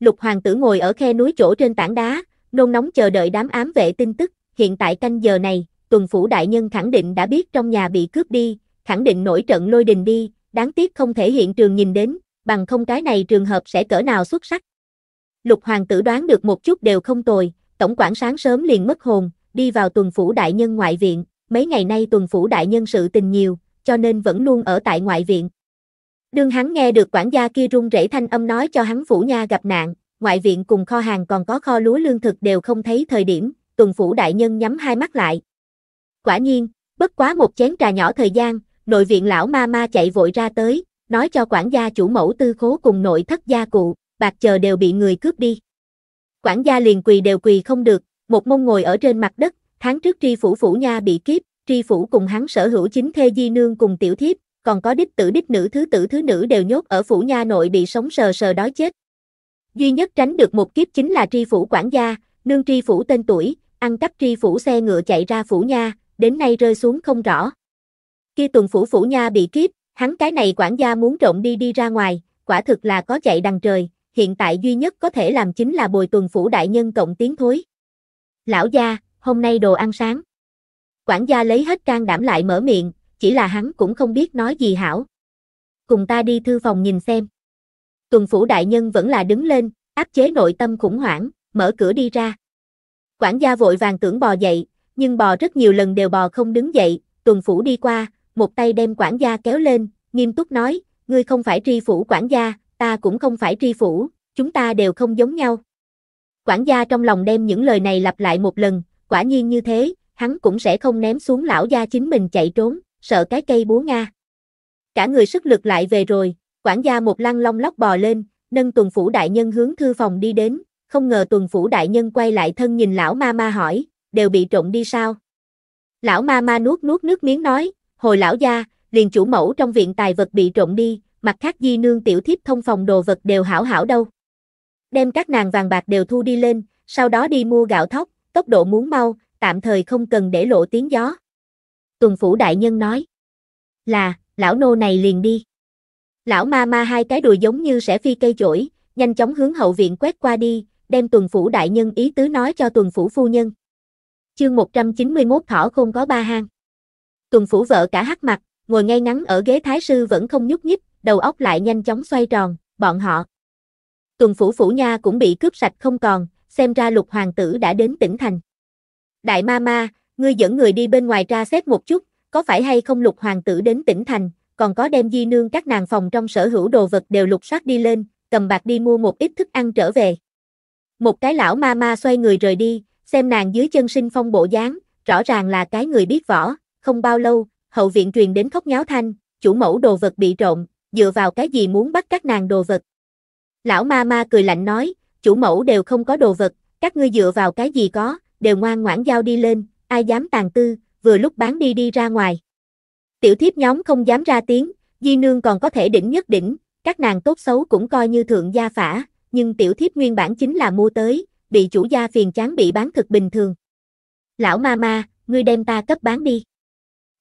Lục hoàng tử ngồi ở khe núi chỗ trên tảng đá, nôn nóng chờ đợi đám ám vệ tin tức, hiện tại canh giờ này, tuần phủ đại nhân khẳng định đã biết trong nhà bị cướp đi, khẳng định nổi trận lôi đình đi, đáng tiếc không thể hiện trường nhìn đến, bằng không cái này trường hợp sẽ cỡ nào xuất sắc. Lục hoàng tử đoán được một chút đều không tồi, tổng quản sáng sớm liền mất hồn, đi vào tuần phủ đại nhân ngoại viện, mấy ngày nay tuần phủ đại nhân sự tình nhiều, cho nên vẫn luôn ở tại ngoại viện. Đương hắn nghe được quản gia kia run rẩy thanh âm nói cho hắn phủ nha gặp nạn, ngoại viện cùng kho hàng còn có kho lúa lương thực đều không thấy thời điểm, tuần phủ đại nhân nhắm hai mắt lại. Quả nhiên, bất quá một chén trà nhỏ thời gian, nội viện lão ma ma chạy vội ra tới, nói cho quản gia chủ mẫu tư khố cùng nội thất gia cụ, bạc chờ đều bị người cướp đi. Quản gia liền quỳ đều quỳ không được, một mông ngồi ở trên mặt đất, tháng trước tri phủ phủ nha bị kiếp, tri phủ cùng hắn sở hữu chính thê di nương cùng tiểu thiếp, còn có đích nữ thứ nữ đều nhốt ở phủ nha nội bị sống sờ sờ đói chết. Duy nhất tránh được một kiếp chính là tri phủ quản gia, nương tri phủ tên tuổi, ăn cắp tri phủ xe ngựa chạy ra phủ nha, đến nay rơi xuống không rõ. Khi tuần phủ phủ nha bị kiếp, hắn cái này quản gia muốn trộm đi ra ngoài, quả thực là có chạy đằng trời, hiện tại duy nhất có thể làm chính là bồi tuần phủ đại nhân cộng tiến thối. Lão gia, hôm nay đồ ăn sáng. Quản gia lấy hết can đảm lại mở miệng, chỉ là hắn cũng không biết nói gì hảo. Cùng ta đi thư phòng nhìn xem. Tuần phủ đại nhân vẫn là đứng lên, áp chế nội tâm khủng hoảng, mở cửa đi ra. Quản gia vội vàng tưởng bò dậy, nhưng bò rất nhiều lần đều bò không đứng dậy, tuần phủ đi qua, một tay đem quản gia kéo lên, nghiêm túc nói, ngươi không phải tri phủ quản gia, ta cũng không phải tri phủ, chúng ta đều không giống nhau. Quản gia trong lòng đem những lời này lặp lại một lần, quả nhiên như thế, hắn cũng sẽ không ném xuống lão gia chính mình chạy trốn, sợ cái cây búa Nga. Cả người sức lực lại về rồi, quản gia một lăn long lóc bò lên, nâng tuần phủ đại nhân hướng thư phòng đi đến, không ngờ tuần phủ đại nhân quay lại thân nhìn lão ma ma hỏi, đều bị trộm đi sao? Lão ma ma nuốt nước miếng nói, hồi lão gia, liền chủ mẫu trong viện tài vật bị trộm đi, mặt khác di nương tiểu thiếp thông phòng đồ vật đều hảo hảo đâu. Đem các nàng vàng bạc đều thu đi lên, sau đó đi mua gạo thóc, tốc độ muốn mau, tạm thời không cần để lộ tiếng gió. Tuần phủ đại nhân nói, là, lão nô này liền đi. Lão ma ma hai cái đùi giống như sẽ phi cây chổi, nhanh chóng hướng hậu viện quét qua đi, đem tuần phủ đại nhân ý tứ nói cho tuần phủ phu nhân. Chương 191 thỏ không có ba hang. Tuần phủ vợ cả hắc mặt, ngồi ngay ngắn ở ghế thái sư vẫn không nhúc nhích, đầu óc lại nhanh chóng xoay tròn, bọn họ. Tuần phủ phủ nha cũng bị cướp sạch không còn, xem ra lục hoàng tử đã đến tỉnh thành. Đại ma ma, ngươi dẫn người đi bên ngoài tra xét một chút, có phải hay không lục hoàng tử đến tỉnh thành, còn có đem di nương các nàng phòng trong sở hữu đồ vật đều lục soát đi lên, cầm bạc đi mua một ít thức ăn trở về. Một cái lão ma ma xoay người rời đi, xem nàng dưới chân sinh phong bộ dáng, rõ ràng là cái người biết võ, không bao lâu, hậu viện truyền đến khóc nháo thanh, chủ mẫu đồ vật bị trộm, dựa vào cái gì muốn bắt các nàng đồ vật. Lão ma ma cười lạnh nói, chủ mẫu đều không có đồ vật, các ngươi dựa vào cái gì có, đều ngoan ngoãn giao đi lên, ai dám tàn tư, vừa lúc bán đi ra ngoài. Tiểu thiếp nhóm không dám ra tiếng, di nương còn có thể đỉnh nhất đỉnh, các nàng tốt xấu cũng coi như thượng gia phả, nhưng tiểu thiếp nguyên bản chính là mua tới, bị chủ gia phiền chán bị bán thực bình thường. Lão ma ma, ngươi đem ta cấp bán đi.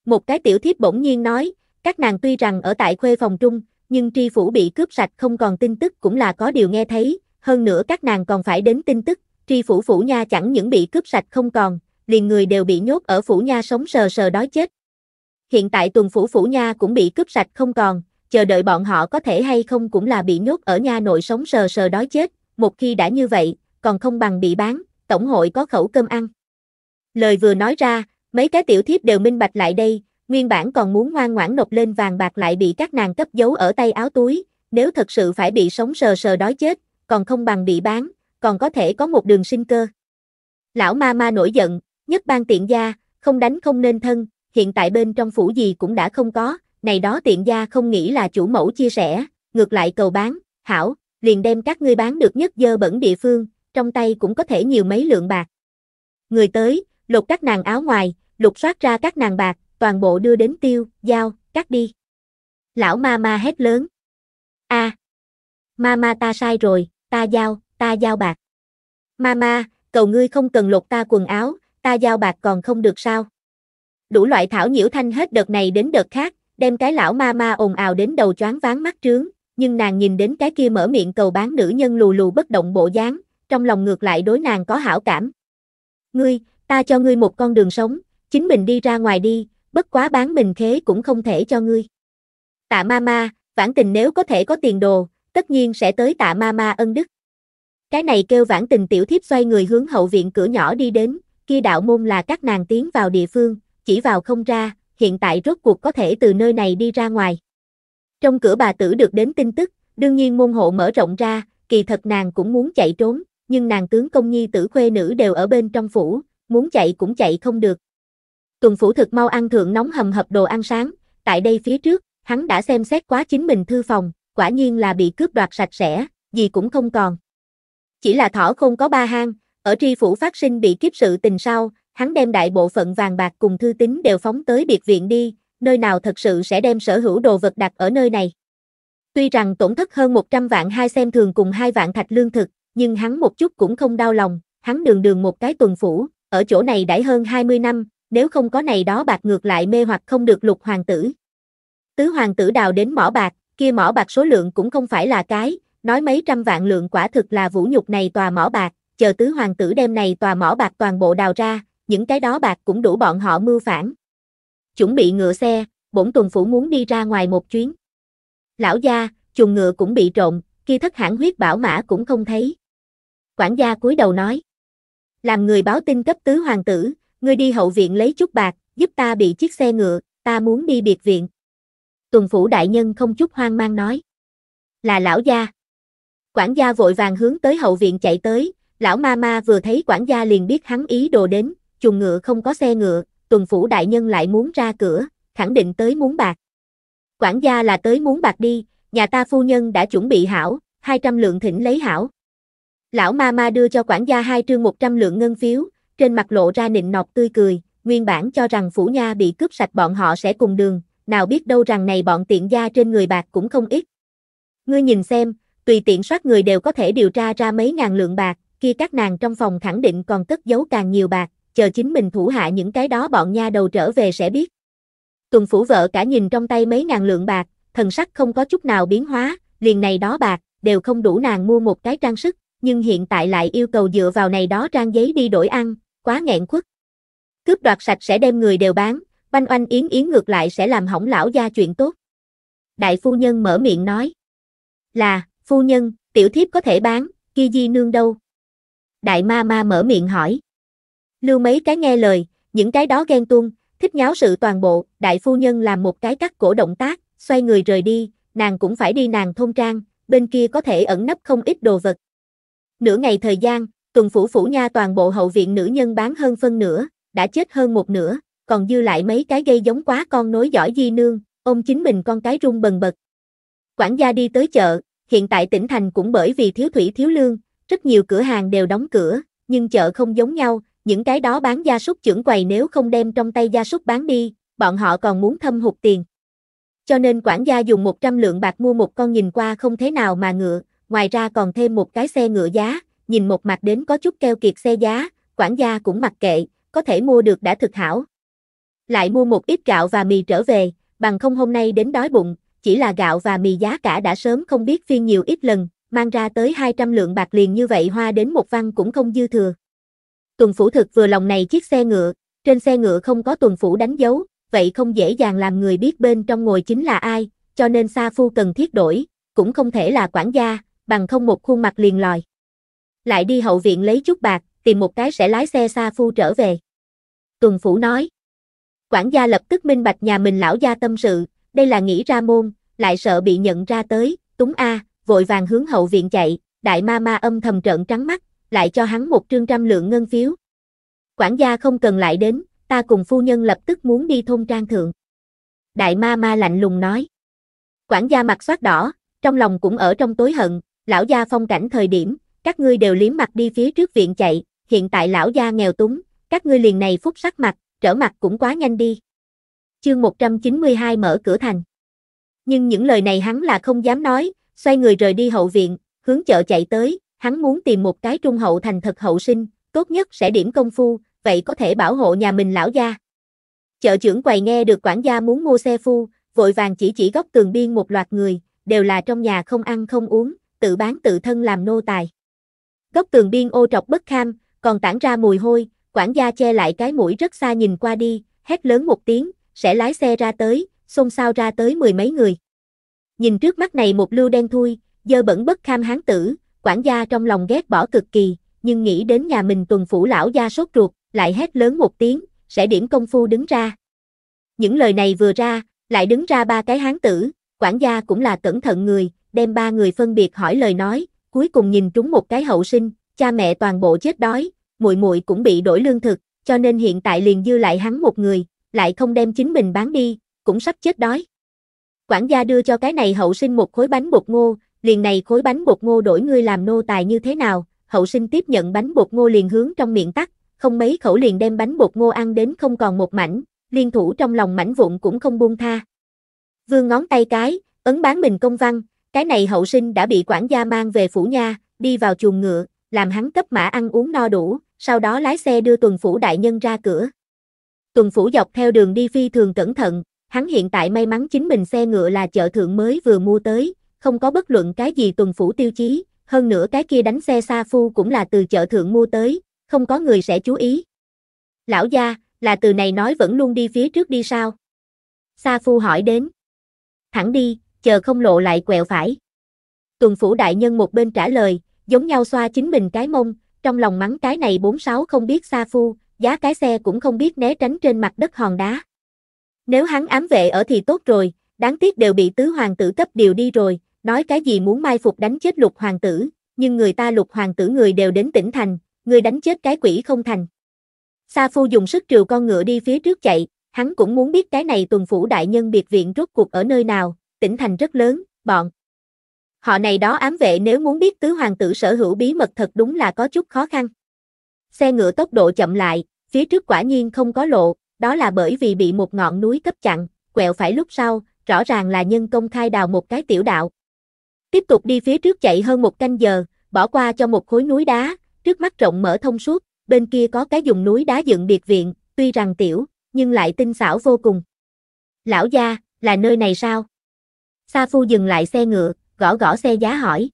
Một cái tiểu thiếp bỗng nhiên nói, các nàng tuy rằng ở tại khuê phòng trung, nhưng tri phủ bị cướp sạch không còn tin tức cũng là có điều nghe thấy, hơn nữa các nàng còn phải đến tin tức, tri phủ phủ nha chẳng những bị cướp sạch không còn, liền người đều bị nhốt ở phủ nha sống sờ sờ đói chết. Hiện tại tuần phủ phủ nha cũng bị cướp sạch không còn, chờ đợi bọn họ có thể hay không cũng là bị nhốt ở nha nội sống sờ sờ đói chết, một khi đã như vậy, còn không bằng bị bán, tổng hội có khẩu cơm ăn. Lời vừa nói ra, mấy cái tiểu thiếp đều minh bạch lại đây, nguyên bản còn muốn ngoan ngoãn nộp lên vàng bạc lại bị các nàng cấp giấu ở tay áo túi, nếu thật sự phải bị sống sờ sờ đói chết, còn không bằng bị bán, còn có thể có một đường sinh cơ. Lão ma ma nổi giận, nhất ban tiện gia, không đánh không nên thân, hiện tại bên trong phủ gì cũng đã không có, này đó tiện gia không nghĩ là chủ mẫu chia sẻ, ngược lại cầu bán, hảo, liền đem các ngươi bán được nhất dơ bẩn địa phương, trong tay cũng có thể nhiều mấy lượng bạc. Người tới, lột các nàng áo ngoài, lục soát ra các nàng bạc, toàn bộ đưa đến tiêu, dao, cắt đi. Lão ma ma hét lớn. A, ma ma ta sai rồi, ta giao bạc. Ma ma, cầu ngươi không cần lột ta quần áo, ta giao bạc còn không được sao? Đủ loại thảo nhiễu thanh hết đợt này đến đợt khác, đem cái lão ma ma ồn ào đến đầu choáng váng mắt trướng, nhưng nàng nhìn đến cái kia mở miệng cầu bán nữ nhân lù lù bất động bộ dáng, trong lòng ngược lại đối nàng có hảo cảm. Ngươi, ta cho ngươi một con đường sống, chính mình đi ra ngoài đi, bất quá bán mình khế cũng không thể cho ngươi. Tạ ma ma, vãn tình nếu có thể có tiền đồ, tất nhiên sẽ tới tạ mama ân đức. Cái này kêu vãn tình. Tiểu thiếp xoay người hướng hậu viện cửa nhỏ đi đến, kia đạo môn là các nàng tiến vào địa phương, chỉ vào không ra, hiện tại rốt cuộc có thể từ nơi này đi ra ngoài. Trong cửa bà tử được đến tin tức, đương nhiên môn hộ mở rộng ra, kỳ thật nàng cũng muốn chạy trốn, nhưng nàng tướng công nhi tử khuê nữ đều ở bên trong phủ, muốn chạy cũng chạy không được. Tuần Phủ thực mau ăn thượng nóng hầm hập đồ ăn sáng, tại đây phía trước, hắn đã xem xét quá chính mình thư phòng, quả nhiên là bị cướp đoạt sạch sẽ, gì cũng không còn. Chỉ là thỏ không có ba hang, ở Tri Phủ phát sinh bị kiếp sự tình sau, hắn đem đại bộ phận vàng bạc cùng thư tín đều phóng tới biệt viện đi, nơi nào thật sự sẽ đem sở hữu đồ vật đặt ở nơi này. Tuy rằng tổn thất hơn 100 vạn hai xem thường cùng 2 vạn thạch lương thực, nhưng hắn một chút cũng không đau lòng, hắn đường đường một cái Tuần Phủ, ở chỗ này đãi hơn 20 năm, nếu không có này đó bạc ngược lại mê hoặc không được lục hoàng tử. Tứ hoàng tử đào đến mỏ bạc, kia mỏ bạc số lượng cũng không phải là cái, nói mấy trăm vạn lượng quả thực là vũ nhục này tòa mỏ bạc, chờ tứ hoàng tử đem này tòa mỏ bạc toàn bộ đào ra, những cái đó bạc cũng đủ bọn họ mưu phản. Chuẩn bị ngựa xe, bổn Tuần Phủ muốn đi ra ngoài một chuyến. Lão gia, chuồng ngựa cũng bị trộm, kia thất hãn huyết bảo mã cũng không thấy. Quản gia cúi đầu nói. Làm người báo tin cấp tứ hoàng tử, ngươi đi hậu viện lấy chút bạc, giúp ta bị chiếc xe ngựa, ta muốn đi biệt viện. Tuần Phủ đại nhân không chút hoang mang nói. Là lão gia. Quản gia vội vàng hướng tới hậu viện chạy tới, lão ma ma vừa thấy quản gia liền biết hắn ý đồ đến, chuồng ngựa không có xe ngựa, Tuần Phủ đại nhân lại muốn ra cửa, khẳng định tới muốn bạc. Quản gia là tới muốn bạc đi, nhà ta phu nhân đã chuẩn bị hảo, 200 lượng thỉnh lấy hảo. Lão ma ma đưa cho quản gia 2 trương 100 lượng ngân phiếu, trên mặt lộ ra nịnh nọt tươi cười, nguyên bản cho rằng phủ nha bị cướp sạch bọn họ sẽ cùng đường, nào biết đâu rằng này bọn tiện gia trên người bạc cũng không ít. Ngươi nhìn xem, tùy tiện soát người đều có thể điều tra ra mấy ngàn lượng bạc, kia các nàng trong phòng khẳng định còn cất giấu càng nhiều bạc, chờ chính mình thủ hạ những cái đó bọn nha đầu trở về sẽ biết. Tuần Phủ vợ cả nhìn trong tay mấy ngàn lượng bạc, thần sắc không có chút nào biến hóa, liền này đó bạc, đều không đủ nàng mua một cái trang sức, nhưng hiện tại lại yêu cầu dựa vào này đó trang giấy đi đổi ăn, quá nghẹn khuất. Cướp đoạt sạch sẽ đem người đều bán, oanh oanh yến yến ngược lại sẽ làm hỏng lão gia chuyện tốt. Đại phu nhân mở miệng nói. Là, phu nhân, tiểu thiếp có thể bán, kia di nương đâu? Đại ma ma mở miệng hỏi. Lưu mấy cái nghe lời, những cái đó ghen tuông, thích nháo sự toàn bộ, đại phu nhân làm một cái cắt cổ động tác, xoay người rời đi, nàng cũng phải đi nàng thôn trang, bên kia có thể ẩn nấp không ít đồ vật. Nửa ngày thời gian, Tuần Phủ phủ nha toàn bộ hậu viện nữ nhân bán hơn phân nửa, đã chết hơn một nửa, còn dư lại mấy cái gây giống quá con nối dõi di nương, ôm chính mình con cái run bần bật. Quản gia đi tới chợ, hiện tại tỉnh thành cũng bởi vì thiếu thủy thiếu lương, rất nhiều cửa hàng đều đóng cửa, nhưng chợ không giống nhau, những cái đó bán gia súc chưởng quầy nếu không đem trong tay gia súc bán đi, bọn họ còn muốn thâm hụt tiền. Cho nên quản gia dùng 100 lượng bạc mua một con nhìn qua không thế nào mà ngựa, ngoài ra còn thêm một cái xe ngựa giá, nhìn một mặt đến có chút keo kiệt xe giá, quản gia cũng mặc kệ, có thể mua được đã thực hảo. Lại mua một ít gạo và mì trở về, bằng không hôm nay đến đói bụng, chỉ là gạo và mì giá cả đã sớm không biết phiên nhiều ít lần, mang ra tới 200 lượng bạc liền như vậy hoa đến một văn cũng không dư thừa. Tuần Phủ thực vừa lòng này chiếc xe ngựa, trên xe ngựa không có Tuần Phủ đánh dấu, vậy không dễ dàng làm người biết bên trong ngồi chính là ai, cho nên sa phu cần thiết đổi, cũng không thể là quản gia, bằng không một khuôn mặt liền lòi. Lại đi hậu viện lấy chút bạc, tìm một cái sẽ lái xe sa phu trở về. Tuần Phủ nói. Quản gia lập tức minh bạch nhà mình lão gia tâm sự, đây là nghĩ ra môn, lại sợ bị nhận ra tới, túng a, vội vàng hướng hậu viện chạy, đại ma ma âm thầm trợn trắng mắt, lại cho hắn một trương 100 lượng ngân phiếu. Quản gia không cần lại đến, ta cùng phu nhân lập tức muốn đi thôn trang thượng. Đại ma ma lạnh lùng nói. Quản gia mặt xoát đỏ, trong lòng cũng ở trong tối hận, lão gia phong cảnh thời điểm, các ngươi đều liếm mặt đi phía trước viện chạy, hiện tại lão gia nghèo túng, các ngươi liền này phúc sắc mặt, trở mặt cũng quá nhanh đi. Chương 192 mở cửa thành. Nhưng những lời này hắn là không dám nói, xoay người rời đi hậu viện, hướng chợ chạy tới. Hắn muốn tìm một cái trung hậu thành thật hậu sinh, tốt nhất sẽ điểm công phu, vậy có thể bảo hộ nhà mình lão gia. Chợ trưởng quầy nghe được quản gia muốn mua xe phu, vội vàng chỉ góc tường biên một loạt người, đều là trong nhà không ăn không uống, tự bán tự thân làm nô tài. Góc tường biên ô trọc bất kham, còn tản ra mùi hôi, quản gia che lại cái mũi rất xa nhìn qua đi, hét lớn một tiếng, sẽ lái xe ra tới, xôn xao ra tới mười mấy người. Nhìn trước mắt này một lưu đen thui, dơ bẩn bất kham hán tử, quản gia trong lòng ghét bỏ cực kỳ, nhưng nghĩ đến nhà mình tuần phủ lão gia sốt ruột, lại hét lớn một tiếng, sẽ điểm công phu đứng ra. Những lời này vừa ra, lại đứng ra ba cái hán tử, quản gia cũng là cẩn thận người, đem ba người phân biệt hỏi lời nói, cuối cùng nhìn trúng một cái hậu sinh, cha mẹ toàn bộ chết đói, muội muội cũng bị đổi lương thực, cho nên hiện tại liền dư lại hắn một người, lại không đem chính mình bán đi, cũng sắp chết đói. Quản gia đưa cho cái này hậu sinh một khối bánh bột ngô, liền này khối bánh bột ngô đổi ngươi làm nô tài như thế nào, hậu sinh tiếp nhận bánh bột ngô liền hướng trong miệng tắc, không mấy khẩu liền đem bánh bột ngô ăn đến không còn một mảnh, liên thủ trong lòng mảnh vụn cũng không buông tha. Vươn ngón tay cái, ấn bán mình công văn, cái này hậu sinh đã bị quản gia mang về phủ nha, đi vào chuồng ngựa, làm hắn cấp mã ăn uống no đủ, sau đó lái xe đưa tuần phủ đại nhân ra cửa. Tuần phủ dọc theo đường đi phi thường cẩn thận, hắn hiện tại may mắn chính mình xe ngựa là chợ thượng mới vừa mua tới, không có bất luận cái gì tuần phủ tiêu chí, hơn nữa cái kia đánh xe xa phu cũng là từ chợ thượng mua tới, không có người sẽ chú ý. Lão gia, là từ này nói vẫn luôn đi phía trước đi sao? Xa phu hỏi đến. Thẳng đi, chờ không lộ lại quẹo phải. Tuần phủ đại nhân một bên trả lời, giống nhau xoa chính mình cái mông, trong lòng mắng cái này 46 không biết xa phu, giá cái xe cũng không biết né tránh trên mặt đất hòn đá. Nếu hắn ám vệ ở thì tốt rồi, đáng tiếc đều bị tứ hoàng tử cấp điều đi rồi, nói cái gì muốn mai phục đánh chết lục hoàng tử, nhưng người ta lục hoàng tử người đều đến tỉnh thành, người đánh chết cái quỷ không thành. Sa phu dùng sức trừ con ngựa đi phía trước chạy, hắn cũng muốn biết cái này tuần phủ đại nhân biệt viện rốt cuộc ở nơi nào, tỉnh thành rất lớn, bọn. Họ này đó ám vệ nếu muốn biết tứ hoàng tử sở hữu bí mật thật đúng là có chút khó khăn. Xe ngựa tốc độ chậm lại, phía trước quả nhiên không có lộ, đó là bởi vì bị một ngọn núi cấp chặn, quẹo phải lúc sau, rõ ràng là nhân công khai đào một cái tiểu đạo. Tiếp tục đi phía trước chạy hơn một canh giờ, bỏ qua cho một khối núi đá, trước mắt rộng mở thông suốt, bên kia có cái vùng núi đá dựng biệt viện, tuy rằng tiểu, nhưng lại tinh xảo vô cùng. Lão gia, là nơi này sao? Sa phu dừng lại xe ngựa, gõ gõ xe giá hỏi.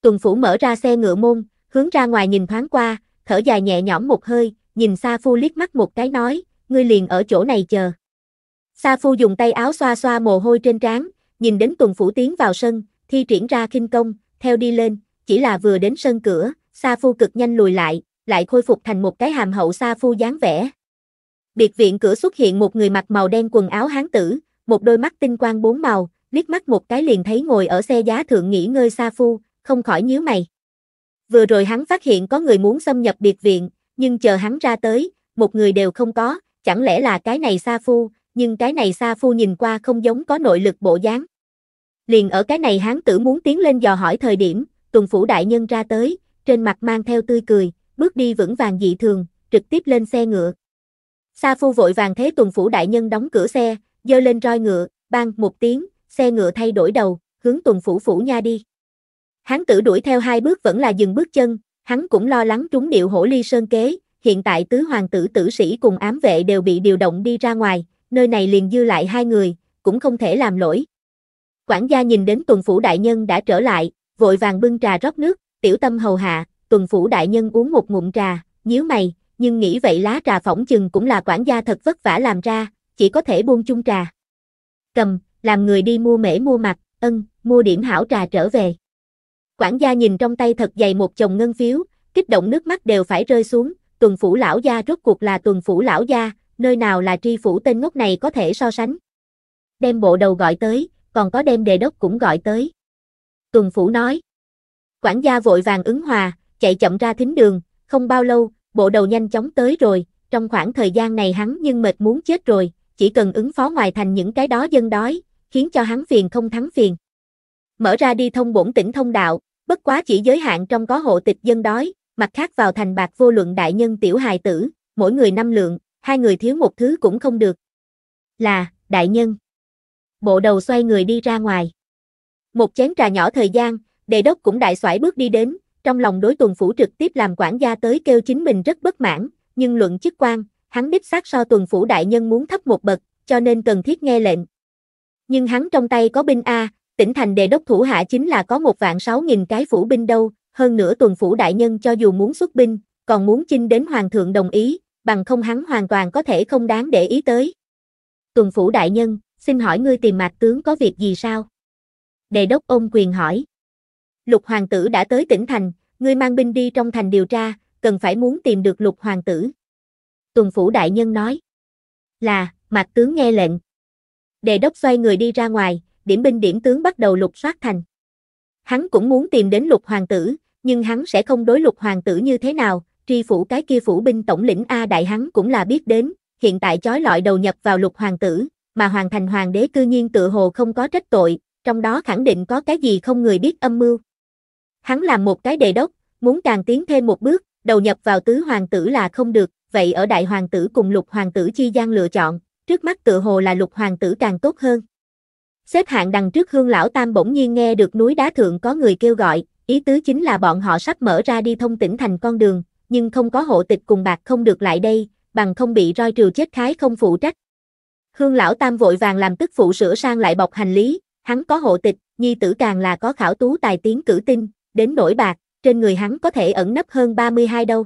Tuần phủ mở ra xe ngựa môn, hướng ra ngoài nhìn thoáng qua, thở dài nhẹ nhõm một hơi, nhìn Sa phu liếc mắt một cái nói, ngươi liền ở chỗ này chờ. Sa phu dùng tay áo xoa xoa mồ hôi trên trán, nhìn đến tuần phủ tiến vào sân, thi triển ra khinh công, theo đi lên, chỉ là vừa đến sân cửa, Sa phu cực nhanh lùi lại, lại khôi phục thành một cái hàm hậu Sa phu dáng vẻ. Biệt viện cửa xuất hiện một người mặc màu đen quần áo hán tử, một đôi mắt tinh quang bốn màu, liếc mắt một cái liền thấy ngồi ở xe giá thượng nghỉ ngơi Sa phu, không khỏi nhíu mày. Vừa rồi hắn phát hiện có người muốn xâm nhập biệt viện, nhưng chờ hắn ra tới, một người đều không có, chẳng lẽ là cái này Sa phu, nhưng cái này Sa phu nhìn qua không giống có nội lực bộ dáng. Liền ở cái này hán tử muốn tiến lên dò hỏi thời điểm, tuần phủ đại nhân ra tới, trên mặt mang theo tươi cười, bước đi vững vàng dị thường, trực tiếp lên xe ngựa. Sa phu vội vàng thế tuần phủ đại nhân đóng cửa xe, giơ lên roi ngựa, bang một tiếng, xe ngựa thay đổi đầu, hướng tuần phủ phủ nha đi. Hán tử đuổi theo hai bước vẫn là dừng bước chân, hắn cũng lo lắng trúng điệu hổ ly sơn kế, hiện tại tứ hoàng tử tử sĩ cùng ám vệ đều bị điều động đi ra ngoài, nơi này liền dư lại hai người, cũng không thể làm lỗi. Quản gia nhìn đến tuần phủ đại nhân đã trở lại, vội vàng bưng trà rót nước, tiểu tâm hầu hạ, tuần phủ đại nhân uống một ngụm trà, nhíu mày, nhưng nghĩ vậy lá trà phỏng chừng cũng là quản gia thật vất vả làm ra, chỉ có thể buông chung trà. Cầm, làm người đi mua mễ mua mặt, mua điểm hảo trà trở về. Quản gia nhìn trong tay thật dày một chồng ngân phiếu, kích động nước mắt đều phải rơi xuống, tuần phủ lão gia rốt cuộc là tuần phủ lão gia, nơi nào là tri phủ tên ngốc này có thể so sánh. Đem bộ đầu gọi tới, còn có đem đề đốc cũng gọi tới. Tuần phủ nói. Quản gia vội vàng ứng hòa, chạy chậm ra thính đường, không bao lâu, bộ đầu nhanh chóng tới rồi, trong khoảng thời gian này hắn nhưng mệt muốn chết rồi, chỉ cần ứng phó ngoài thành những cái đó dân đói, khiến cho hắn phiền không thắng phiền. Mở ra đi thông bổn tỉnh thông đạo, bất quá chỉ giới hạn trong có hộ tịch dân đói, mặt khác vào thành bạc vô luận đại nhân tiểu hài tử, mỗi người 5 lượng, hai người thiếu một thứ cũng không được. Là, đại nhân. Bộ đầu xoay người đi ra ngoài. Một chén trà nhỏ thời gian, đề đốc cũng đại soải bước đi đến, trong lòng đối tuần phủ trực tiếp làm quản gia tới kêu chính mình rất bất mãn, nhưng luận chức quan, hắn đích xác so tuần phủ đại nhân muốn thấp một bậc, cho nên cần thiết nghe lệnh. Nhưng hắn trong tay có binh a, tỉnh thành đề đốc thủ hạ chính là có 1,6 vạn cái phủ binh đâu, hơn nữa tuần phủ đại nhân cho dù muốn xuất binh, còn muốn chinh đến hoàng thượng đồng ý, bằng không hắn hoàn toàn có thể không đáng để ý tới. Tuần phủ đại nhân, xin hỏi ngươi tìm mạc tướng có việc gì sao? Đề đốc ôm quyền hỏi. Lục hoàng tử đã tới tỉnh thành, ngươi mang binh đi trong thành điều tra, cần phải muốn tìm được lục hoàng tử. Tuần phủ đại nhân nói. Là, mạc tướng nghe lệnh. Đề đốc xoay người đi ra ngoài, điểm binh điểm tướng bắt đầu lục soát thành. Hắn cũng muốn tìm đến lục hoàng tử, nhưng hắn sẽ không đối lục hoàng tử như thế nào, tri phủ cái kia phủ binh tổng lĩnh A Đại hắn cũng là biết đến, hiện tại chói lọi đầu nhập vào lục hoàng tử, mà hoàng thành hoàng đế cư nhiên tự hồ không có trách tội, trong đó khẳng định có cái gì không người biết âm mưu. Hắn làm một cái đề đốc, muốn càng tiến thêm một bước, đầu nhập vào tứ hoàng tử là không được, vậy ở đại hoàng tử cùng lục hoàng tử chi gian lựa chọn, trước mắt tự hồ là lục hoàng tử càng tốt hơn. Xếp hạng đằng trước Hương lão tam bỗng nhiên nghe được núi đá thượng có người kêu gọi, ý tứ chính là bọn họ sắp mở ra đi thông tỉnh thành con đường, nhưng không có hộ tịch cùng bạc không được lại đây, bằng không bị roi trừ chết khái không phụ trách. Hương lão tam vội vàng làm tức phụ sửa sang lại bọc hành lý, hắn có hộ tịch, nhi tử càng là có khảo tú tài tiến cử tinh, đến nổi bạc, trên người hắn có thể ẩn nấp hơn 32 đâu.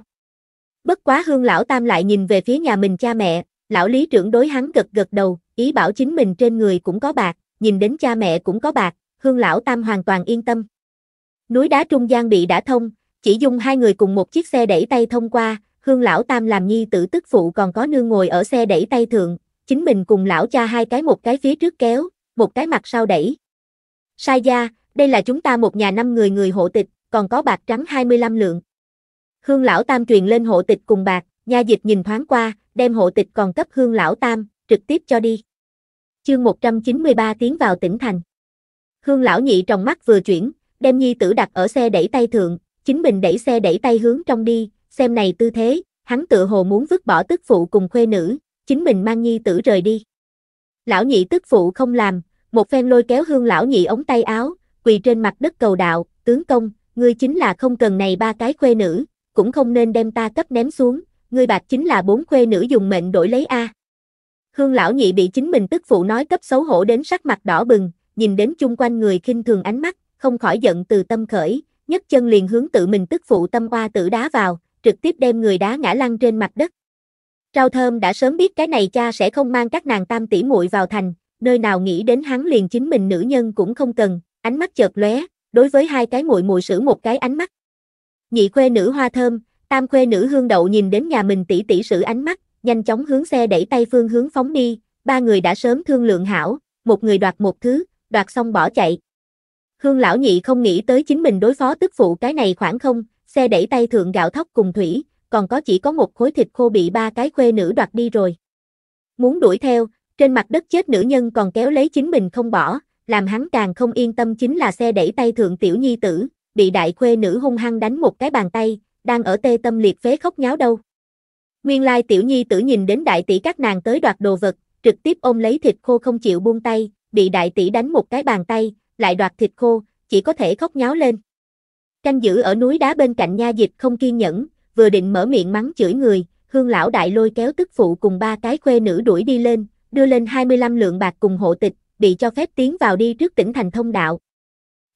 Bất quá Hương lão tam lại nhìn về phía nhà mình cha mẹ, lão lý trưởng đối hắn gật gật đầu, ý bảo chính mình trên người cũng có bạc, nhìn đến cha mẹ cũng có bạc, Hương lão tam hoàn toàn yên tâm. Núi đá trung gian bị đã thông, chỉ dùng hai người cùng một chiếc xe đẩy tay thông qua, Hương lão tam làm nhi tử tức phụ còn có nương ngồi ở xe đẩy tay thượng, chính mình cùng lão cha hai cái một cái phía trước kéo, một cái mặt sau đẩy. Sai gia, đây là chúng ta một nhà 5 người người hộ tịch, còn có bạc trắng 25 lượng. Hương lão tam truyền lên hộ tịch cùng bạc, nha dịch nhìn thoáng qua, đem hộ tịch còn cấp Hương lão tam, trực tiếp cho đi. Chương 193 tiến vào tỉnh thành. Hương lão nhị trong mắt vừa chuyển, đem nhi tử đặt ở xe đẩy tay thượng, chính mình đẩy xe đẩy tay hướng trong đi, xem này tư thế, hắn tựa hồ muốn vứt bỏ tức phụ cùng khuê nữ, chính mình mang nhi tử rời đi. Lão nhị tức phụ không làm, một phen lôi kéo Hương lão nhị ống tay áo, quỳ trên mặt đất cầu đạo, tướng công, ngươi chính là không cần này 3 cái khuê nữ, cũng không nên đem ta cấp ném xuống, ngươi bạc chính là 4 khuê nữ dùng mệnh đổi lấy a. Hương lão nhị bị chính mình tức phụ nói cấp xấu hổ đến sắc mặt đỏ bừng, nhìn đến chung quanh người khinh thường ánh mắt, không khỏi giận từ tâm khởi, nhấc chân liền hướng tự mình tức phụ tâm oa tử đá vào, trực tiếp đem người đá ngã lăn trên mặt đất. Rau thơm đã sớm biết cái này cha sẽ không mang các nàng tam tỷ muội vào thành, nơi nào nghĩ đến hắn liền chính mình nữ nhân cũng không cần, ánh mắt chợt lóe, đối với 2 cái muội muội sử một cái ánh mắt. Nhị khuê nữ Hoa Thơm, tam khuê nữ Hương Đậu nhìn đến nhà mình tỷ tỷ sử ánh mắt, nhanh chóng hướng xe đẩy tay phương hướng phóng đi, 3 người đã sớm thương lượng hảo, một người đoạt một thứ, đoạt xong bỏ chạy. Hương lão nhị không nghĩ tới chính mình đối phó tức phụ cái này khoảng không, xe đẩy tay thượng gạo thóc cùng thủy, còn có chỉ có một khối thịt khô bị 3 cái khuê nữ đoạt đi rồi. Muốn đuổi theo, trên mặt đất chết nữ nhân còn kéo lấy chính mình không bỏ, làm hắn càng không yên tâm chính là xe đẩy tay thượng tiểu nhi tử, bị đại khuê nữ hung hăng đánh một cái bàn tay, đang ở tê tâm liệt phế khóc nháo đâu. Nguyên lai tiểu nhi tử nhìn đến đại tỷ các nàng tới đoạt đồ vật, trực tiếp ôm lấy thịt khô không chịu buông tay, bị đại tỷ đánh một cái bàn tay, lại đoạt thịt khô, chỉ có thể khóc nháo lên. Canh giữ ở núi đá bên cạnh nha dịch không kiên nhẫn, vừa định mở miệng mắng chửi người, Hương lão đại lôi kéo tức phụ cùng 3 cái khuê nữ đuổi đi lên, đưa lên 25 lượng bạc cùng hộ tịch, bị cho phép tiến vào đi trước tỉnh thành thông đạo.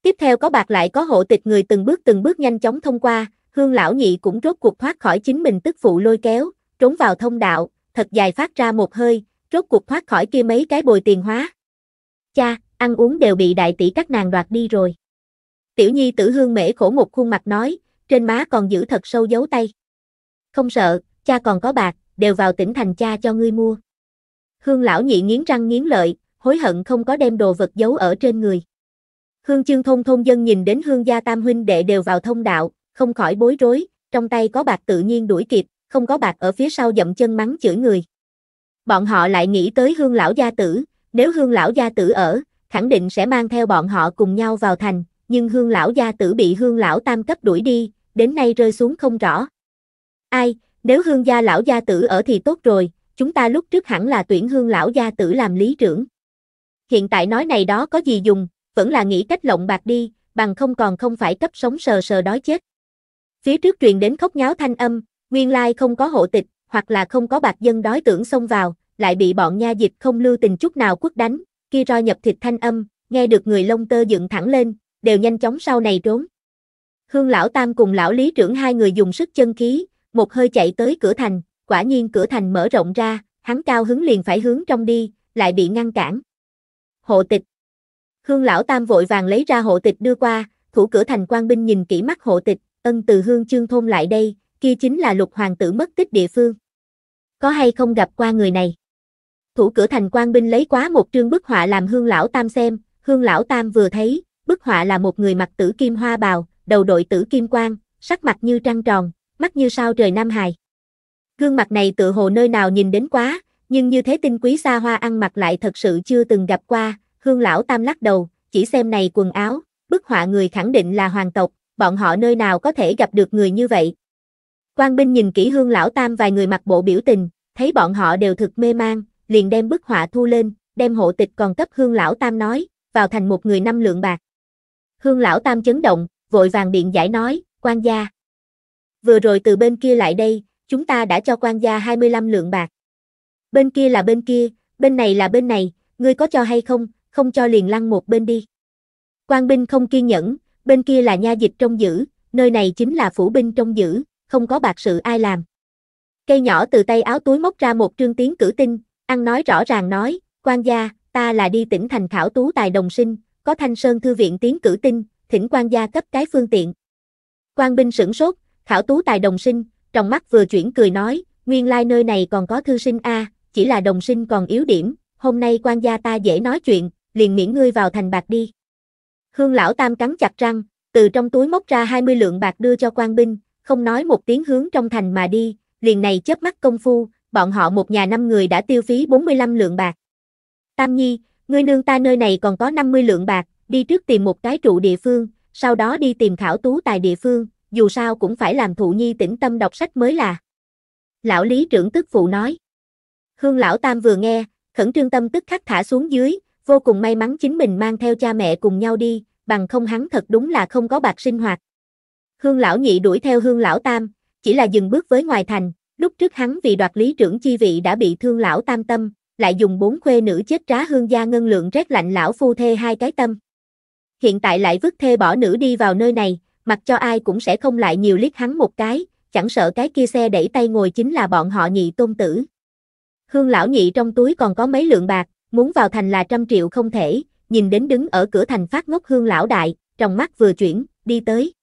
Tiếp theo có bạc lại có hộ tịch người từng bước nhanh chóng thông qua, Hương lão nhị cũng rốt cuộc thoát khỏi chính mình tức phụ lôi kéo, trốn vào thông đạo, thật dài phát ra một hơi, rốt cuộc thoát khỏi kia mấy cái bồi tiền hóa. Cha, ăn uống đều bị đại tỷ các nàng đoạt đi rồi. Tiểu nhi tử Hương Mễ khổ một khuôn mặt nói, trên má còn giữ thật sâu dấu tay. Không sợ, cha còn có bạc, đều vào tỉnh thành cha cho ngươi mua. Hương lão nhị nghiến răng nghiến lợi, hối hận không có đem đồ vật giấu ở trên người. Hương Chương thôn dân nhìn đến Hương gia tam huynh đệ đều vào thông đạo, không khỏi bối rối, trong tay có bạc tự nhiên đuổi kịp, không có bạc ở phía sau dậm chân mắng chửi người. Bọn họ lại nghĩ tới Hương lão gia tử, nếu Hương lão gia tử ở, khẳng định sẽ mang theo bọn họ cùng nhau vào thành, nhưng Hương lão gia tử bị Hương lão tam cấp đuổi đi, đến nay rơi xuống không rõ. Ai, nếu Hương gia lão gia tử ở thì tốt rồi, chúng ta lúc trước hẳn là tuyển Hương lão gia tử làm lý trưởng. Hiện tại nói này đó có gì dùng, vẫn là nghĩ cách lộng bạc đi, bằng không còn không phải cấp sống sờ sờ đói chết. Phía trước truyền đến khóc nháo thanh âm, nguyên lai không có hộ tịch, hoặc là không có bạc dân đói tưởng xông vào, lại bị bọn nha dịch không lưu tình chút nào quất đánh, kia roi nhập thịt thanh âm, nghe được người lông tơ dựng thẳng lên, đều nhanh chóng sau này trốn. Hương lão tam cùng lão lý trưởng 2 người dùng sức chân khí, một hơi chạy tới cửa thành, quả nhiên cửa thành mở rộng ra, hắn cao hứng liền phải hướng trong đi, lại bị ngăn cản. Hộ tịch. Hương lão tam vội vàng lấy ra hộ tịch đưa qua, thủ cửa thành quan binh nhìn kỹ mắt hộ tịch, ân từ Hương Chương thôn lại đây, kia chính là Lục hoàng tử mất tích địa phương. Có hay không gặp qua người này? Thủ cửa thành quan binh lấy quá một trương bức họa làm Hương lão tam xem, Hương lão tam vừa thấy, bức họa là một người mặc tử kim hoa bào, đầu đội tử kim quan, sắc mặt như trăng tròn, mắt như sao trời nam hài. Gương mặt này tựa hồ nơi nào nhìn đến quá, nhưng như thế tinh quý xa hoa ăn mặc lại thật sự chưa từng gặp qua. Hương lão tam lắc đầu, chỉ xem này quần áo, bức họa người khẳng định là hoàng tộc, bọn họ nơi nào có thể gặp được người như vậy. Quan binh nhìn kỹ Hương lão tam vài người mặt bộ biểu tình, thấy bọn họ đều thực mê mang, liền đem bức họa thu lên, đem hộ tịch còn cấp Hương lão tam nói, vào thành một người 5 lượng bạc. Hương lão tam chấn động, vội vàng biện giải nói, quan gia, vừa rồi từ bên kia lại đây, chúng ta đã cho quan gia 25 lượng bạc. Bên kia là bên kia, bên này là bên này, ngươi có cho hay không, không cho liền lăn một bên đi. Quan binh không kiên nhẫn, bên kia là nha dịch trông giữ, nơi này chính là phủ binh trông giữ, không có bạc sự ai làm. Cây nhỏ từ tay áo túi móc ra một trương tiến cử tin, ăn nói rõ ràng nói, quan gia, ta là đi tỉnh thành khảo tú tài đồng sinh, có Thanh Sơn thư viện tiến cử tin, thỉnh quan gia cấp cái phương tiện. Quan binh sửng sốt, khảo tú tài đồng sinh, trong mắt vừa chuyển cười nói, nguyên lai nơi này còn có thư sinh a, chỉ là đồng sinh còn yếu điểm, hôm nay quan gia ta dễ nói chuyện, liền miễn ngươi vào thành bạc đi. Hương lão tam cắn chặt răng, từ trong túi móc ra 20 lượng bạc đưa cho quan binh, không nói một tiếng hướng trong thành mà đi, liền này chớp mắt công phu, bọn họ một nhà 5 người đã tiêu phí 45 lượng bạc. Tam nhi, ngươi nương ta nơi này còn có 50 lượng bạc, đi trước tìm một cái trụ địa phương, sau đó đi tìm khảo tú tài địa phương, dù sao cũng phải làm thụ nhi tĩnh tâm đọc sách mới là. Lão lý trưởng tức phụ nói. Hương lão tam vừa nghe, khẩn trương tâm tức khắc thả xuống dưới, vô cùng may mắn chính mình mang theo cha mẹ cùng nhau đi, bằng không hắn thật đúng là không có bạc sinh hoạt. Hương lão nhị đuổi theo Hương lão tam, chỉ là dừng bước với ngoài thành, lúc trước hắn vì đoạt lý trưởng chi vị đã bị thương lão tam tâm, lại dùng 4 khuê nữ chết trá Hương gia ngân lượng rét lạnh lão phu thê 2 cái tâm. Hiện tại lại vứt thê bỏ nữ đi vào nơi này, mặc cho ai cũng sẽ không lại nhiều liếc hắn một cái, chẳng sợ cái kia xe đẩy tay ngồi chính là bọn họ nhị tôn tử. Hương lão nhị trong túi còn có mấy lượng bạc, muốn vào thành là 100 triệu không thể, nhìn đến đứng ở cửa thành phát ngốc Hương lão đại, trong mắt vừa chuyển, đi tới.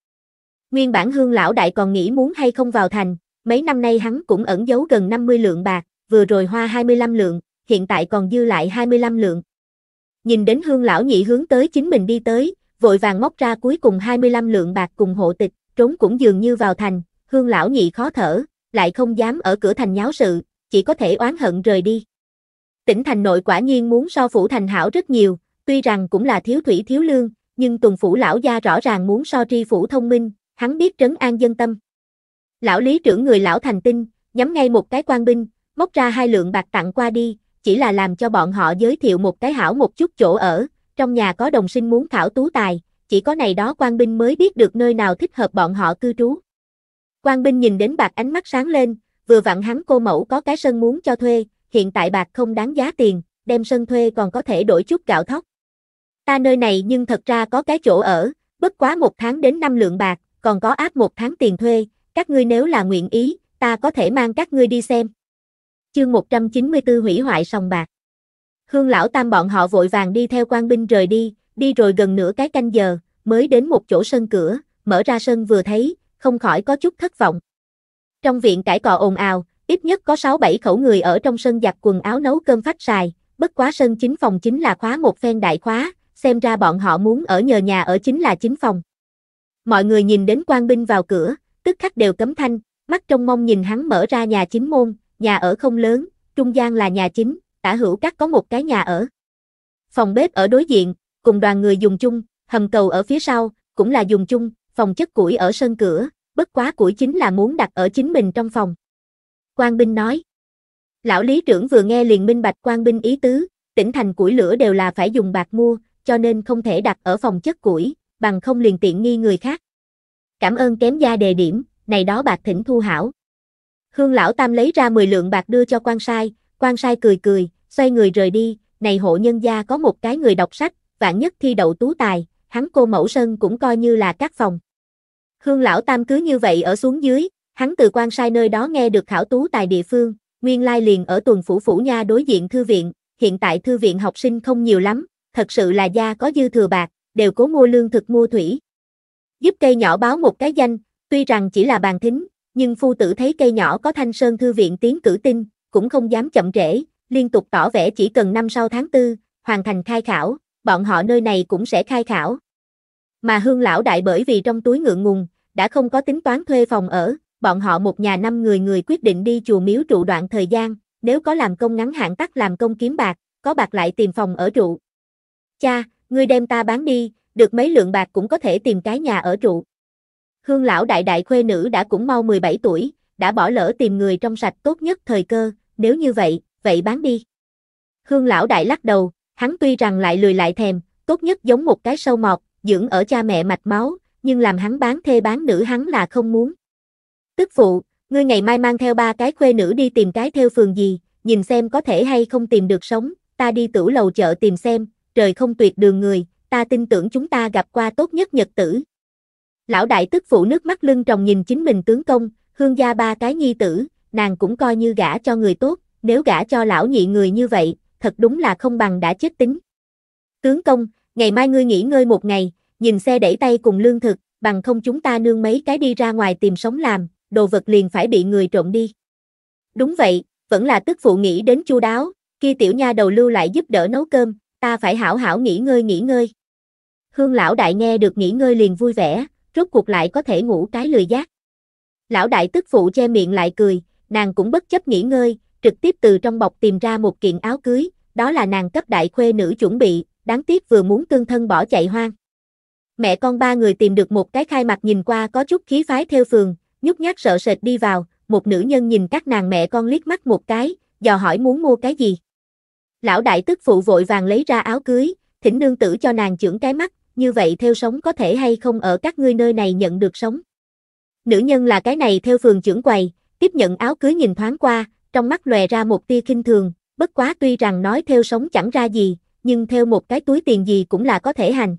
Nguyên bản Hương lão đại còn nghĩ muốn hay không vào thành, mấy năm nay hắn cũng ẩn giấu gần 50 lượng bạc, vừa rồi hoa 25 lượng, hiện tại còn dư lại 25 lượng. Nhìn đến Hương lão nhị hướng tới chính mình đi tới, vội vàng móc ra cuối cùng 25 lượng bạc cùng hộ tịch, trốn cũng dường như vào thành. Hương lão nhị khó thở, lại không dám ở cửa thành nháo sự, chỉ có thể oán hận rời đi. Tỉnh thành nội quả nhiên muốn so phủ thành hảo rất nhiều, tuy rằng cũng là thiếu thủy thiếu lương, nhưng Tuần phủ lão gia rõ ràng muốn so tri phủ thông minh, hắn biết trấn an dân tâm. Lão lý trưởng người lão thành tinh, nhắm ngay một cái quan binh, móc ra 2 lượng bạc tặng qua đi, chỉ là làm cho bọn họ giới thiệu một cái hảo một chút chỗ ở, trong nhà có đồng sinh muốn khảo tú tài, chỉ có này đó quan binh mới biết được nơi nào thích hợp bọn họ cư trú. Quan binh nhìn đến bạc ánh mắt sáng lên, vừa vặn hắn cô mẫu có cái sân muốn cho thuê, hiện tại bạc không đáng giá tiền, đem sân thuê còn có thể đổi chút gạo thóc. Ta nơi này nhưng thật ra có cái chỗ ở, bất quá 1 tháng đến 5 lượng bạc, còn có áp 1 tháng tiền thuê, các ngươi nếu là nguyện ý, ta có thể mang các ngươi đi xem. Chương 194 hủy hoại sòng bạc. Hương lão tam bọn họ vội vàng đi theo quan binh rời đi, đi rồi gần nửa cái canh giờ, mới đến một chỗ sân cửa, mở ra sân vừa thấy, không khỏi có chút thất vọng. Trong viện cãi cọ ồn ào, ít nhất có 6-7 khẩu người ở trong sân giặt quần áo nấu cơm phát xài, bất quá sân chính phòng chính là khóa một phen đại khóa, xem ra bọn họ muốn ở nhờ nhà ở chính là chính phòng. Mọi người nhìn đến quan binh vào cửa, tức khắc đều cấm thanh, mắt trông mong nhìn hắn mở ra nhà chính môn, nhà ở không lớn, trung gian là nhà chính, tả hữu các có một cái nhà ở. Phòng bếp ở đối diện, cùng đoàn người dùng chung, hầm cầu ở phía sau, cũng là dùng chung, phòng chất củi ở sân cửa, bất quá củi chính là muốn đặt ở chính mình trong phòng. Quan binh nói. Lão lý trưởng vừa nghe liền minh bạch quan binh ý tứ, tỉnh thành củi lửa đều là phải dùng bạc mua, cho nên không thể đặt ở phòng chất củi, bằng không liền tiện nghi người khác. Cảm ơn kém gia đề điểm, này đó bạc thỉnh thu hảo. Hương lão tam lấy ra 10 lượng bạc đưa cho quan sai cười cười, xoay người rời đi, này hộ nhân gia có một cái người đọc sách, vạn nhất thi đậu tú tài, hắn cô mẫu sân cũng coi như là các phòng. Hương lão tam cứ như vậy ở xuống dưới, hắn từ quan sai nơi đó nghe được khảo tú tài địa phương, nguyên lai liền ở Tuần phủ phủ nha đối diện thư viện, hiện tại thư viện học sinh không nhiều lắm, thật sự là gia có dư thừa bạc, đều cố mua lương thực mua thủy. giúp cây nhỏ báo một cái danh, tuy rằng chỉ là bàn thính, nhưng phu tử thấy cây nhỏ có Thanh Sơn Thư viện tiến cử tin, cũng không dám chậm trễ, liên tục tỏ vẻ chỉ cần năm sau tháng 4, hoàn thành khai khảo, bọn họ nơi này cũng sẽ khai khảo. Mà Hương lão đại bởi vì trong túi ngượng ngùng, đã không có tính toán thuê phòng ở, bọn họ một nhà 5 người quyết định đi chùa miếu trụ đoạn thời gian, nếu có làm công ngắn hạn tắt làm công kiếm bạc, có bạc lại tìm phòng ở trụ. Cha, ngươi đem ta bán đi, được mấy lượng bạc cũng có thể tìm cái nhà ở trụ. Hương lão đại đại khuê nữ đã cũng mau 17 tuổi, đã bỏ lỡ tìm người trong sạch tốt nhất thời cơ, nếu như vậy, vậy bán đi. Hương lão đại lắc đầu, hắn tuy rằng lại lười lại thèm, tốt nhất giống một cái sâu mọt, dưỡng ở cha mẹ mạch máu, nhưng làm hắn bán thê bán nữ hắn là không muốn. Tức phụ, ngươi ngày mai mang theo 3 cái khuê nữ đi tìm cái theo phường gì, nhìn xem có thể hay không tìm được sống, ta đi tửu lầu chợ tìm xem, trời không tuyệt đường người, ta tin tưởng chúng ta gặp qua tốt nhất nhật tử. Lão đại tức phụ nước mắt lưng tròng nhìn chính mình tướng công, Hương gia 3 cái nhi tử, nàng cũng coi như gả cho người tốt, nếu gả cho lão nhị người như vậy, thật đúng là không bằng đã chết tính. Tướng công, ngày mai ngươi nghỉ ngơi một ngày, nhìn xe đẩy tay cùng lương thực, bằng không chúng ta nương mấy cái đi ra ngoài tìm sống làm, đồ vật liền phải bị người trộm đi. Đúng vậy, vẫn là tức phụ nghĩ đến chu đáo, kia tiểu nha đầu lưu lại giúp đỡ nấu cơm, ta phải hảo hảo nghỉ ngơi. Hương lão đại nghe được nghỉ ngơi liền vui vẻ, rốt cuộc lại có thể ngủ cái lười giác. Lão đại tức phụ che miệng lại cười, nàng cũng bất chấp nghỉ ngơi, trực tiếp từ trong bọc tìm ra một kiện áo cưới, đó là nàng cấp đại khuê nữ chuẩn bị, đáng tiếc vừa muốn tương thân bỏ chạy hoang. Mẹ con 3 người tìm được một cái khai mặt nhìn qua có chút khí phái theo phường, nhút nhát sợ sệt đi vào, một nữ nhân nhìn các nàng mẹ con liếc mắt một cái, dò hỏi muốn mua cái gì. Lão đại tức phụ vội vàng lấy ra áo cưới, thỉnh nương tử cho nàng chưởng cái mắt, như vậy theo sống có thể hay không ở các ngươi nơi này nhận được sống. Nữ nhân là cái này theo phường chưởng quầy, tiếp nhận áo cưới nhìn thoáng qua, trong mắt lòe ra một tia khinh thường, bất quá tuy rằng nói theo sống chẳng ra gì, nhưng theo một cái túi tiền gì cũng là có thể hành.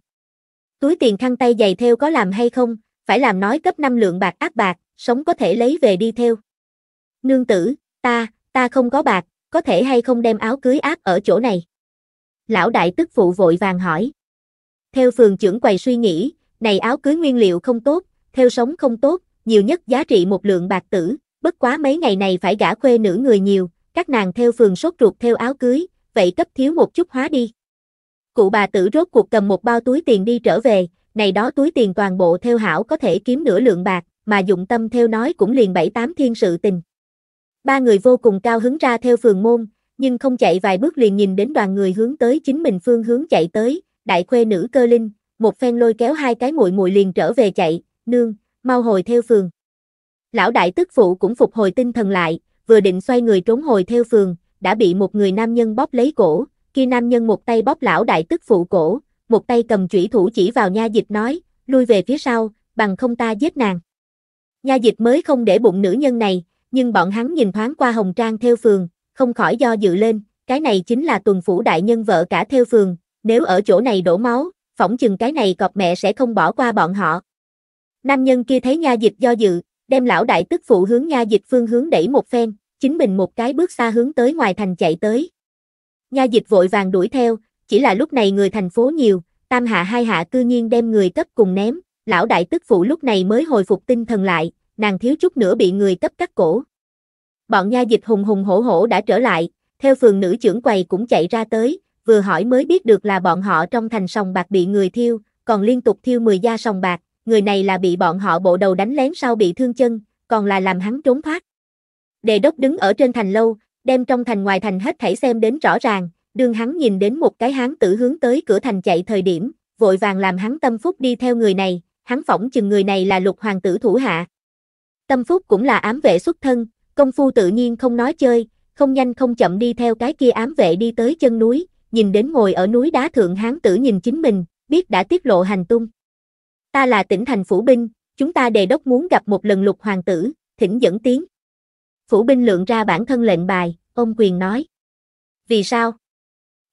Túi tiền khăn tay giày theo có làm hay không, phải làm nói cấp 5 lượng bạc áp bạc, sống có thể lấy về đi theo. Nương tử, ta không có bạc, có thể hay không đem áo cưới áp ở chỗ này? Lão đại tức phụ vội vàng hỏi. Theo phường trưởng quầy suy nghĩ, này áo cưới nguyên liệu không tốt, theo sống không tốt, nhiều nhất giá trị 1 lượng bạc tử, bất quá mấy ngày này phải gả khuê nữ người nhiều, các nàng theo phường sốt ruột theo áo cưới, vậy cấp thiếu một chút hóa đi. Cụ bà tử rốt cuộc cầm một bao túi tiền đi trở về, này đó túi tiền toàn bộ theo hảo có thể kiếm 0.5 lượng bạc, mà dụng tâm theo nói cũng liền 7-8 thiên sự tình. 3 người vô cùng cao hứng ra theo phường môn, nhưng không chạy vài bước liền nhìn đến đoàn người hướng tới chính mình phương hướng chạy tới, đại khuê nữ cơ linh, một phen lôi kéo 2 cái muội liền trở về chạy, nương, mau hồi theo phường. Lão đại tức phụ cũng phục hồi tinh thần lại, vừa định xoay người trốn hồi theo phường, đã bị một người nam nhân bóp lấy cổ, kia nam nhân một tay bóp lão đại tức phụ cổ, một tay cầm chủy thủ chỉ vào nha dịch nói, lui về phía sau, bằng không ta giết nàng. Nha dịch mới không để bụng nữ nhân này, nhưng bọn hắn nhìn thoáng qua Hồng Trang theo phường, không khỏi do dự lên, cái này chính là tuần phủ đại nhân vợ cả theo phường, nếu ở chỗ này đổ máu, phỏng chừng cái này cọp mẹ sẽ không bỏ qua bọn họ. Nam nhân kia thấy nha dịch do dự, đem lão đại tức phụ hướng nha dịch phương hướng đẩy một phen, chính mình một cái bước xa hướng tới ngoài thành chạy tới. Nha dịch vội vàng đuổi theo, chỉ là lúc này người thành phố nhiều, tam hạ 2 hạ cư nhiên đem người cấp cùng ném, lão đại tức phụ lúc này mới hồi phục tinh thần lại, nàng thiếu chút nữa bị người cấp cắt cổ. Bọn nha dịch hùng hùng hổ hổ đã trở lại, theo phường nữ trưởng quầy cũng chạy ra tới, vừa hỏi mới biết được là bọn họ trong thành sòng bạc bị người thiêu, còn liên tục thiêu 10 gia sòng bạc, người này là bị bọn họ bộ đầu đánh lén sau bị thương chân, còn là làm hắn trốn thoát. Đề đốc đứng ở trên thành lâu, đem trong thành ngoài thành hết thảy xem đến rõ ràng, đương hắn nhìn đến một cái hán tử hướng tới cửa thành chạy thời điểm, vội vàng làm hắn tâm phúc đi theo người này, hắn phỏng chừng người này là lục hoàng tử thủ hạ. Tâm phúc cũng là ám vệ xuất thân, công phu tự nhiên không nói chơi, không nhanh không chậm đi theo cái kia ám vệ đi tới chân núi, nhìn đến ngồi ở núi đá thượng hán tử nhìn chính mình, biết đã tiết lộ hành tung. Ta là tỉnh thành phủ binh, chúng ta đề đốc muốn gặp một lần lục hoàng tử, thỉnh dẫn tiến. Phủ binh lượng ra bản thân lệnh bài, ôm quyền nói. Vì sao?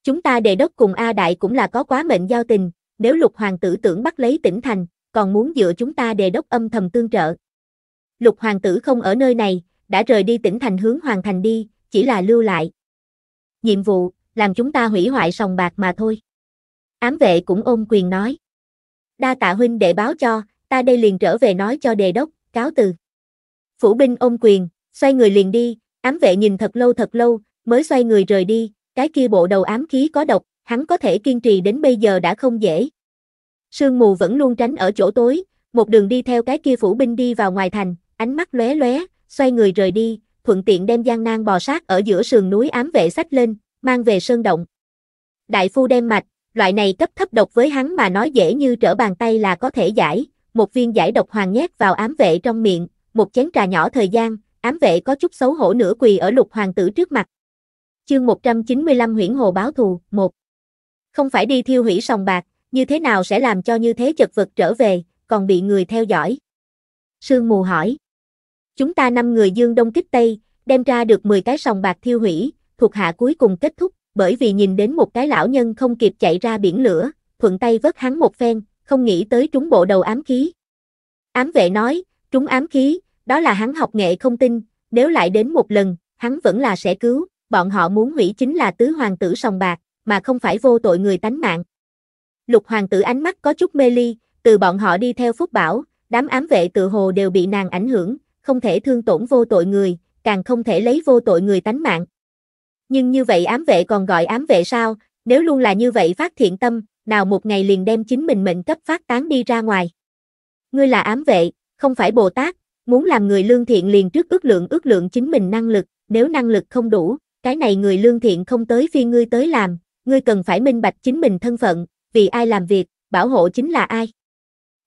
Chúng ta đề đốc cùng A Đại cũng là có quá mệnh giao tình, nếu lục hoàng tử tưởng bắt lấy tỉnh thành, còn muốn dựa chúng ta đề đốc âm thầm tương trợ. Lục hoàng tử không ở nơi này, đã rời đi tỉnh thành hướng hoàng thành đi, chỉ là lưu lại nhiệm vụ, làm chúng ta hủy hoại sòng bạc mà thôi. Ám vệ cũng ôm quyền nói. Đa tạ huynh đệ báo cho, ta đây liền trở về nói cho đề đốc, cáo từ. Phủ binh ôm quyền, xoay người liền đi. Ám vệ nhìn thật lâu, mới xoay người rời đi. Cái kia bộ đầu ám khí có độc, hắn có thể kiên trì đến bây giờ đã không dễ. Sương Mù vẫn luôn tránh ở chỗ tối, một đường đi theo cái kia phủ binh đi vào ngoài thành, ánh mắt lóe lóe, xoay người rời đi, thuận tiện đem gian nan bò sát ở giữa sườn núi ám vệ sách lên, mang về sơn động. Đại phu đem mạch, loại này cấp thấp độc với hắn mà nói dễ như trở bàn tay là có thể giải, một viên giải độc hoàng nhét vào ám vệ trong miệng, một chén trà nhỏ thời gian, ám vệ có chút xấu hổ nửa quỳ ở lục hoàng tử trước mặt. Chương 195 Huyễn Hồ báo thù, 1. Không phải đi thiêu hủy sòng bạc, như thế nào sẽ làm cho như thế chật vật trở về, còn bị người theo dõi? Sương Mù hỏi. Chúng ta 5 người dương đông kích tây, đem ra được 10 cái sòng bạc thiêu hủy, thuộc hạ cuối cùng kết thúc, bởi vì nhìn đến một cái lão nhân không kịp chạy ra biển lửa, thuận tay vớt hắn một phen, không nghĩ tới trúng bộ đầu ám khí. Ám vệ nói, trúng ám khí, đó là hắn học nghệ không tinh, nếu lại đến một lần, hắn vẫn là sẽ cứu, bọn họ muốn hủy chính là tứ hoàng tử sòng bạc, mà không phải vô tội người tánh mạng. Lục hoàng tử ánh mắt có chút mê ly, từ bọn họ đi theo Phúc Bảo, đám ám vệ tự hồ đều bị nàng ảnh hưởng, không thể thương tổn vô tội người, càng không thể lấy vô tội người tánh mạng. Nhưng như vậy ám vệ còn gọi ám vệ sao, nếu luôn là như vậy phát thiện tâm, nào một ngày liền đem chính mình mệnh cấp phát tán đi ra ngoài. Ngươi là ám vệ, không phải Bồ Tát, muốn làm người lương thiện liền trước ước lượng chính mình năng lực, nếu năng lực không đủ, cái này người lương thiện không tới phi ngươi tới làm, ngươi cần phải minh bạch chính mình thân phận, vì ai làm việc, bảo hộ chính là ai.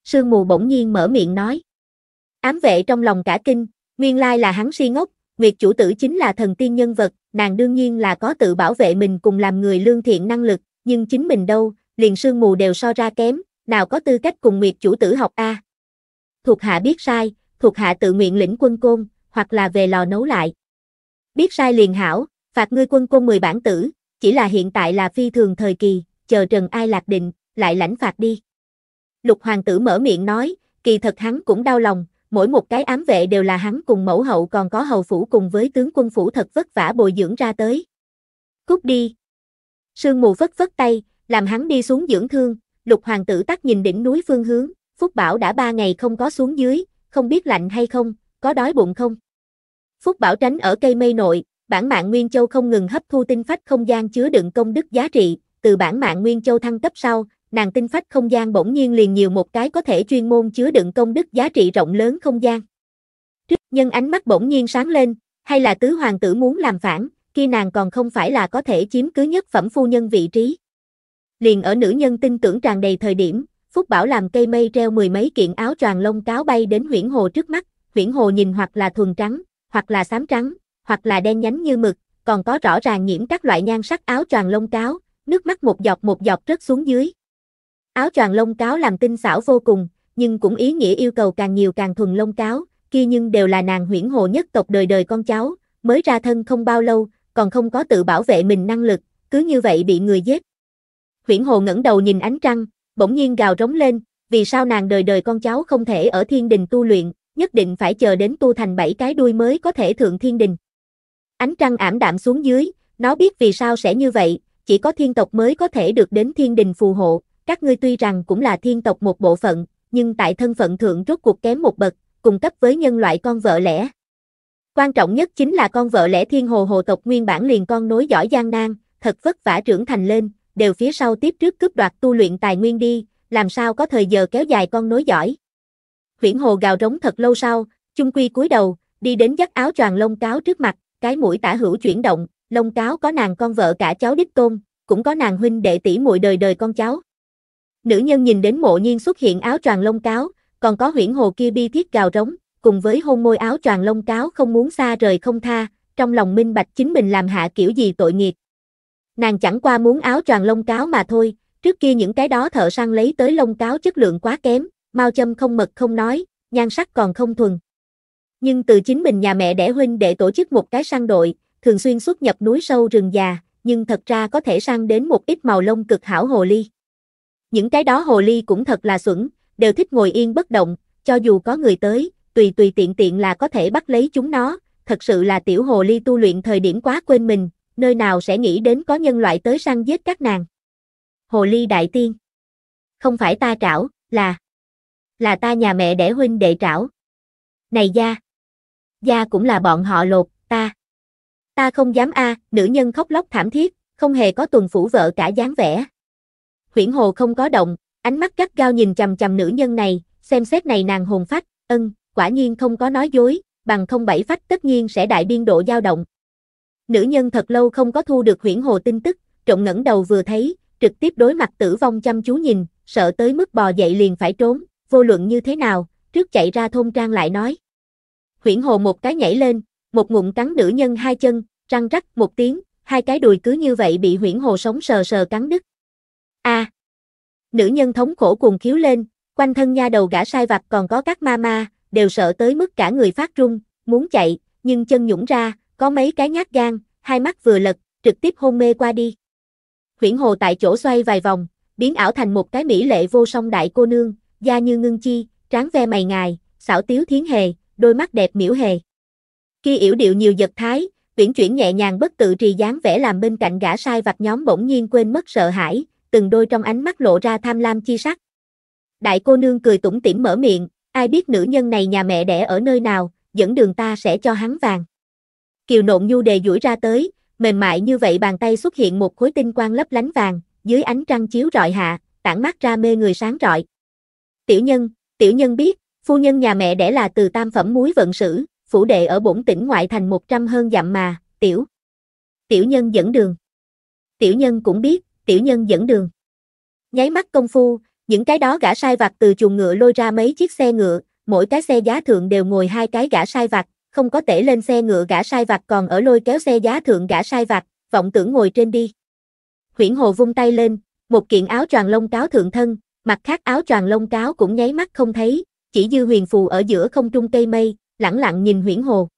Sương Mù bỗng nhiên mở miệng nói. Ám vệ trong lòng cả kinh, nguyên lai là hắn si ngốc, Nguyệt chủ tử chính là thần tiên nhân vật, nàng đương nhiên là có tự bảo vệ mình cùng làm người lương thiện năng lực, nhưng chính mình đâu, liền Sương Mù đều so ra kém, nào có tư cách cùng Nguyệt chủ tử học a. Thuộc hạ biết sai, thuộc hạ tự nguyện lĩnh quân côn, hoặc là về lò nấu lại. Biết sai liền hảo, phạt ngươi quân côn 10 bản tử, chỉ là hiện tại là phi thường thời kỳ, chờ trần ai lạc định, lại lãnh phạt đi. Lục hoàng tử mở miệng nói, kỳ thật hắn cũng đau lòng, mỗi một cái ám vệ đều là hắn cùng mẫu hậu còn có hầu phủ cùng với tướng quân phủ thật vất vả bồi dưỡng ra tới. Cút đi. Sương Mù phất phất tay, làm hắn đi xuống dưỡng thương, lục hoàng tử tắt nhìn đỉnh núi phương hướng, Phúc Bảo đã 3 ngày không có xuống dưới, không biết lạnh hay không, có đói bụng không. Phúc Bảo tránh ở cây mây nội, bản mạng Nguyên Châu không ngừng hấp thu tinh phách không gian chứa đựng công đức giá trị, từ bản mạng Nguyên Châu thăng cấp sau, nàng tinh phách không gian bỗng nhiên liền nhiều một cái có thể chuyên môn chứa đựng công đức giá trị rộng lớn không gian. Trước nhân ánh mắt bỗng nhiên sáng lên, hay là tứ hoàng tử muốn làm phản, khi nàng còn không phải là có thể chiếm cứ nhất phẩm phu nhân vị trí. Liền ở nữ nhân tin tưởng tràn đầy thời điểm, Phúc Bảo làm cây mây treo 10 mấy kiện áo choàng lông cáo bay đến Huyễn Hồ trước mắt, Huyễn Hồ nhìn hoặc là thuần trắng, hoặc là xám trắng, hoặc là đen nhánh như mực, còn có rõ ràng nhiễm các loại nhan sắc áo choàng lông cáo, nước mắt một giọt rớt xuống dưới. Áo choàng lông cáo làm tinh xảo vô cùng, nhưng cũng ý nghĩa yêu cầu càng nhiều càng thuần lông cáo, kia nhưng đều là nàng Huyễn Hồ nhất tộc đời đời con cháu, mới ra thân không bao lâu, còn không có tự bảo vệ mình năng lực, cứ như vậy bị người giết. Huyễn Hồ ngẩng đầu nhìn ánh trăng, bỗng nhiên gào rống lên, vì sao nàng đời đời con cháu không thể ở thiên đình tu luyện, nhất định phải chờ đến tu thành 7 cái đuôi mới có thể thượng thiên đình. Ánh trăng ảm đạm xuống dưới, nó biết vì sao sẽ như vậy, chỉ có thiên tộc mới có thể được đến thiên đình phù hộ, các ngươi tuy rằng cũng là thiên tộc một bộ phận, nhưng tại thân phận thượng rốt cuộc kém một bậc, cùng cấp với nhân loại con vợ lẽ. Quan trọng nhất chính là con vợ lẽ thiên hồ tộc nguyên bản liền con nối giỏi gian nan, thật vất vả trưởng thành lên, đều phía sau tiếp trước cướp đoạt tu luyện tài nguyên đi, làm sao có thời giờ kéo dài con nối giỏi. Huyễn Hồ gào rống thật lâu sau, chung quy cúi đầu, đi đến dắt áo choàng lông cáo trước mặt, cái mũi tả hữu chuyển động, lông cáo có nàng con vợ cả cháu đích tôn, cũng có nàng huynh đệ tỷ muội đời đời con cháu. Nữ nhân nhìn đến mộ nhiên xuất hiện áo choàng lông cáo, còn có Huyễn Hồ kia bi thiết gào rống, cùng với hôn môi áo choàng lông cáo không muốn xa rời không tha, trong lòng minh bạch chính mình làm hạ kiểu gì tội nghiệp. Nàng chẳng qua muốn áo choàng lông cáo mà thôi, trước kia những cái đó thợ săn lấy tới lông cáo chất lượng quá kém, mau châm không mật không nói, nhan sắc còn không thuần. Nhưng từ chính mình nhà mẹ đẻ huynh để tổ chức một cái săn đội, thường xuyên xuất nhập núi sâu rừng già, nhưng thật ra có thể săn đến một ít màu lông cực hảo hồ ly. Những cái đó hồ ly cũng thật là xuẩn, đều thích ngồi yên bất động, cho dù có người tới, tùy tiện tiện là có thể bắt lấy chúng nó, thật sự là tiểu hồ ly tu luyện thời điểm quá quên mình, nơi nào sẽ nghĩ đến có nhân loại tới săn giết các nàng. Hồ ly đại tiên. Không phải ta trảo, là là ta nhà mẹ đẻ huynh đệ trảo. Này da, da cũng là bọn họ lột, ta không dám a. Nữ nhân khóc lóc thảm thiết, không hề có tuần phủ vợ cả dáng vẻ. Huyễn Hồ không có động, ánh mắt gắt gao nhìn chằm chằm nữ nhân này, xem xét này nàng hồn phách, quả nhiên không có nói dối, bằng không bảy phách tất nhiên sẽ đại biên độ dao động. Nữ nhân thật lâu không có thu được Huyễn Hồ tin tức, trộm ngẩng đầu vừa thấy, trực tiếp đối mặt tử vong chăm chú nhìn, sợ tới mức bò dậy liền phải trốn, vô luận như thế nào, trước chạy ra thôn trang lại nói. Huyễn Hồ một cái nhảy lên, một ngụm cắn nữ nhân hai chân, răng rắc một tiếng, hai cái đùi cứ như vậy bị Huyễn Hồ sống sờ sờ cắn đứt. A! Nữ nhân thống khổ cuồng khiếu lên, quanh thân nha đầu gã sai vặt còn có các ma đều sợ tới mức cả người phát run, muốn chạy, nhưng chân nhũng ra, có mấy cái nhát gan, hai mắt vừa lật, trực tiếp hôn mê qua đi. Huyễn Hồ tại chỗ xoay vài vòng, biến ảo thành một cái mỹ lệ vô song đại cô nương, da như ngưng chi, trán ve mày ngài, xảo tiếu thiến hề, đôi mắt đẹp miễu hề. Khi yểu điệu nhiều giật thái, uyển chuyển nhẹ nhàng bất tự trì dáng vẻ làm bên cạnh gã sai vặt nhóm bỗng nhiên quên mất sợ hãi, từng đôi trong ánh mắt lộ ra tham lam chi sắc. Đại cô nương cười tủm tỉm mở miệng, ai biết nữ nhân này nhà mẹ đẻ ở nơi nào, dẫn đường ta sẽ cho hắn vàng. Kiều Nộn Nhu đề duỗi ra tới, mềm mại như vậy bàn tay xuất hiện một khối tinh quang lấp lánh vàng, dưới ánh trăng chiếu rọi hạ, tản mát ra mê người sáng rọi. Tiểu nhân biết, phu nhân nhà mẹ đẻ là từ tam phẩm muối vận sử, phủ đệ ở bổn tỉnh ngoại thành 100 hơn dặm mà, Tiểu nhân dẫn đường. Tiểu nhân cũng biết, tiểu nhân dẫn đường. Nháy mắt công phu, những cái đó gã sai vặt từ chuồng ngựa lôi ra mấy chiếc xe ngựa, mỗi cái xe giá thượng đều ngồi hai cái gã sai vặt, không có tể lên xe ngựa gã sai vặt còn ở lôi kéo xe giá thượng gã sai vặt, vọng tưởng ngồi trên đi. Huyễn Hồ vung tay lên, một kiện áo choàng lông cáo thượng thân, mặt khác áo choàng lông cáo cũng nháy mắt không thấy, chỉ dư huyền phù ở giữa không trung cây mây, lẳng lặng nhìn Huyễn Hồ.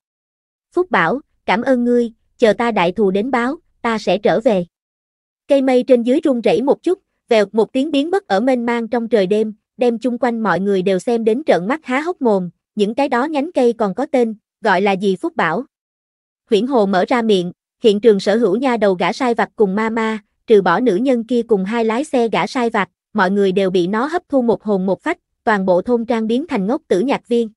Phúc Bảo, cảm ơn ngươi, chờ ta đại thù đến báo, ta sẽ trở về. Cây mây trên dưới rung rẩy một chút, vèo một tiếng biến mất ở mênh mang trong trời đêm, đem chung quanh mọi người đều xem đến trợn mắt há hốc mồm, những cái đó nhánh cây còn có tên, gọi là gì Phúc Bảo. Huyễn Hồ mở ra miệng, hiện trường sở hữu nha đầu gã sai vặt cùng ma, trừ bỏ nữ nhân kia cùng hai lái xe gã sai vặt, mọi người đều bị nó hấp thu một hồn một phách, toàn bộ thôn trang biến thành ngốc tử nhạc viên.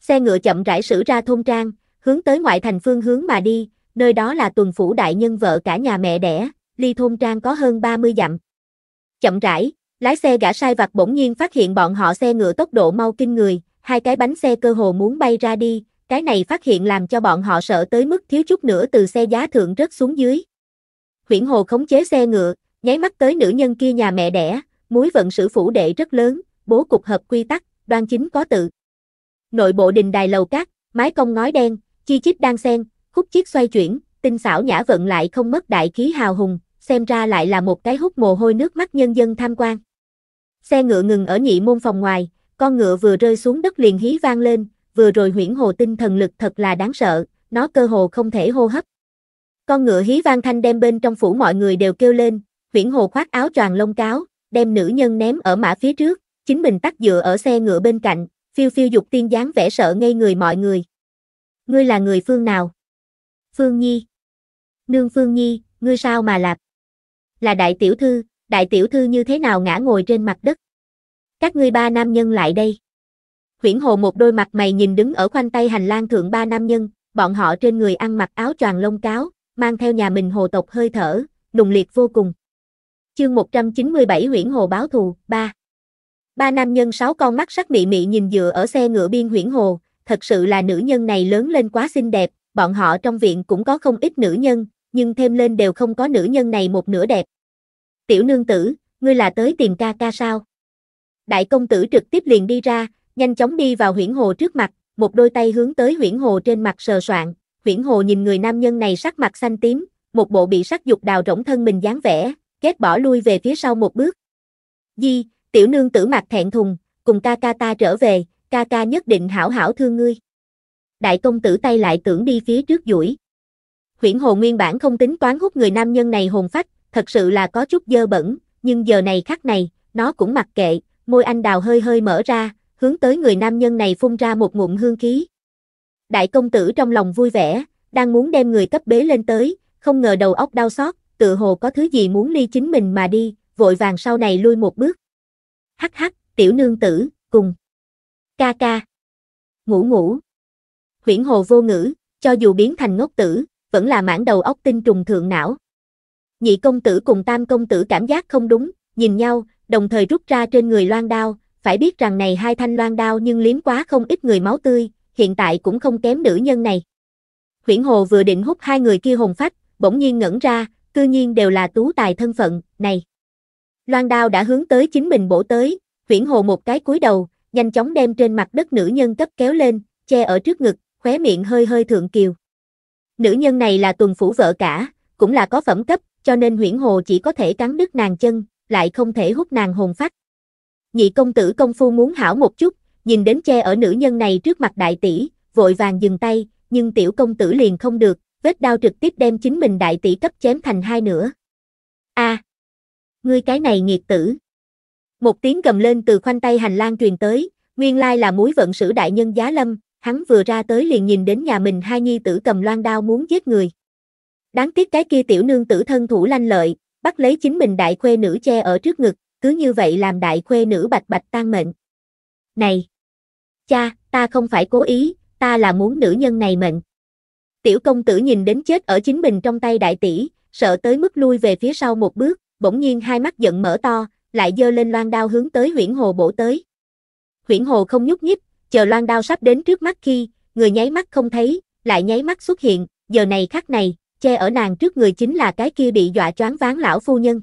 Xe ngựa chậm rãi xử ra thôn trang, hướng tới ngoại thành phương hướng mà đi, nơi đó là tuần phủ đại nhân vợ cả nhà mẹ đẻ, ly thôn trang có hơn 30 dặm. Chậm rãi, lái xe gã sai vặt bỗng nhiên phát hiện bọn họ xe ngựa tốc độ mau kinh người, hai cái bánh xe cơ hồ muốn bay ra đi, cái này phát hiện làm cho bọn họ sợ tới mức thiếu chút nữa từ xe giá thượng rớt xuống dưới. Huyễn Hồ khống chế xe ngựa, nháy mắt tới nữ nhân kia nhà mẹ đẻ, muối vận sử phủ đệ rất lớn, bố cục hợp quy tắc, đoan chính có tự. Nội bộ đình đài lầu cát, mái cong ngói đen, chi chít đan xen, khúc chiết xoay chuyển, tinh xảo nhã vận lại không mất đại khí hào hùng, xem ra lại là một cái hút mồ hôi nước mắt nhân dân tham quan. Xe ngựa ngừng ở nhị môn phòng ngoài, con ngựa vừa rơi xuống đất liền hí vang lên, vừa rồi Huyễn Hồ tinh thần lực thật là đáng sợ, nó cơ hồ không thể hô hấp. Con ngựa hí vang thanh đem bên trong phủ mọi người đều kêu lên, Huyễn Hồ khoác áo choàng lông cáo, đem nữ nhân ném ở mã phía trước, chính mình tắt dựa ở xe ngựa bên cạnh, phiêu phiêu dục tiên dáng vẻ sợ ngây người mọi người. Ngươi là người phương nào? Phương Nhi. Nương Phương Nhi, ngươi sao mà lạp? Là đại tiểu thư như thế nào ngã ngồi trên mặt đất? Các ngươi ba nam nhân lại đây. Huyễn Hồ một đôi mặt mày nhìn đứng ở khoanh tay hành lang thượng ba nam nhân, bọn họ trên người ăn mặc áo choàng lông cáo, mang theo nhà mình hồ tộc hơi thở, nùng liệt vô cùng. Chương 197 Huyễn Hồ báo thù, 3. Ba nam nhân sáu con mắt sắc mị mị nhìn dựa ở xe ngựa biên Huyễn Hồ, thật sự là nữ nhân này lớn lên quá xinh đẹp, bọn họ trong viện cũng có không ít nữ nhân, nhưng thêm lên đều không có nữ nhân này một nửa đẹp. Tiểu nương tử, ngươi là tới tìm ca ca sao? Đại công tử trực tiếp liền đi ra, nhanh chóng đi vào Huyễn Hồ trước mặt, một đôi tay hướng tới Huyễn Hồ trên mặt sờ soạn, Huyễn Hồ nhìn người nam nhân này sắc mặt xanh tím, một bộ bị sắc dục đào rỗng thân mình dáng vẻ, ghét bỏ lui về phía sau một bước. Di, tiểu nương tử mặt thẹn thùng, cùng ca ca ta trở về, ca ca nhất định hảo hảo thương ngươi. Đại công tử tay lại tưởng đi phía trước duỗi. Huyễn Hồ nguyên bản không tính toán hút người nam nhân này hồn phách, thật sự là có chút dơ bẩn, nhưng giờ này khắc này, nó cũng mặc kệ, môi anh đào hơi hơi mở ra, hướng tới người nam nhân này phun ra một ngụm hương khí. Đại công tử trong lòng vui vẻ, đang muốn đem người cấp bế lên tới, không ngờ đầu óc đau xót, tựa hồ có thứ gì muốn ly chính mình mà đi, vội vàng sau này lui một bước. Hắc hắc, tiểu nương tử, cùng ca ca. Ngủ ngủ. Huyễn Hồ vô ngữ, cho dù biến thành ngốc tử, vẫn là mảng đầu óc tinh trùng thượng não. Nhị công tử cùng tam công tử cảm giác không đúng, nhìn nhau, đồng thời rút ra trên người loan đao, phải biết rằng này hai thanh loan đao nhưng liếm quá không ít người máu tươi, hiện tại cũng không kém nữ nhân này. Huyễn Hồ vừa định hút hai người kia hồn phách, bỗng nhiên ngẩn ra, cư nhiên đều là tú tài thân phận, này. Loan đao đã hướng tới chính mình bổ tới, Huyễn Hồ một cái cúi đầu, nhanh chóng đem trên mặt đất nữ nhân cấp kéo lên, che ở trước ngực, khóe miệng hơi hơi thượng kiều. Nữ nhân này là tuần phủ vợ cả, cũng là có phẩm cấp, cho nên Huyễn Hồ chỉ có thể cắn đứt nàng chân, lại không thể hút nàng hồn phách. Nhị công tử công phu muốn hảo một chút, nhìn đến che ở nữ nhân này trước mặt đại tỷ, vội vàng dừng tay, nhưng tiểu công tử liền không được, vết đao trực tiếp đem chính mình đại tỷ cấp chém thành hai nửa. A, ngươi cái này nghiệt tử. Một tiếng gầm lên từ khoanh tay hành lang truyền tới, nguyên lai là muối vận sử đại nhân Giá Lâm, hắn vừa ra tới liền nhìn đến nhà mình hai nhi tử cầm loan đao muốn giết người. Đáng tiếc cái kia tiểu nương tử thân thủ lanh lợi, bắt lấy chính mình đại khuê nữ che ở trước ngực, cứ như vậy làm đại khuê nữ bạch bạch tan mệnh. Này! Cha, ta không phải cố ý, ta là muốn nữ nhân này mệnh. Tiểu công tử nhìn đến chết ở chính mình trong tay đại tỷ, sợ tới mức lui về phía sau một bước, bỗng nhiên hai mắt giận mở to, lại giơ lên loan đao hướng tới Huyễn Hồ bổ tới. Huyễn Hồ không nhúc nhích, chờ loan đao sắp đến trước mắt khi, người nháy mắt không thấy, lại nháy mắt xuất hiện, giờ này khắc này, che ở nàng trước người chính là cái kia bị dọa choáng váng lão phu nhân.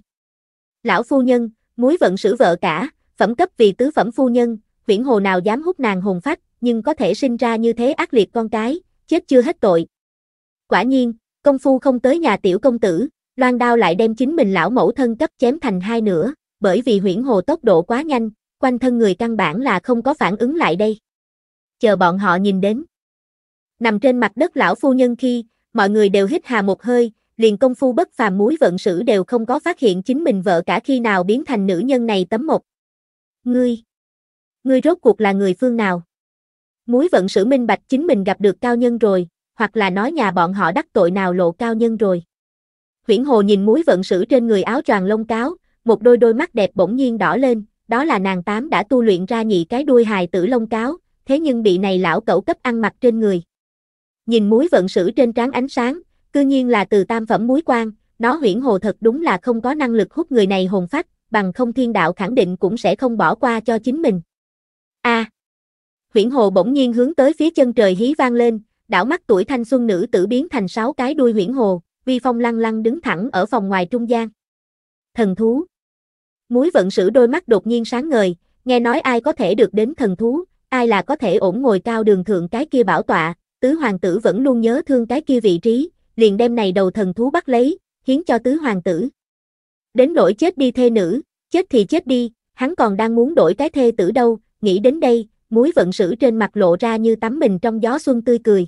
Lão phu nhân, muối vận sử vợ cả, phẩm cấp vì tứ phẩm phu nhân, Huyễn Hồ nào dám hút nàng hồn phách, nhưng có thể sinh ra như thế ác liệt con cái, chết chưa hết tội. Quả nhiên, công phu không tới nhà tiểu công tử, loan đao lại đem chính mình lão mẫu thân cấp chém thành hai nửa, bởi vì Huyễn Hồ tốc độ quá nhanh, quanh thân người căn bản là không có phản ứng lại đây. Chờ bọn họ nhìn đến nằm trên mặt đất lão phu nhân khi, mọi người đều hít hà một hơi, liền công phu bất phàm muối vận sử đều không có phát hiện chính mình vợ cả khi nào biến thành nữ nhân này tấm một. Ngươi rốt cuộc là người phương nào? Muối vận sử minh bạch chính mình gặp được cao nhân rồi, hoặc là nói nhà bọn họ đắc tội nào lộ cao nhân rồi. Huyễn Hồ nhìn muối vận sử trên người áo choàng lông cáo, một đôi mắt đẹp bỗng nhiên đỏ lên, đó là nàng tám đã tu luyện ra nhị cái đuôi hài tử lông cáo, thế nhưng bị này lão cẩu cấp ăn mặc trên người. Nhìn muối vận sử trên trán ánh sáng, cư nhiên là từ tam phẩm muối quang, nó Huyễn Hồ thật đúng là không có năng lực hút người này hồn phách, bằng không thiên đạo khẳng định cũng sẽ không bỏ qua cho chính mình. A. Huyễn Hồ bỗng nhiên hướng tới phía chân trời hí vang lên, đảo mắt tuổi thanh xuân nữ tử biến thành sáu cái đuôi Huyễn Hồ, vi phong lăng lăng đứng thẳng ở phòng ngoài trung gian. Thần thú. Muối vận sử đôi mắt đột nhiên sáng ngời, nghe nói ai có thể được đến thần thú, ai là có thể ổn ngồi cao đường thượng cái kia bảo tọa, tứ hoàng tử vẫn luôn nhớ thương cái kia vị trí, liền đem này đầu thần thú bắt lấy, hiến cho tứ hoàng tử. Đến nỗi chết đi thê nữ, chết thì chết đi, hắn còn đang muốn đổi cái thê tử đâu, nghĩ đến đây, muối vận sử trên mặt lộ ra như tắm mình trong gió xuân tươi cười.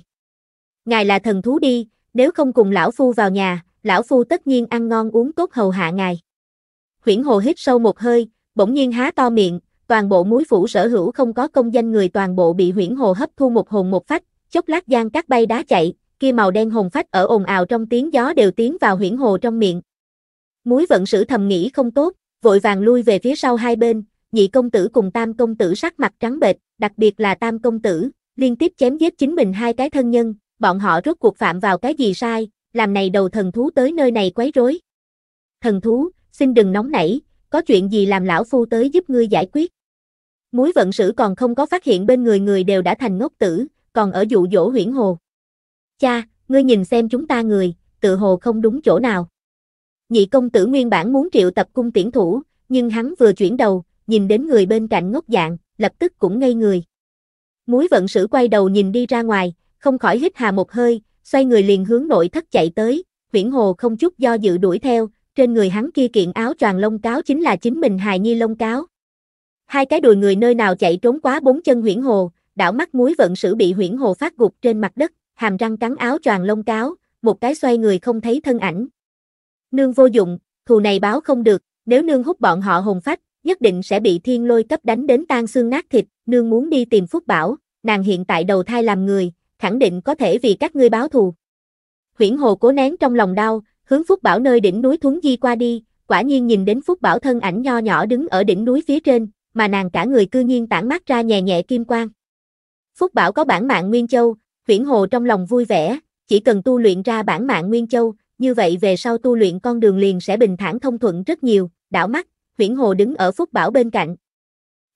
Ngài là thần thú đi, nếu không cùng lão phu vào nhà, lão phu tất nhiên ăn ngon uống tốt hầu hạ ngài. Huyễn Hồ hít sâu một hơi, bỗng nhiên há to miệng, toàn bộ muối phủ sở hữu không có công danh người toàn bộ bị Huyễn Hồ hấp thu một hồn một phách, chốc lát gian các bay đá chạy, kia màu đen hồn phách ở ồn ào trong tiếng gió đều tiến vào Huyễn Hồ trong miệng. Muối vận sử thầm nghĩ không tốt, vội vàng lui về phía sau hai bên, nhị công tử cùng tam công tử sắc mặt trắng bệch, đặc biệt là tam công tử, liên tiếp chém giết chính mình hai cái thân nhân, bọn họ rốt cuộc phạm vào cái gì sai, làm này đầu thần thú tới nơi này quấy rối. Thần thú, xin đừng nóng nảy, có chuyện gì làm lão phu tới giúp ngươi giải quyết. Muối vận sử còn không có phát hiện bên người người đều đã thành ngốc tử, còn ở dụ dỗ Huyễn Hồ. Cha, ngươi nhìn xem chúng ta người, tự hồ không đúng chỗ nào. Nhị công tử nguyên bản muốn triệu tập cung tiễn thủ, nhưng hắn vừa chuyển đầu, nhìn đến người bên cạnh ngốc dạng, lập tức cũng ngây người. Muối vận sử quay đầu nhìn đi ra ngoài, không khỏi hít hà một hơi, xoay người liền hướng nội thất chạy tới, Huyễn Hồ không chút do dự đuổi theo, trên người hắn kia kiện áo choàng lông cáo chính là chính mình hài nhi lông cáo. Hai cái đùi người nơi nào chạy trốn quá bốn chân Huyễn Hồ, đảo mắt muối vận sử bị Huyễn Hồ phát gục trên mặt đất, hàm răng cắn áo choàng lông cáo, một cái xoay người không thấy thân ảnh. Nương vô dụng, thù này báo không được, nếu nương hút bọn họ hồn phách, nhất định sẽ bị thiên lôi cấp đánh đến tan xương nát thịt, nương muốn đi tìm Phúc Bảo, nàng hiện tại đầu thai làm người, khẳng định có thể vì các ngươi báo thù. Huyễn Hồ cố nén trong lòng đau, hướng Phúc Bảo nơi đỉnh núi thuấn di qua đi, quả nhiên nhìn đến Phúc Bảo thân ảnh nho nhỏ đứng ở đỉnh núi phía trên, mà nàng cả người cư nhiên tản mát ra nhẹ nhẹ kim quang. Phúc Bảo có bản mạng Nguyên Châu, Huyễn Hồ trong lòng vui vẻ, chỉ cần tu luyện ra bản mạng Nguyên Châu, như vậy về sau tu luyện con đường liền sẽ bình thản thông thuận rất nhiều. Đảo mắt, Huyễn Hồ đứng ở Phúc Bảo bên cạnh.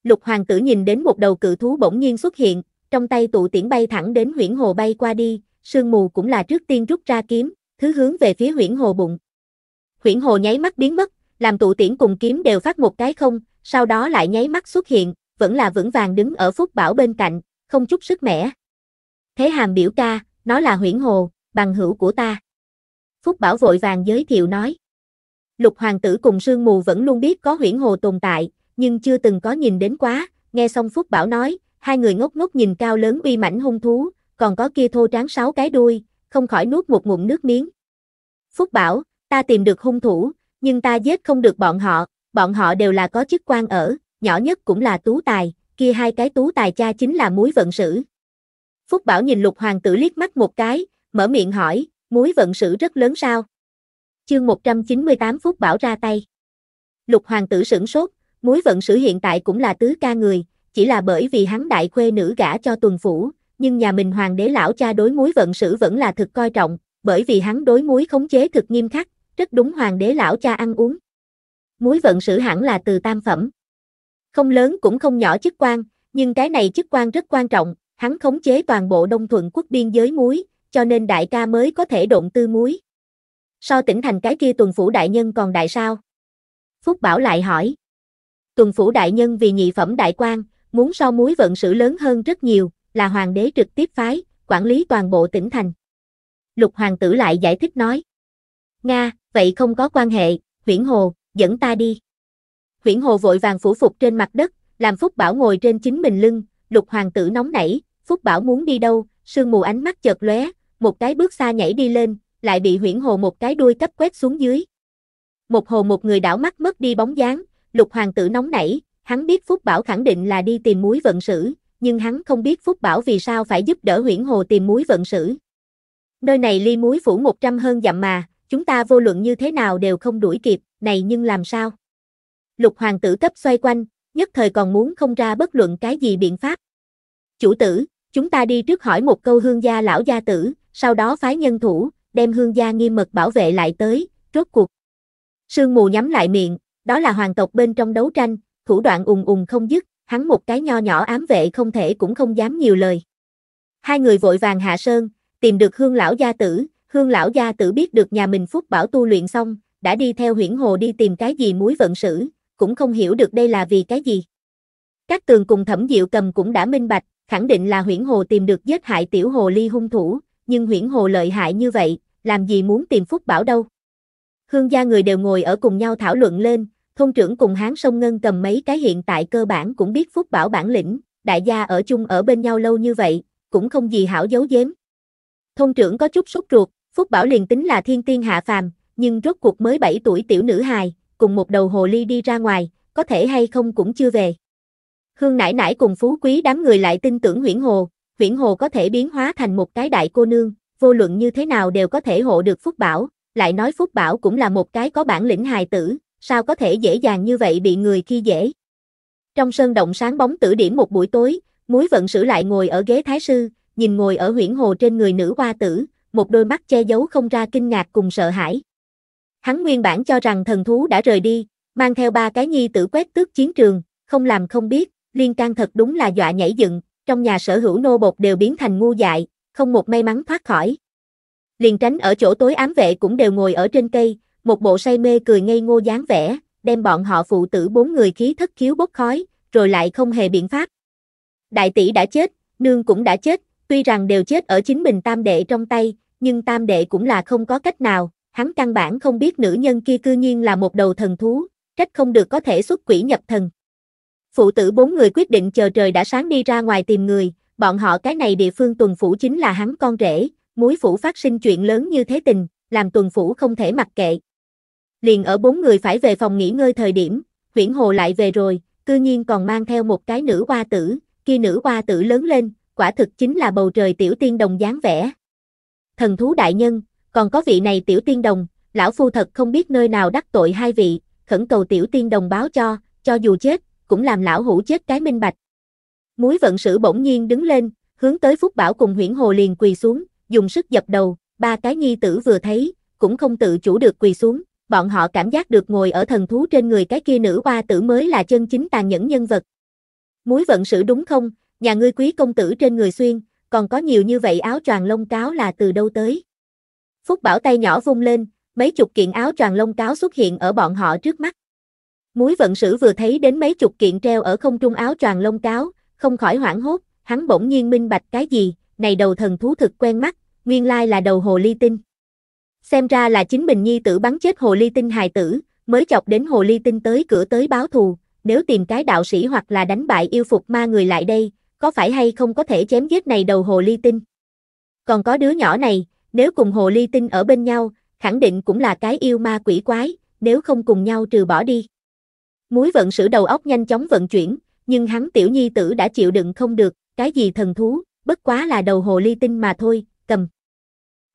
Lục hoàng tử nhìn đến một đầu cự thú bỗng nhiên xuất hiện, trong tay tụ tiễn bay thẳng đến Huyễn Hồ bay qua đi, Sương Mù cũng là trước tiên rút ra kiếm, thứ hướng về phía Huyễn Hồ bụng. Huyễn Hồ nháy mắt biến mất, làm tụ tiễn cùng kiếm đều phát một cái không, sau đó lại nháy mắt xuất hiện, vẫn là vững vàng đứng ở Phúc Bảo bên cạnh, không chút sức mẻ. Thế Hàm biểu ca, nó là Huyễn Hồ, bằng hữu của ta. Phúc Bảo vội vàng giới thiệu nói. Lục hoàng tử cùng Sương Mù vẫn luôn biết có Huyễn Hồ tồn tại, nhưng chưa từng có nhìn đến quá, nghe xong Phúc Bảo nói, hai người ngốc ngốc nhìn cao lớn uy mãnh hung thú, còn có kia thô tráng 6 cái đuôi, không khỏi nuốt một ngụm nước miếng. Phúc Bảo, ta tìm được hung thủ, nhưng ta giết không được bọn họ đều là có chức quan ở, nhỏ nhất cũng là tú tài, kia hai cái tú tài cha chính là Muối Vận Sử. Phúc Bảo nhìn Lục hoàng tử liếc mắt một cái, mở miệng hỏi, Muối Vận Sử rất lớn sao? Chương 198 Phúc Bảo ra tay. Lục hoàng tử sửng sốt, Muối Vận Sử hiện tại cũng là tứ ca người, chỉ là bởi vì hắn đại khuê nữ gả cho Tuần phủ, nhưng nhà mình hoàng đế lão cha đối Muối Vận Sử vẫn là thực coi trọng, bởi vì hắn đối muối khống chế thực nghiêm khắc, rất đúng hoàng đế lão cha ăn uống. Muối Vận Sử hẳn là từ tam phẩm. Không lớn cũng không nhỏ chức quan, nhưng cái này chức quan rất quan trọng, hắn khống chế toàn bộ Đông Thuận quốc biên giới muối, cho nên đại ca mới có thể động tư muối. So tỉnh thành cái kia Tuần phủ đại nhân còn đại sao? Phúc Bảo lại hỏi. Tuần phủ đại nhân vì nhị phẩm đại quan, muốn so Muối Vận Sử lớn hơn rất nhiều, là hoàng đế trực tiếp phái, quản lý toàn bộ tỉnh thành. Lục hoàng tử lại giải thích nói. Nga, vậy không có quan hệ, Huyễn Hồ, dẫn ta đi. Huyễn Hồ vội vàng phủ phục trên mặt đất, làm Phúc Bảo ngồi trên chính mình lưng, Lục hoàng tử nóng nảy, Phúc Bảo muốn đi đâu, Sương Mù ánh mắt chợt lóe, một cái bước xa nhảy đi lên, lại bị Huyễn Hồ một cái đuôi cấp quét xuống dưới. Một hồ một người đảo mắt mất đi bóng dáng, Lục hoàng tử nóng nảy, hắn biết Phúc Bảo khẳng định là đi tìm Muối Vận Sử, nhưng hắn không biết Phúc Bảo vì sao phải giúp đỡ Huyễn Hồ tìm Muối Vận Sử. Nơi này ly Muối phủ 100 hơn dặm mà, chúng ta vô luận như thế nào đều không đuổi kịp, này nhưng làm sao? Lục hoàng tử cấp xoay quanh, nhất thời còn muốn không ra bất luận cái gì biện pháp. Chủ tử, chúng ta đi trước hỏi một câu Hương gia lão gia tử, sau đó phái nhân thủ, đem Hương gia nghiêm mật bảo vệ lại tới, rốt cuộc. Sương Mù nhắm lại miệng, đó là hoàng tộc bên trong đấu tranh, thủ đoạn ùng ùng không dứt, hắn một cái nho nhỏ ám vệ không thể cũng không dám nhiều lời. Hai người vội vàng hạ sơn, tìm được Hương lão gia tử, Hương lão gia tử biết được nhà mình Phúc Bảo tu luyện xong, đã đi theo Huyễn Hồ đi tìm cái gì Muối Vận Sử, cũng không hiểu được đây là vì cái gì. Các Tường cùng Thẩm Diệu Cầm cũng đã minh bạch, khẳng định là Huyễn Hồ tìm được giết hại tiểu hồ ly hung thủ, nhưng Huyễn Hồ lợi hại như vậy, làm gì muốn tìm Phúc Bảo đâu. Hương gia người đều ngồi ở cùng nhau thảo luận lên, thôn trưởng cùng Hán Sông Ngân cầm mấy cái hiện tại cơ bản cũng biết Phúc Bảo bản lĩnh, đại gia ở chung ở bên nhau lâu như vậy, cũng không gì hảo giấu giếm. Thôn trưởng có chút sốt ruột, Phúc Bảo liền tính là thiên tiên hạ phàm, nhưng rốt cuộc mới 7 tuổi tiểu nữ hài, cùng một đầu hồ ly đi ra ngoài, có thể hay không cũng chưa về. Hương nãi nãi cùng Phú Quý đám người lại tin tưởng Huyễn Hồ có thể biến hóa thành một cái đại cô nương, vô luận như thế nào đều có thể hộ được Phúc Bảo, lại nói Phúc Bảo cũng là một cái có bản lĩnh hài tử, sao có thể dễ dàng như vậy bị người khi dễ. Trong sơn động sáng bóng tử điểm một buổi tối, Muối Vận Sử lại ngồi ở ghế thái sư, nhìn ngồi ở Huyễn Hồ trên người nữ hoa tử, một đôi mắt che giấu không ra kinh ngạc cùng sợ hãi. Hắn nguyên bản cho rằng thần thú đã rời đi, mang theo 3 cái nhi tử quét tước chiến trường, không làm không biết, liên can thật đúng là dọa nhảy dựng, trong nhà sở hữu nô bộc đều biến thành ngu dại, không một may mắn thoát khỏi. Liền tránh ở chỗ tối ám vệ cũng đều ngồi ở trên cây, một bộ say mê cười ngây ngô dáng vẻ, đem bọn họ phụ tử 4 người khí thất khiếu bốc khói, rồi lại không hề biện pháp. Đại tỷ đã chết, nương cũng đã chết, tuy rằng đều chết ở chính mình tam đệ trong tay, nhưng tam đệ cũng là không có cách nào, hắn căn bản không biết nữ nhân kia cư nhiên là một đầu thần thú, trách không được có thể xuất quỷ nhập thần. Phụ tử 4 người quyết định chờ trời đã sáng đi ra ngoài tìm người, bọn họ cái này địa phương Tuần phủ chính là hắn con rể, Muối phủ phát sinh chuyện lớn như thế tình, làm Tuần phủ không thể mặc kệ. Liền ở 4 người phải về phòng nghỉ ngơi thời điểm, Huyễn Hồ lại về rồi, cư nhiên còn mang theo một cái nữ hoa tử, kia nữ hoa tử lớn lên, quả thực chính là bầu trời tiểu tiên đồng dáng vẻ. Thần thú đại nhân, còn có vị này tiểu tiên đồng, lão phu thật không biết nơi nào đắc tội hai vị, khẩn cầu tiểu tiên đồng báo cho dù chết, cũng làm lão hủ chết cái minh bạch. Muối Vận Sử bỗng nhiên đứng lên, hướng tới Phúc Bảo cùng Huyễn Hồ liền quỳ xuống, dùng sức dập đầu. Ba cái nhi tử vừa thấy, cũng không tự chủ được quỳ xuống, bọn họ cảm giác được ngồi ở thần thú trên người cái kia nữ oa tử mới là chân chính tàn nhẫn nhân vật. Muối vận sử đúng không, nhà ngươi quý công tử trên người xuyên, còn có nhiều như vậy áo choàng lông cáo là từ đâu tới? Phúc Bảo tay nhỏ vung lên, mấy chục kiện áo choàng lông cáo xuất hiện ở bọn họ trước mắt. Muối vận sử vừa thấy đến mấy chục kiện treo ở không trung áo choàng lông cáo, không khỏi hoảng hốt, hắn bỗng nhiên minh bạch cái gì, này đầu thần thú thực quen mắt, nguyên lai là đầu hồ ly tinh. Xem ra là chính mình nhi tử bắn chết hồ ly tinh hài tử, mới chọc đến hồ ly tinh tới cửa tới báo thù, nếu tìm cái đạo sĩ hoặc là đánh bại yêu phục ma người lại đây, có phải hay không có thể chém giết này đầu hồ ly tinh? Còn có đứa nhỏ này, nếu cùng hồ ly tinh ở bên nhau, khẳng định cũng là cái yêu ma quỷ quái, nếu không cùng nhau trừ bỏ đi. Muối vận sử đầu óc nhanh chóng vận chuyển, nhưng hắn tiểu nhi tử đã chịu đựng không được, cái gì thần thú, bất quá là đầu hồ ly tinh mà thôi, cầm.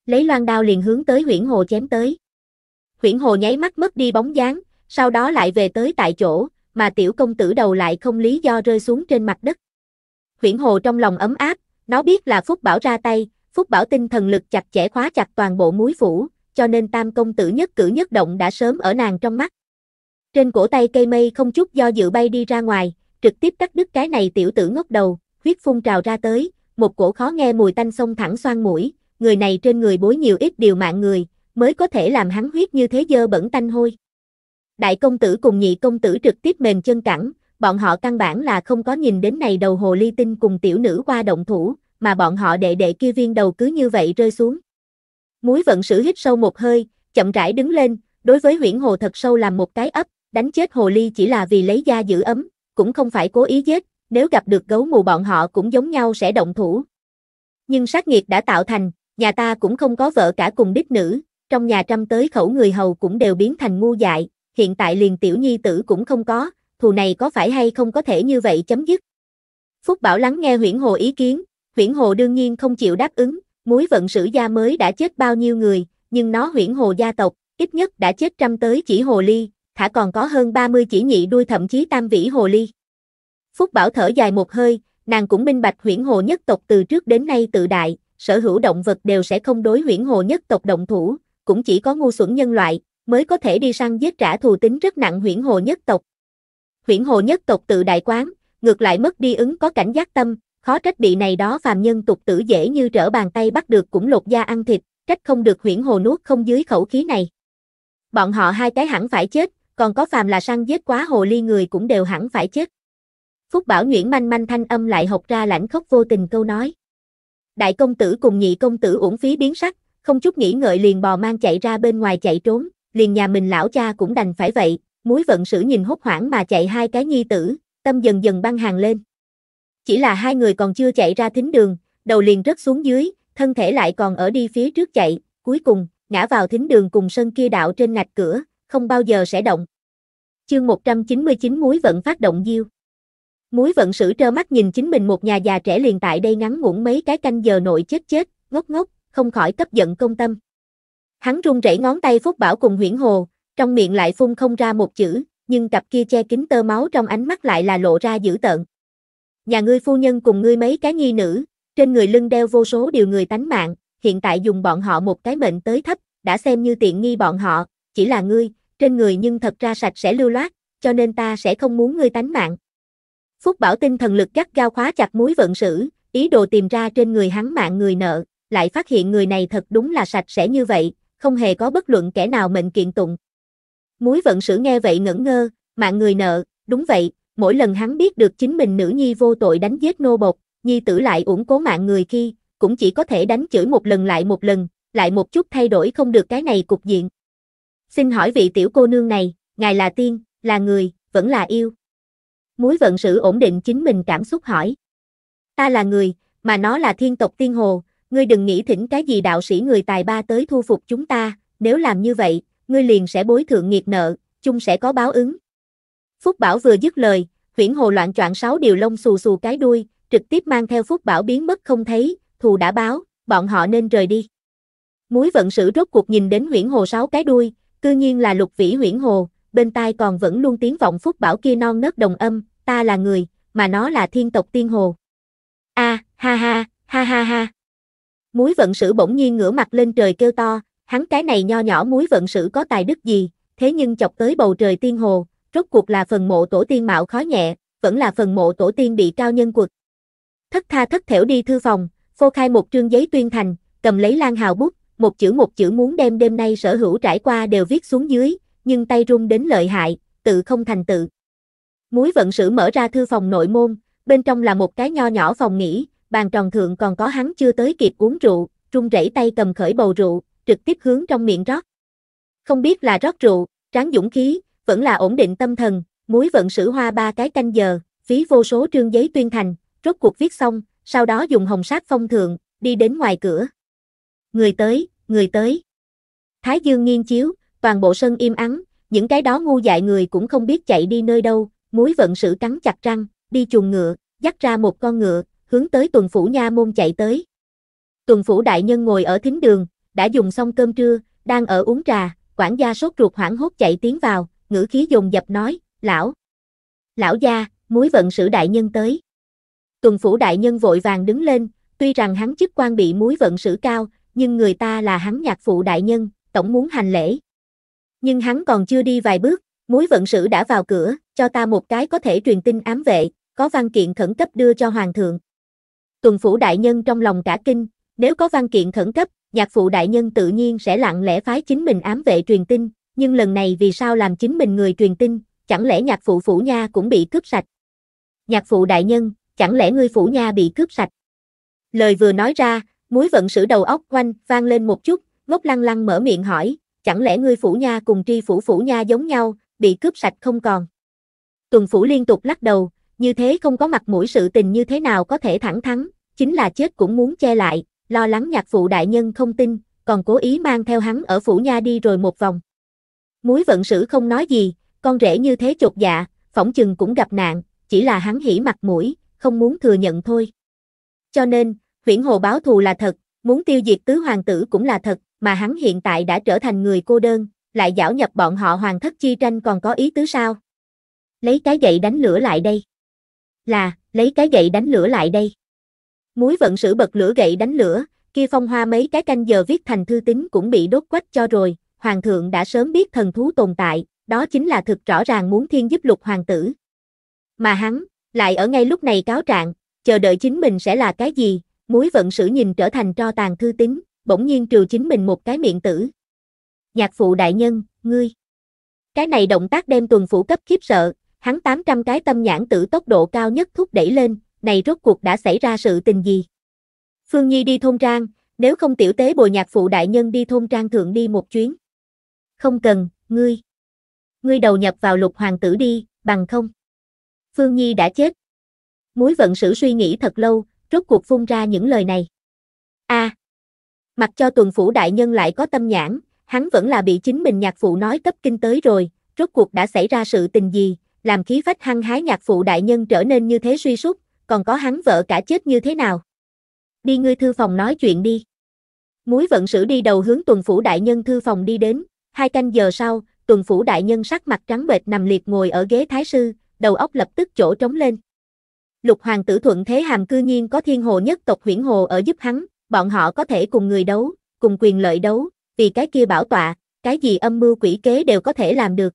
Lấy loan đao liền hướng tới Huyễn Hồ chém tới. Huyễn Hồ nháy mắt mất đi bóng dáng, sau đó lại về tới tại chỗ, mà tiểu công tử đầu lại không lý do rơi xuống trên mặt đất. Huyễn Hồ trong lòng ấm áp, nó biết là Phúc Bảo ra tay, Phúc Bảo tinh thần lực chặt chẽ khóa chặt toàn bộ muối phủ, cho nên tam công tử nhất cử nhất động đã sớm ở nàng trong mắt. Trên cổ tay cây mây không chút do dự bay đi ra ngoài, trực tiếp cắt đứt cái này tiểu tử ngốc đầu, huyết phun trào ra tới, một cổ khó nghe mùi tanh xông thẳng xoang mũi. Người này trên người bối nhiều ít điều mạng người, mới có thể làm hắn huyết như thế dơ bẩn tanh hôi. Đại công tử cùng nhị công tử trực tiếp mềm chân cẳng, bọn họ căn bản là không có nhìn đến này đầu hồ ly tinh cùng tiểu nữ qua động thủ, mà bọn họ đệ kia viên đầu cứ như vậy rơi xuống. Muối vận sử hít sâu một hơi, chậm rãi đứng lên, đối với Huyễn Hồ thật sâu làm một cái ấp, đánh chết hồ ly chỉ là vì lấy da giữ ấm, cũng không phải cố ý giết, nếu gặp được gấu mù bọn họ cũng giống nhau sẽ động thủ. Nhưng sát nghiệt đã tạo thành. Nhà ta cũng không có vợ cả cùng đích nữ, trong nhà trăm tới khẩu người hầu cũng đều biến thành ngu dại, hiện tại liền tiểu nhi tử cũng không có, thù này có phải hay không có thể như vậy chấm dứt? Phúc Bảo lắng nghe Huyễn Hồ ý kiến, Huyễn Hồ đương nhiên không chịu đáp ứng, muối vận sử gia mới đã chết bao nhiêu người, nhưng nó Huyễn Hồ gia tộc, ít nhất đã chết trăm tới chỉ hồ ly, thả còn có hơn 30 chỉ nhị đuôi thậm chí tam vĩ hồ ly. Phúc Bảo thở dài một hơi, nàng cũng minh bạch Huyễn Hồ nhất tộc từ trước đến nay tự đại. Sở hữu động vật đều sẽ không đối Huyễn Hồ nhất tộc động thủ, cũng chỉ có ngu xuẩn nhân loại, mới có thể đi săn giết trả thù tính rất nặng Huyễn Hồ nhất tộc. Huyễn Hồ nhất tộc tự đại quán, ngược lại mất đi ứng có cảnh giác tâm, khó trách bị này đó phàm nhân tục tử dễ như trở bàn tay bắt được cũng lột da ăn thịt, trách không được Huyễn Hồ nuốt không dưới khẩu khí này. Bọn họ hai cái hẳn phải chết, còn có phàm là săn giết quá hồ ly người cũng đều hẳn phải chết. Phúc Bảo nhuyễn manh manh thanh âm lại học ra lãnh khốc vô tình câu nói. Đại công tử cùng nhị công tử uổng phí biến sắc, không chút nghĩ ngợi liền bò mang chạy ra bên ngoài chạy trốn, liền nhà mình lão cha cũng đành phải vậy, muối vận sử nhìn hốt hoảng mà chạy hai cái nhi tử, tâm dần dần băng hàng lên. Chỉ là hai người còn chưa chạy ra thính đường, đầu liền rớt xuống dưới, thân thể lại còn ở đi phía trước chạy, cuối cùng, ngã vào thính đường cùng sân kia đạo trên ngạch cửa, không bao giờ sẽ động. Chương 199 muối vận phát động diêu. Muối vận sử trơ mắt nhìn chính mình một nhà già trẻ liền tại đây ngắn ngủn mấy cái canh giờ nội chết, ngốc ngốc, không khỏi cấp giận công tâm. Hắn run rẩy ngón tay Phúc Bảo cùng Huyễn Hồ, trong miệng lại phun không ra một chữ, nhưng cặp kia che kín tơ máu trong ánh mắt lại là lộ ra dữ tợn. Nhà ngươi phu nhân cùng ngươi mấy cái nhi nữ, trên người lưng đeo vô số điều người tánh mạng, hiện tại dùng bọn họ một cái mệnh tới thấp, đã xem như tiện nghi bọn họ, chỉ là ngươi, trên người nhưng thật ra sạch sẽ lưu loát, cho nên ta sẽ không muốn ngươi tánh mạng. Phúc Bảo tinh thần lực gắt gao khóa chặt muối vận sử, ý đồ tìm ra trên người hắn mạng người nợ, lại phát hiện người này thật đúng là sạch sẽ như vậy, không hề có bất luận kẻ nào mệnh kiện tụng. Muối vận sử nghe vậy ngẩn ngơ, mạng người nợ, đúng vậy, mỗi lần hắn biết được chính mình nữ nhi vô tội đánh giết nô bộc, nhi tử lại uổng cố mạng người khi, cũng chỉ có thể đánh chửi một lần, lại một chút thay đổi không được cái này cục diện. Xin hỏi vị tiểu cô nương này, ngài là tiên, là người, vẫn là yêu? Muối vận sử ổn định chính mình cảm xúc hỏi. Ta là người, mà nó là thiên tộc tiên hồ, ngươi đừng nghĩ thỉnh cái gì đạo sĩ người tài ba tới thu phục chúng ta, nếu làm như vậy, ngươi liền sẽ bối thượng nghiệt nợ, chung sẽ có báo ứng. Phúc Bảo vừa dứt lời, Huyễn Hồ loạn choạng 6 điều lông xù xù cái đuôi, trực tiếp mang theo Phúc Bảo biến mất không thấy, thù đã báo, bọn họ nên rời đi. Muối vận sử rốt cuộc nhìn đến Huyễn Hồ 6 cái đuôi, cư nhiên là lục vĩ Huyễn Hồ, bên tai còn vẫn luôn tiếng vọng Phúc Bảo kia non nớt đồng âm. Ta là người, mà nó là thiên tộc tiên hồ. A, ha ha, ha ha ha. Muối vận sử bỗng nhiên ngửa mặt lên trời kêu to, hắn cái này nho nhỏ muối vận sử có tài đức gì, thế nhưng chọc tới bầu trời tiên hồ, rốt cuộc là phần mộ tổ tiên mạo khó nhẹ, vẫn là phần mộ tổ tiên bị cao nhân quật. Thất tha thất thểu đi thư phòng, phô khai một trương giấy tuyên thành, cầm lấy Lan Hào bút, một chữ muốn đem đêm nay sở hữu trải qua đều viết xuống dưới, nhưng tay run đến lợi hại, tự không thành tự. Muối vận sử mở ra thư phòng nội môn, bên trong là một cái nho nhỏ phòng nghỉ, bàn tròn thượng còn có hắn chưa tới kịp uống rượu, run rẩy tay cầm khởi bầu rượu, trực tiếp hướng trong miệng rót. Không biết là rót rượu, tráng dũng khí, vẫn là ổn định tâm thần, muối vận sử hoa 3 cái canh giờ, phí vô số trương giấy tuyên thành, rốt cuộc viết xong, sau đó dùng hồng sát phong thượng, đi đến ngoài cửa. Người tới, người tới. Thái dương nghiêng chiếu, toàn bộ sân im ắng, những cái đó ngu dại người cũng không biết chạy đi nơi đâu, muối vận sử cắn chặt răng, đi chuồng ngựa, dắt ra một con ngựa, hướng tới tuần phủ nha môn chạy tới. Tuần phủ đại nhân ngồi ở thính đường, đã dùng xong cơm trưa, đang ở uống trà, quản gia sốt ruột hoảng hốt chạy tiến vào, ngữ khí dồn dập nói, lão gia, muối vận sử đại nhân tới. Tuần phủ đại nhân vội vàng đứng lên, tuy rằng hắn chức quan bị muối vận sử cao, nhưng người ta là hắn nhạc phụ đại nhân, tổng muốn hành lễ. Nhưng hắn còn chưa đi vài bước, muối vận sử đã vào cửa, cho ta một cái có thể truyền tin ám vệ, có văn kiện khẩn cấp đưa cho hoàng thượng. Tuần phủ đại nhân trong lòng cả kinh, nếu có văn kiện khẩn cấp, nhạc phụ đại nhân tự nhiên sẽ lặng lẽ phái chính mình ám vệ truyền tin, nhưng lần này vì sao làm chính mình người truyền tin, chẳng lẽ nhạc phụ phủ nha cũng bị cướp sạch? Nhạc phụ đại nhân, chẳng lẽ ngươi phủ nha bị cướp sạch? Lời vừa nói ra, muối vận sử đầu óc quanh vang lên một chút, ngốc lăng lăng mở miệng hỏi, chẳng lẽ ngươi phủ nha cùng tri phủ nha giống nhau, bị cướp sạch không còn? Tuần phủ liên tục lắc đầu, như thế không có mặt mũi sự tình như thế nào có thể thẳng thắn, chính là chết cũng muốn che lại, lo lắng nhạc phụ đại nhân không tin, còn cố ý mang theo hắn ở phủ nha đi rồi một vòng. Muối vận sử không nói gì, con rể như thế chột dạ, phỏng chừng cũng gặp nạn, chỉ là hắn hỉ mặt mũi, không muốn thừa nhận thôi. Cho nên, huyễn hồ báo thù là thật, muốn tiêu diệt tứ hoàng tử cũng là thật, mà hắn hiện tại đã trở thành người cô đơn, lại giảo nhập bọn họ hoàng thất chi tranh còn có ý tứ sao? Lấy cái gậy đánh lửa lại đây. Là, lấy cái gậy đánh lửa lại đây. Muối vận sử bật lửa gậy đánh lửa, kia phong hoa mấy cái canh giờ viết thành thư tín cũng bị đốt quách cho rồi, hoàng thượng đã sớm biết thần thú tồn tại, đó chính là thực rõ ràng muốn thiên giúp lục hoàng tử. Mà hắn, lại ở ngay lúc này cáo trạng, chờ đợi chính mình sẽ là cái gì, muối vận sử nhìn trở thành tro tàn thư tín, bỗng nhiên trừ chính mình một cái miệng tử. Nhạc phụ đại nhân, ngươi. Cái này động tác đem tuần phủ cấp khiếp sợ, hắn 800 cái tâm nhãn tử tốc độ cao nhất thúc đẩy lên, này rốt cuộc đã xảy ra sự tình gì? Phương Nhi đi thôn trang, nếu không tiểu tế bồi nhạc phụ đại nhân đi thôn trang thượng đi một chuyến. Không cần, ngươi đầu nhập vào lục hoàng tử đi, bằng không. Phương Nhi đã chết. Muối vận sử suy nghĩ thật lâu, rốt cuộc phun ra những lời này. A, mặc cho tuần phủ đại nhân lại có tâm nhãn, hắn vẫn là bị chính mình nhạc phụ nói cấp kinh tới rồi, rốt cuộc đã xảy ra sự tình gì, làm khí phách hăng hái nhạc phụ đại nhân trở nên như thế suy sút, còn có hắn vợ cả chết như thế nào. Đi ngươi thư phòng nói chuyện đi. Muối vận sử đi đầu hướng tuần phủ đại nhân thư phòng đi đến, 2 canh giờ sau, tuần phủ đại nhân sắc mặt trắng bệch nằm liệt ngồi ở ghế thái sư, đầu óc lập tức chỗ trống lên. Lục hoàng tử thuận thế hàm cư nhiên có thiên hồ nhất tộc huyễn hồ ở giúp hắn, bọn họ có thể cùng người đấu, cùng quyền lợi đấu, vì cái kia bảo tọa, cái gì âm mưu quỷ kế đều có thể làm được.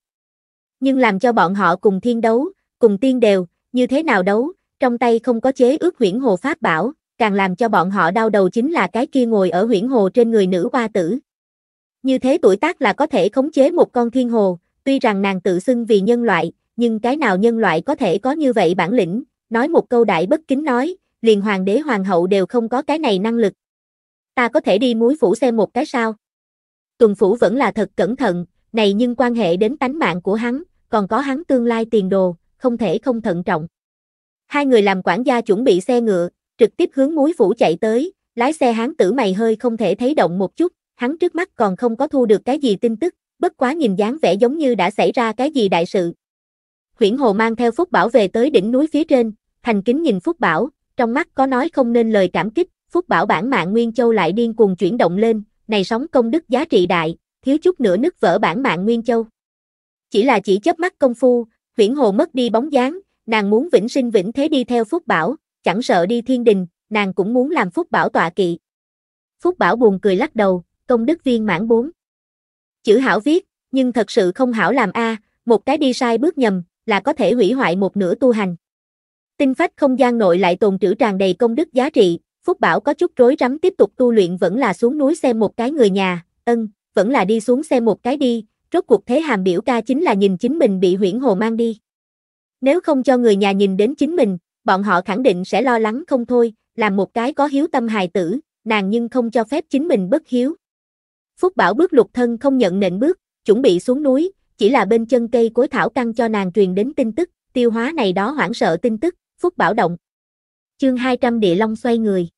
Nhưng làm cho bọn họ cùng thiên đấu, cùng tiên đều, như thế nào đấu, trong tay không có chế ước huyễn hồ pháp bảo, càng làm cho bọn họ đau đầu chính là cái kia ngồi ở huyễn hồ trên người nữ hoa tử. Như thế tuổi tác là có thể khống chế một con thiên hồ, tuy rằng nàng tự xưng vì nhân loại, nhưng cái nào nhân loại có thể có như vậy bản lĩnh, nói một câu đại bất kính nói, liền hoàng đế hoàng hậu đều không có cái này năng lực. Ta có thể đi muối phủ xem một cái sao? Tuần phủ vẫn là thật cẩn thận, này nhưng quan hệ đến tánh mạng của hắn, còn có hắn tương lai tiền đồ, không thể không thận trọng. Hai người làm quản gia chuẩn bị xe ngựa, trực tiếp hướng muối phủ chạy tới, lái xe hán tử mày hơi không thể thấy động một chút, hắn trước mắt còn không có thu được cái gì tin tức, bất quá nhìn dáng vẻ giống như đã xảy ra cái gì đại sự. Huyễn hồ mang theo Phúc Bảo về tới đỉnh núi phía trên, thành kính nhìn Phúc Bảo, trong mắt có nói không nên lời cảm kích, Phúc Bảo bản mạng Nguyên Châu lại điên cuồng chuyển động lên, này sóng công đức giá trị đại, thiếu chút nữa nứt vỡ bản mạng Nguyên Châu. Chỉ là chỉ chớp mắt công phu, huyễn hồ mất đi bóng dáng, nàng muốn vĩnh sinh vĩnh thế đi theo Phúc Bảo, chẳng sợ đi thiên đình, nàng cũng muốn làm Phúc Bảo tọa kỵ. Phúc Bảo buồn cười lắc đầu, công đức viên mãn 4. Chữ hảo viết, nhưng thật sự không hảo làm a, một cái đi sai bước nhầm, là có thể hủy hoại một nửa tu hành. Tinh phách không gian nội lại tồn trữ tràn đầy công đức giá trị, Phúc Bảo có chút rối rắm tiếp tục tu luyện vẫn là xuống núi xem một cái người nhà, vẫn là đi xuống xem một cái đi, rốt cuộc thế hàm biểu ca chính là nhìn chính mình bị huyễn hồ mang đi. Nếu không cho người nhà nhìn đến chính mình, bọn họ khẳng định sẽ lo lắng không thôi, làm một cái có hiếu tâm hài tử, nàng nhưng không cho phép chính mình bất hiếu. Phúc Bảo bước lục thân không nhận nện bước, chuẩn bị xuống núi, chỉ là bên chân cây cối thảo căn cho nàng truyền đến tin tức, tiêu hóa này đó hoảng sợ tin tức, Phúc Bảo động. Chương 200 Địa Long xoay người.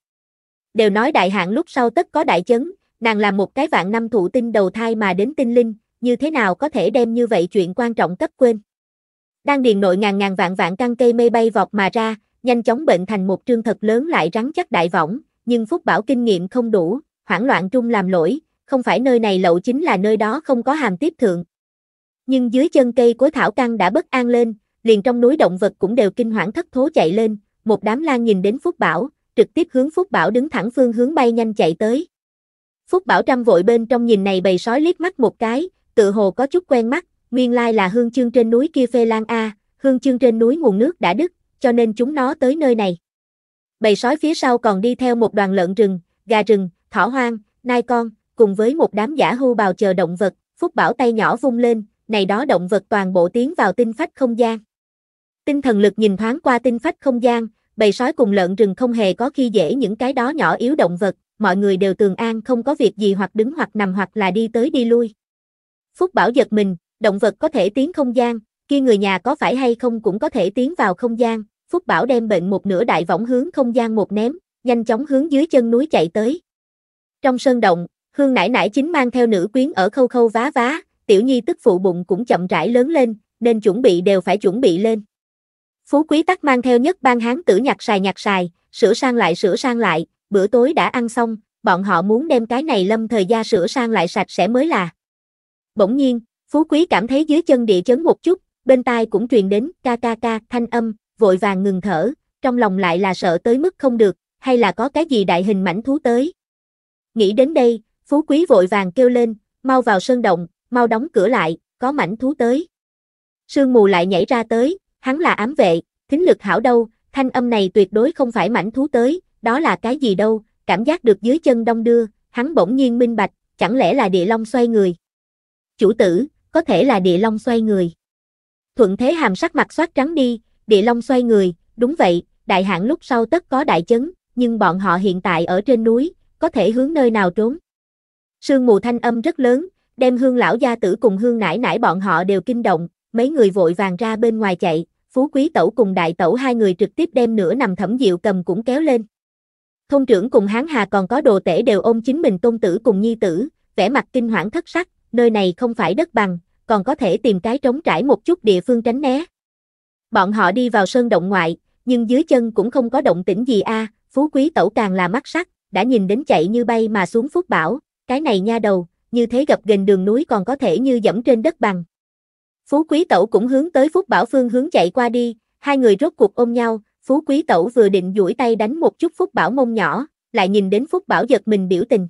Đều nói đại hạn lúc sau tất có đại chấn, nàng làm một cái vạn năm thụ tinh đầu thai mà đến tinh linh, như thế nào có thể đem như vậy chuyện quan trọng cấp quên. Đang điền nội ngàn ngàn vạn vạn căn cây mây bay vọt mà ra, nhanh chóng bệnh thành một trương thật lớn lại rắn chắc đại võng, nhưng Phúc Bảo kinh nghiệm không đủ, hoảng loạn trung làm lỗi, không phải nơi này lậu chính là nơi đó không có hàm tiếp thượng. Nhưng dưới chân cây cối thảo căn đã bất an lên, liền trong núi động vật cũng đều kinh hoảng thất thố chạy lên, một đám lang nhìn đến Phúc Bảo, trực tiếp hướng Phúc Bảo đứng thẳng phương hướng bay nhanh chạy tới. Phúc Bảo trăm vội bên trong nhìn này bầy sói liếc mắt một cái, tự hồ có chút quen mắt, nguyên lai là hương chương trên núi kia phê lang a, hương chương trên núi nguồn nước đã đứt, cho nên chúng nó tới nơi này. Bầy sói phía sau còn đi theo một đoàn lợn rừng, gà rừng, thỏ hoang, nai con, cùng với một đám dã hưu bào chờ động vật, Phúc Bảo tay nhỏ vung lên, này đó động vật toàn bộ tiến vào tinh phách không gian. Tinh thần lực nhìn thoáng qua tinh phách không gian, bầy sói cùng lợn rừng không hề có khi dễ những cái đó nhỏ yếu động vật, mọi người đều tường an không có việc gì hoặc đứng hoặc nằm hoặc là đi tới đi lui. Phúc Bảo giật mình, động vật có thể tiến không gian, kia người nhà có phải hay không cũng có thể tiến vào không gian, Phúc Bảo đem bệnh một nửa đại võng hướng không gian một ném, nhanh chóng hướng dưới chân núi chạy tới. Trong sơn động, Hương nãi nãi chính mang theo nữ quyến ở khâu khâu vá vá, tiểu nhi tức phụ bụng cũng chậm rãi lớn lên, nên chuẩn bị đều phải chuẩn bị lên. Phú Quý Tắc mang theo nhất ban hán tử nhặt xài, sửa sang lại, bữa tối đã ăn xong, bọn họ muốn đem cái này lâm thời gia sửa sang lại sạch sẽ mới là. Bỗng nhiên, Phú Quý cảm thấy dưới chân địa chấn một chút, bên tai cũng truyền đến ca thanh âm, vội vàng ngừng thở, trong lòng lại là sợ tới mức không được, hay là có cái gì đại hình mãnh thú tới. Nghĩ đến đây, Phú Quý vội vàng kêu lên, mau vào sơn động, mau đóng cửa lại, có mãnh thú tới. Sương mù lại nhảy ra tới, hắn là ám vệ, thính lực hảo đâu, thanh âm này tuyệt đối không phải mãnh thú tới, đó là cái gì đâu, cảm giác được dưới chân đông đưa, hắn bỗng nhiên minh bạch, chẳng lẽ là địa long xoay người. Chủ tử, có thể là địa long xoay người. Thuận Thế Hàm sắc mặt xoát trắng đi, địa long xoay người, đúng vậy, đại hạn lúc sau tất có đại chấn, nhưng bọn họ hiện tại ở trên núi, có thể hướng nơi nào trốn. Sương mù thanh âm rất lớn, đem Hương lão gia tử cùng Hương nãi nãi bọn họ đều kinh động, mấy người vội vàng ra bên ngoài chạy, Phú Quý tẩu cùng đại tẩu hai người trực tiếp đem nửa nằm Thẩm Diệu Cầm cũng kéo lên. Thôn trưởng cùng Hán Hà còn có đồ tể đều ôm chính mình tôn tử cùng nhi tử, vẻ mặt kinh hoảng thất sắc, nơi này không phải đất bằng, còn có thể tìm cái trống trải một chút địa phương tránh né. Bọn họ đi vào sơn động ngoại, nhưng dưới chân cũng không có động tĩnh gì a, Phú Quý tẩu càng là mắt sắc, đã nhìn đến chạy như bay mà xuống Phúc Bảo, cái này nha đầu, như thế gập ghềnh đường núi còn có thể như dẫm trên đất bằng. Phú Quý tẩu cũng hướng tới Phúc Bảo phương hướng chạy qua đi, hai người rốt cuộc ôm nhau, Phú Quý tẩu vừa định duỗi tay đánh một chút Phúc Bảo mông nhỏ, lại nhìn đến Phúc Bảo giật mình biểu tình.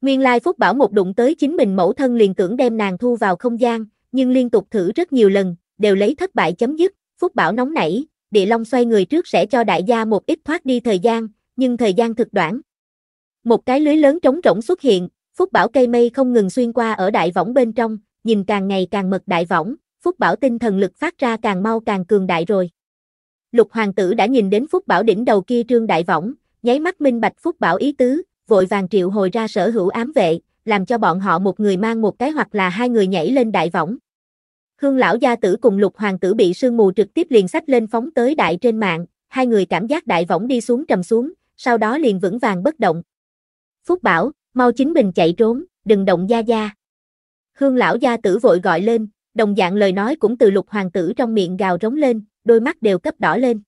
Nguyên lai Phúc Bảo một đụng tới chính mình mẫu thân liền tưởng đem nàng thu vào không gian, nhưng liên tục thử rất nhiều lần, đều lấy thất bại chấm dứt, Phúc Bảo nóng nảy, địa long xoay người trước sẽ cho đại gia một ít thoát đi thời gian, nhưng thời gian thực đoạn. Một cái lưới lớn trống rỗng xuất hiện, Phúc Bảo cây mây không ngừng xuyên qua ở đại võng bên trong, nhìn càng ngày càng mật đại võng, Phúc Bảo tinh thần lực phát ra càng mau càng cường đại rồi. Lục hoàng tử đã nhìn đến Phúc Bảo đỉnh đầu kia trương đại võng, nháy mắt minh bạch Phúc Bảo ý tứ, vội vàng triệu hồi ra sở hữu ám vệ, làm cho bọn họ một người mang một cái hoặc là hai người nhảy lên đại võng. Hương lão gia tử cùng Lục hoàng tử bị sương mù trực tiếp liền xách lên phóng tới đại trên mạng, hai người cảm giác đại võng đi xuống trầm xuống, sau đó liền vững vàng bất động. Phúc Bảo, mau chính mình chạy trốn, đừng động gia gia. Hương lão gia tử vội gọi lên, đồng dạng lời nói cũng từ Lục hoàng tử trong miệng gào rống lên, đôi mắt đều cấp đỏ lên.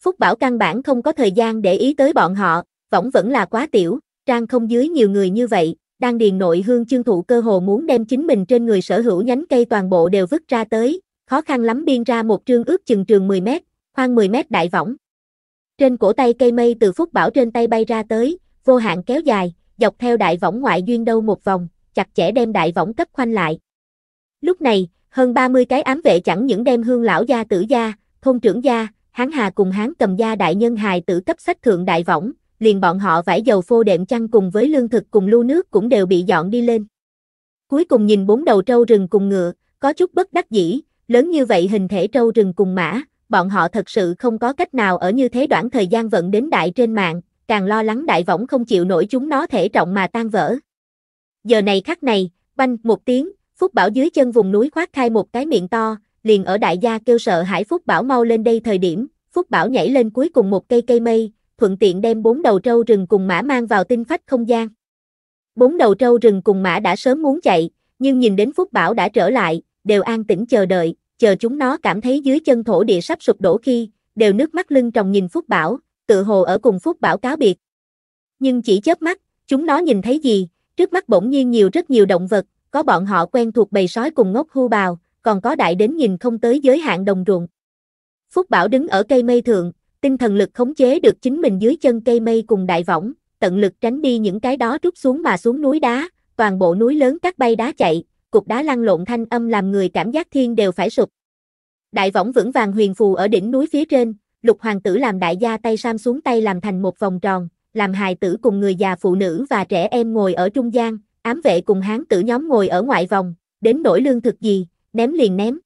Phúc Bảo căn bản không có thời gian để ý tới bọn họ, võng vẫn là quá tiểu, trang không dưới nhiều người như vậy, đang điền nội Hương chương thụ cơ hồ muốn đem chính mình trên người sở hữu nhánh cây toàn bộ đều vứt ra tới, khó khăn lắm biên ra một trương ước chừng trường 10 mét, khoan 10 mét đại võng. Trên cổ tay cây mây từ Phúc Bảo trên tay bay ra tới, vô hạn kéo dài, dọc theo đại võng ngoại duyên đâu một vòng, chặt chẽ đem đại võng cấp khoanh lại. Lúc này, hơn 30 cái ám vệ chẳng những đem Hương lão gia tử gia, thôn trưởng gia, Hán Hà cùng Hán Cầm gia đại nhân hài tử cấp sách thượng đại võng, liền bọn họ vải dầu phô đệm chăn cùng với lương thực cùng lu nước cũng đều bị dọn đi lên. Cuối cùng nhìn 4 đầu trâu rừng cùng ngựa, có chút bất đắc dĩ, lớn như vậy hình thể trâu rừng cùng mã, bọn họ thật sự không có cách nào ở như thế đoạn thời gian vận đến đại trên mạng, càng lo lắng đại võng không chịu nổi chúng nó thể trọng mà tan vỡ. Giờ này khắc này, banh một tiếng, Phúc Bảo dưới chân vùng núi khoát khai một cái miệng to, liền ở đại gia kêu sợ hãi Phúc Bảo mau lên đây thời điểm, Phúc Bảo nhảy lên cuối cùng một cây mây, thuận tiện đem 4 đầu trâu rừng cùng mã mang vào tinh phách không gian. 4 đầu trâu rừng cùng mã đã sớm muốn chạy, nhưng nhìn đến Phúc Bảo đã trở lại, đều an tĩnh chờ đợi, chờ chúng nó cảm thấy dưới chân thổ địa sắp sụp đổ khi, đều nước mắt lưng tròng nhìn Phúc Bảo, tự hồ ở cùng Phúc Bảo cáo biệt. Nhưng chỉ chớp mắt, chúng nó nhìn thấy gì, trước mắt bỗng nhiên nhiều rất nhiều động vật, có bọn họ quen thuộc bầy sói cùng ngốc hưu bào, còn có đại đến nhìn không tới giới hạn đồng ruộng. Phúc Bảo đứng ở cây mây thượng, tinh thần lực khống chế được chính mình dưới chân cây mây cùng đại võng, tận lực tránh đi những cái đó rút xuống mà xuống núi đá, toàn bộ núi lớn các bay đá chạy, cục đá lăn lộn thanh âm làm người cảm giác thiên đều phải sụp. Đại võng vững vàng huyền phù ở đỉnh núi phía trên, Lục hoàng tử làm đại gia tay sam xuống tay làm thành một vòng tròn, làm hài tử cùng người già phụ nữ và trẻ em ngồi ở trung gian, ám vệ cùng hán tử nhóm ngồi ở ngoại vòng, đến nổi lương thực gì, ném liền ném.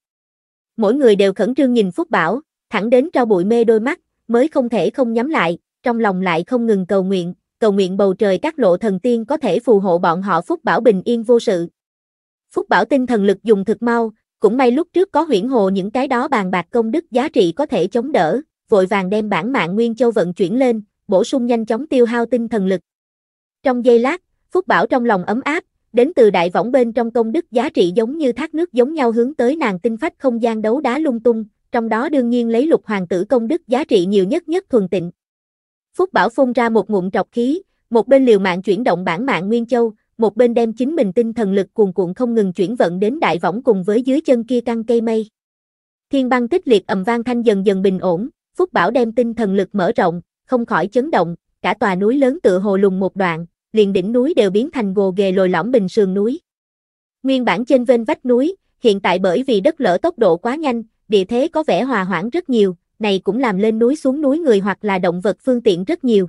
Mỗi người đều khẩn trương nhìn Phúc Bảo, thẳng đến trao bụi mê đôi mắt, mới không thể không nhắm lại, trong lòng lại không ngừng cầu nguyện bầu trời các lộ thần tiên có thể phù hộ bọn họ Phúc Bảo bình yên vô sự. Phúc Bảo tinh thần lực dùng thực mau, cũng may lúc trước có huyễn hồ những cái đó bàn bạc công đức giá trị có thể chống đỡ, vội vàng đem bản mạng Nguyên Châu vận chuyển lên, bổ sung nhanh chóng tiêu hao tinh thần lực. Trong giây lát, Phúc Bảo trong lòng ấm áp, đến từ đại võng bên trong công đức giá trị giống như thác nước giống nhau hướng tới nàng tinh phách không gian đấu đá lung tung, trong đó đương nhiên lấy Lục hoàng tử công đức giá trị nhiều nhất nhất thuần tịnh. Phúc Bảo phun ra một ngụm trọc khí, một bên liều mạng chuyển động bản mạng Nguyên Châu, một bên đem chính mình tinh thần lực cuồn cuộn không ngừng chuyển vận đến đại võng cùng với dưới chân kia căng cây mây. Thiên băng kích liệt ầm vang thanh dần dần bình ổn, Phúc Bảo đem tinh thần lực mở rộng, không khỏi chấn động, cả tòa núi lớn tựa hồ lùng một đoạn, liền đỉnh núi đều biến thành gồ ghề lồi lõm bình sườn núi. Nguyên bản trên vênh vách núi, hiện tại bởi vì đất lở tốc độ quá nhanh, địa thế có vẻ hòa hoãn rất nhiều, này cũng làm lên núi xuống núi người hoặc là động vật phương tiện rất nhiều.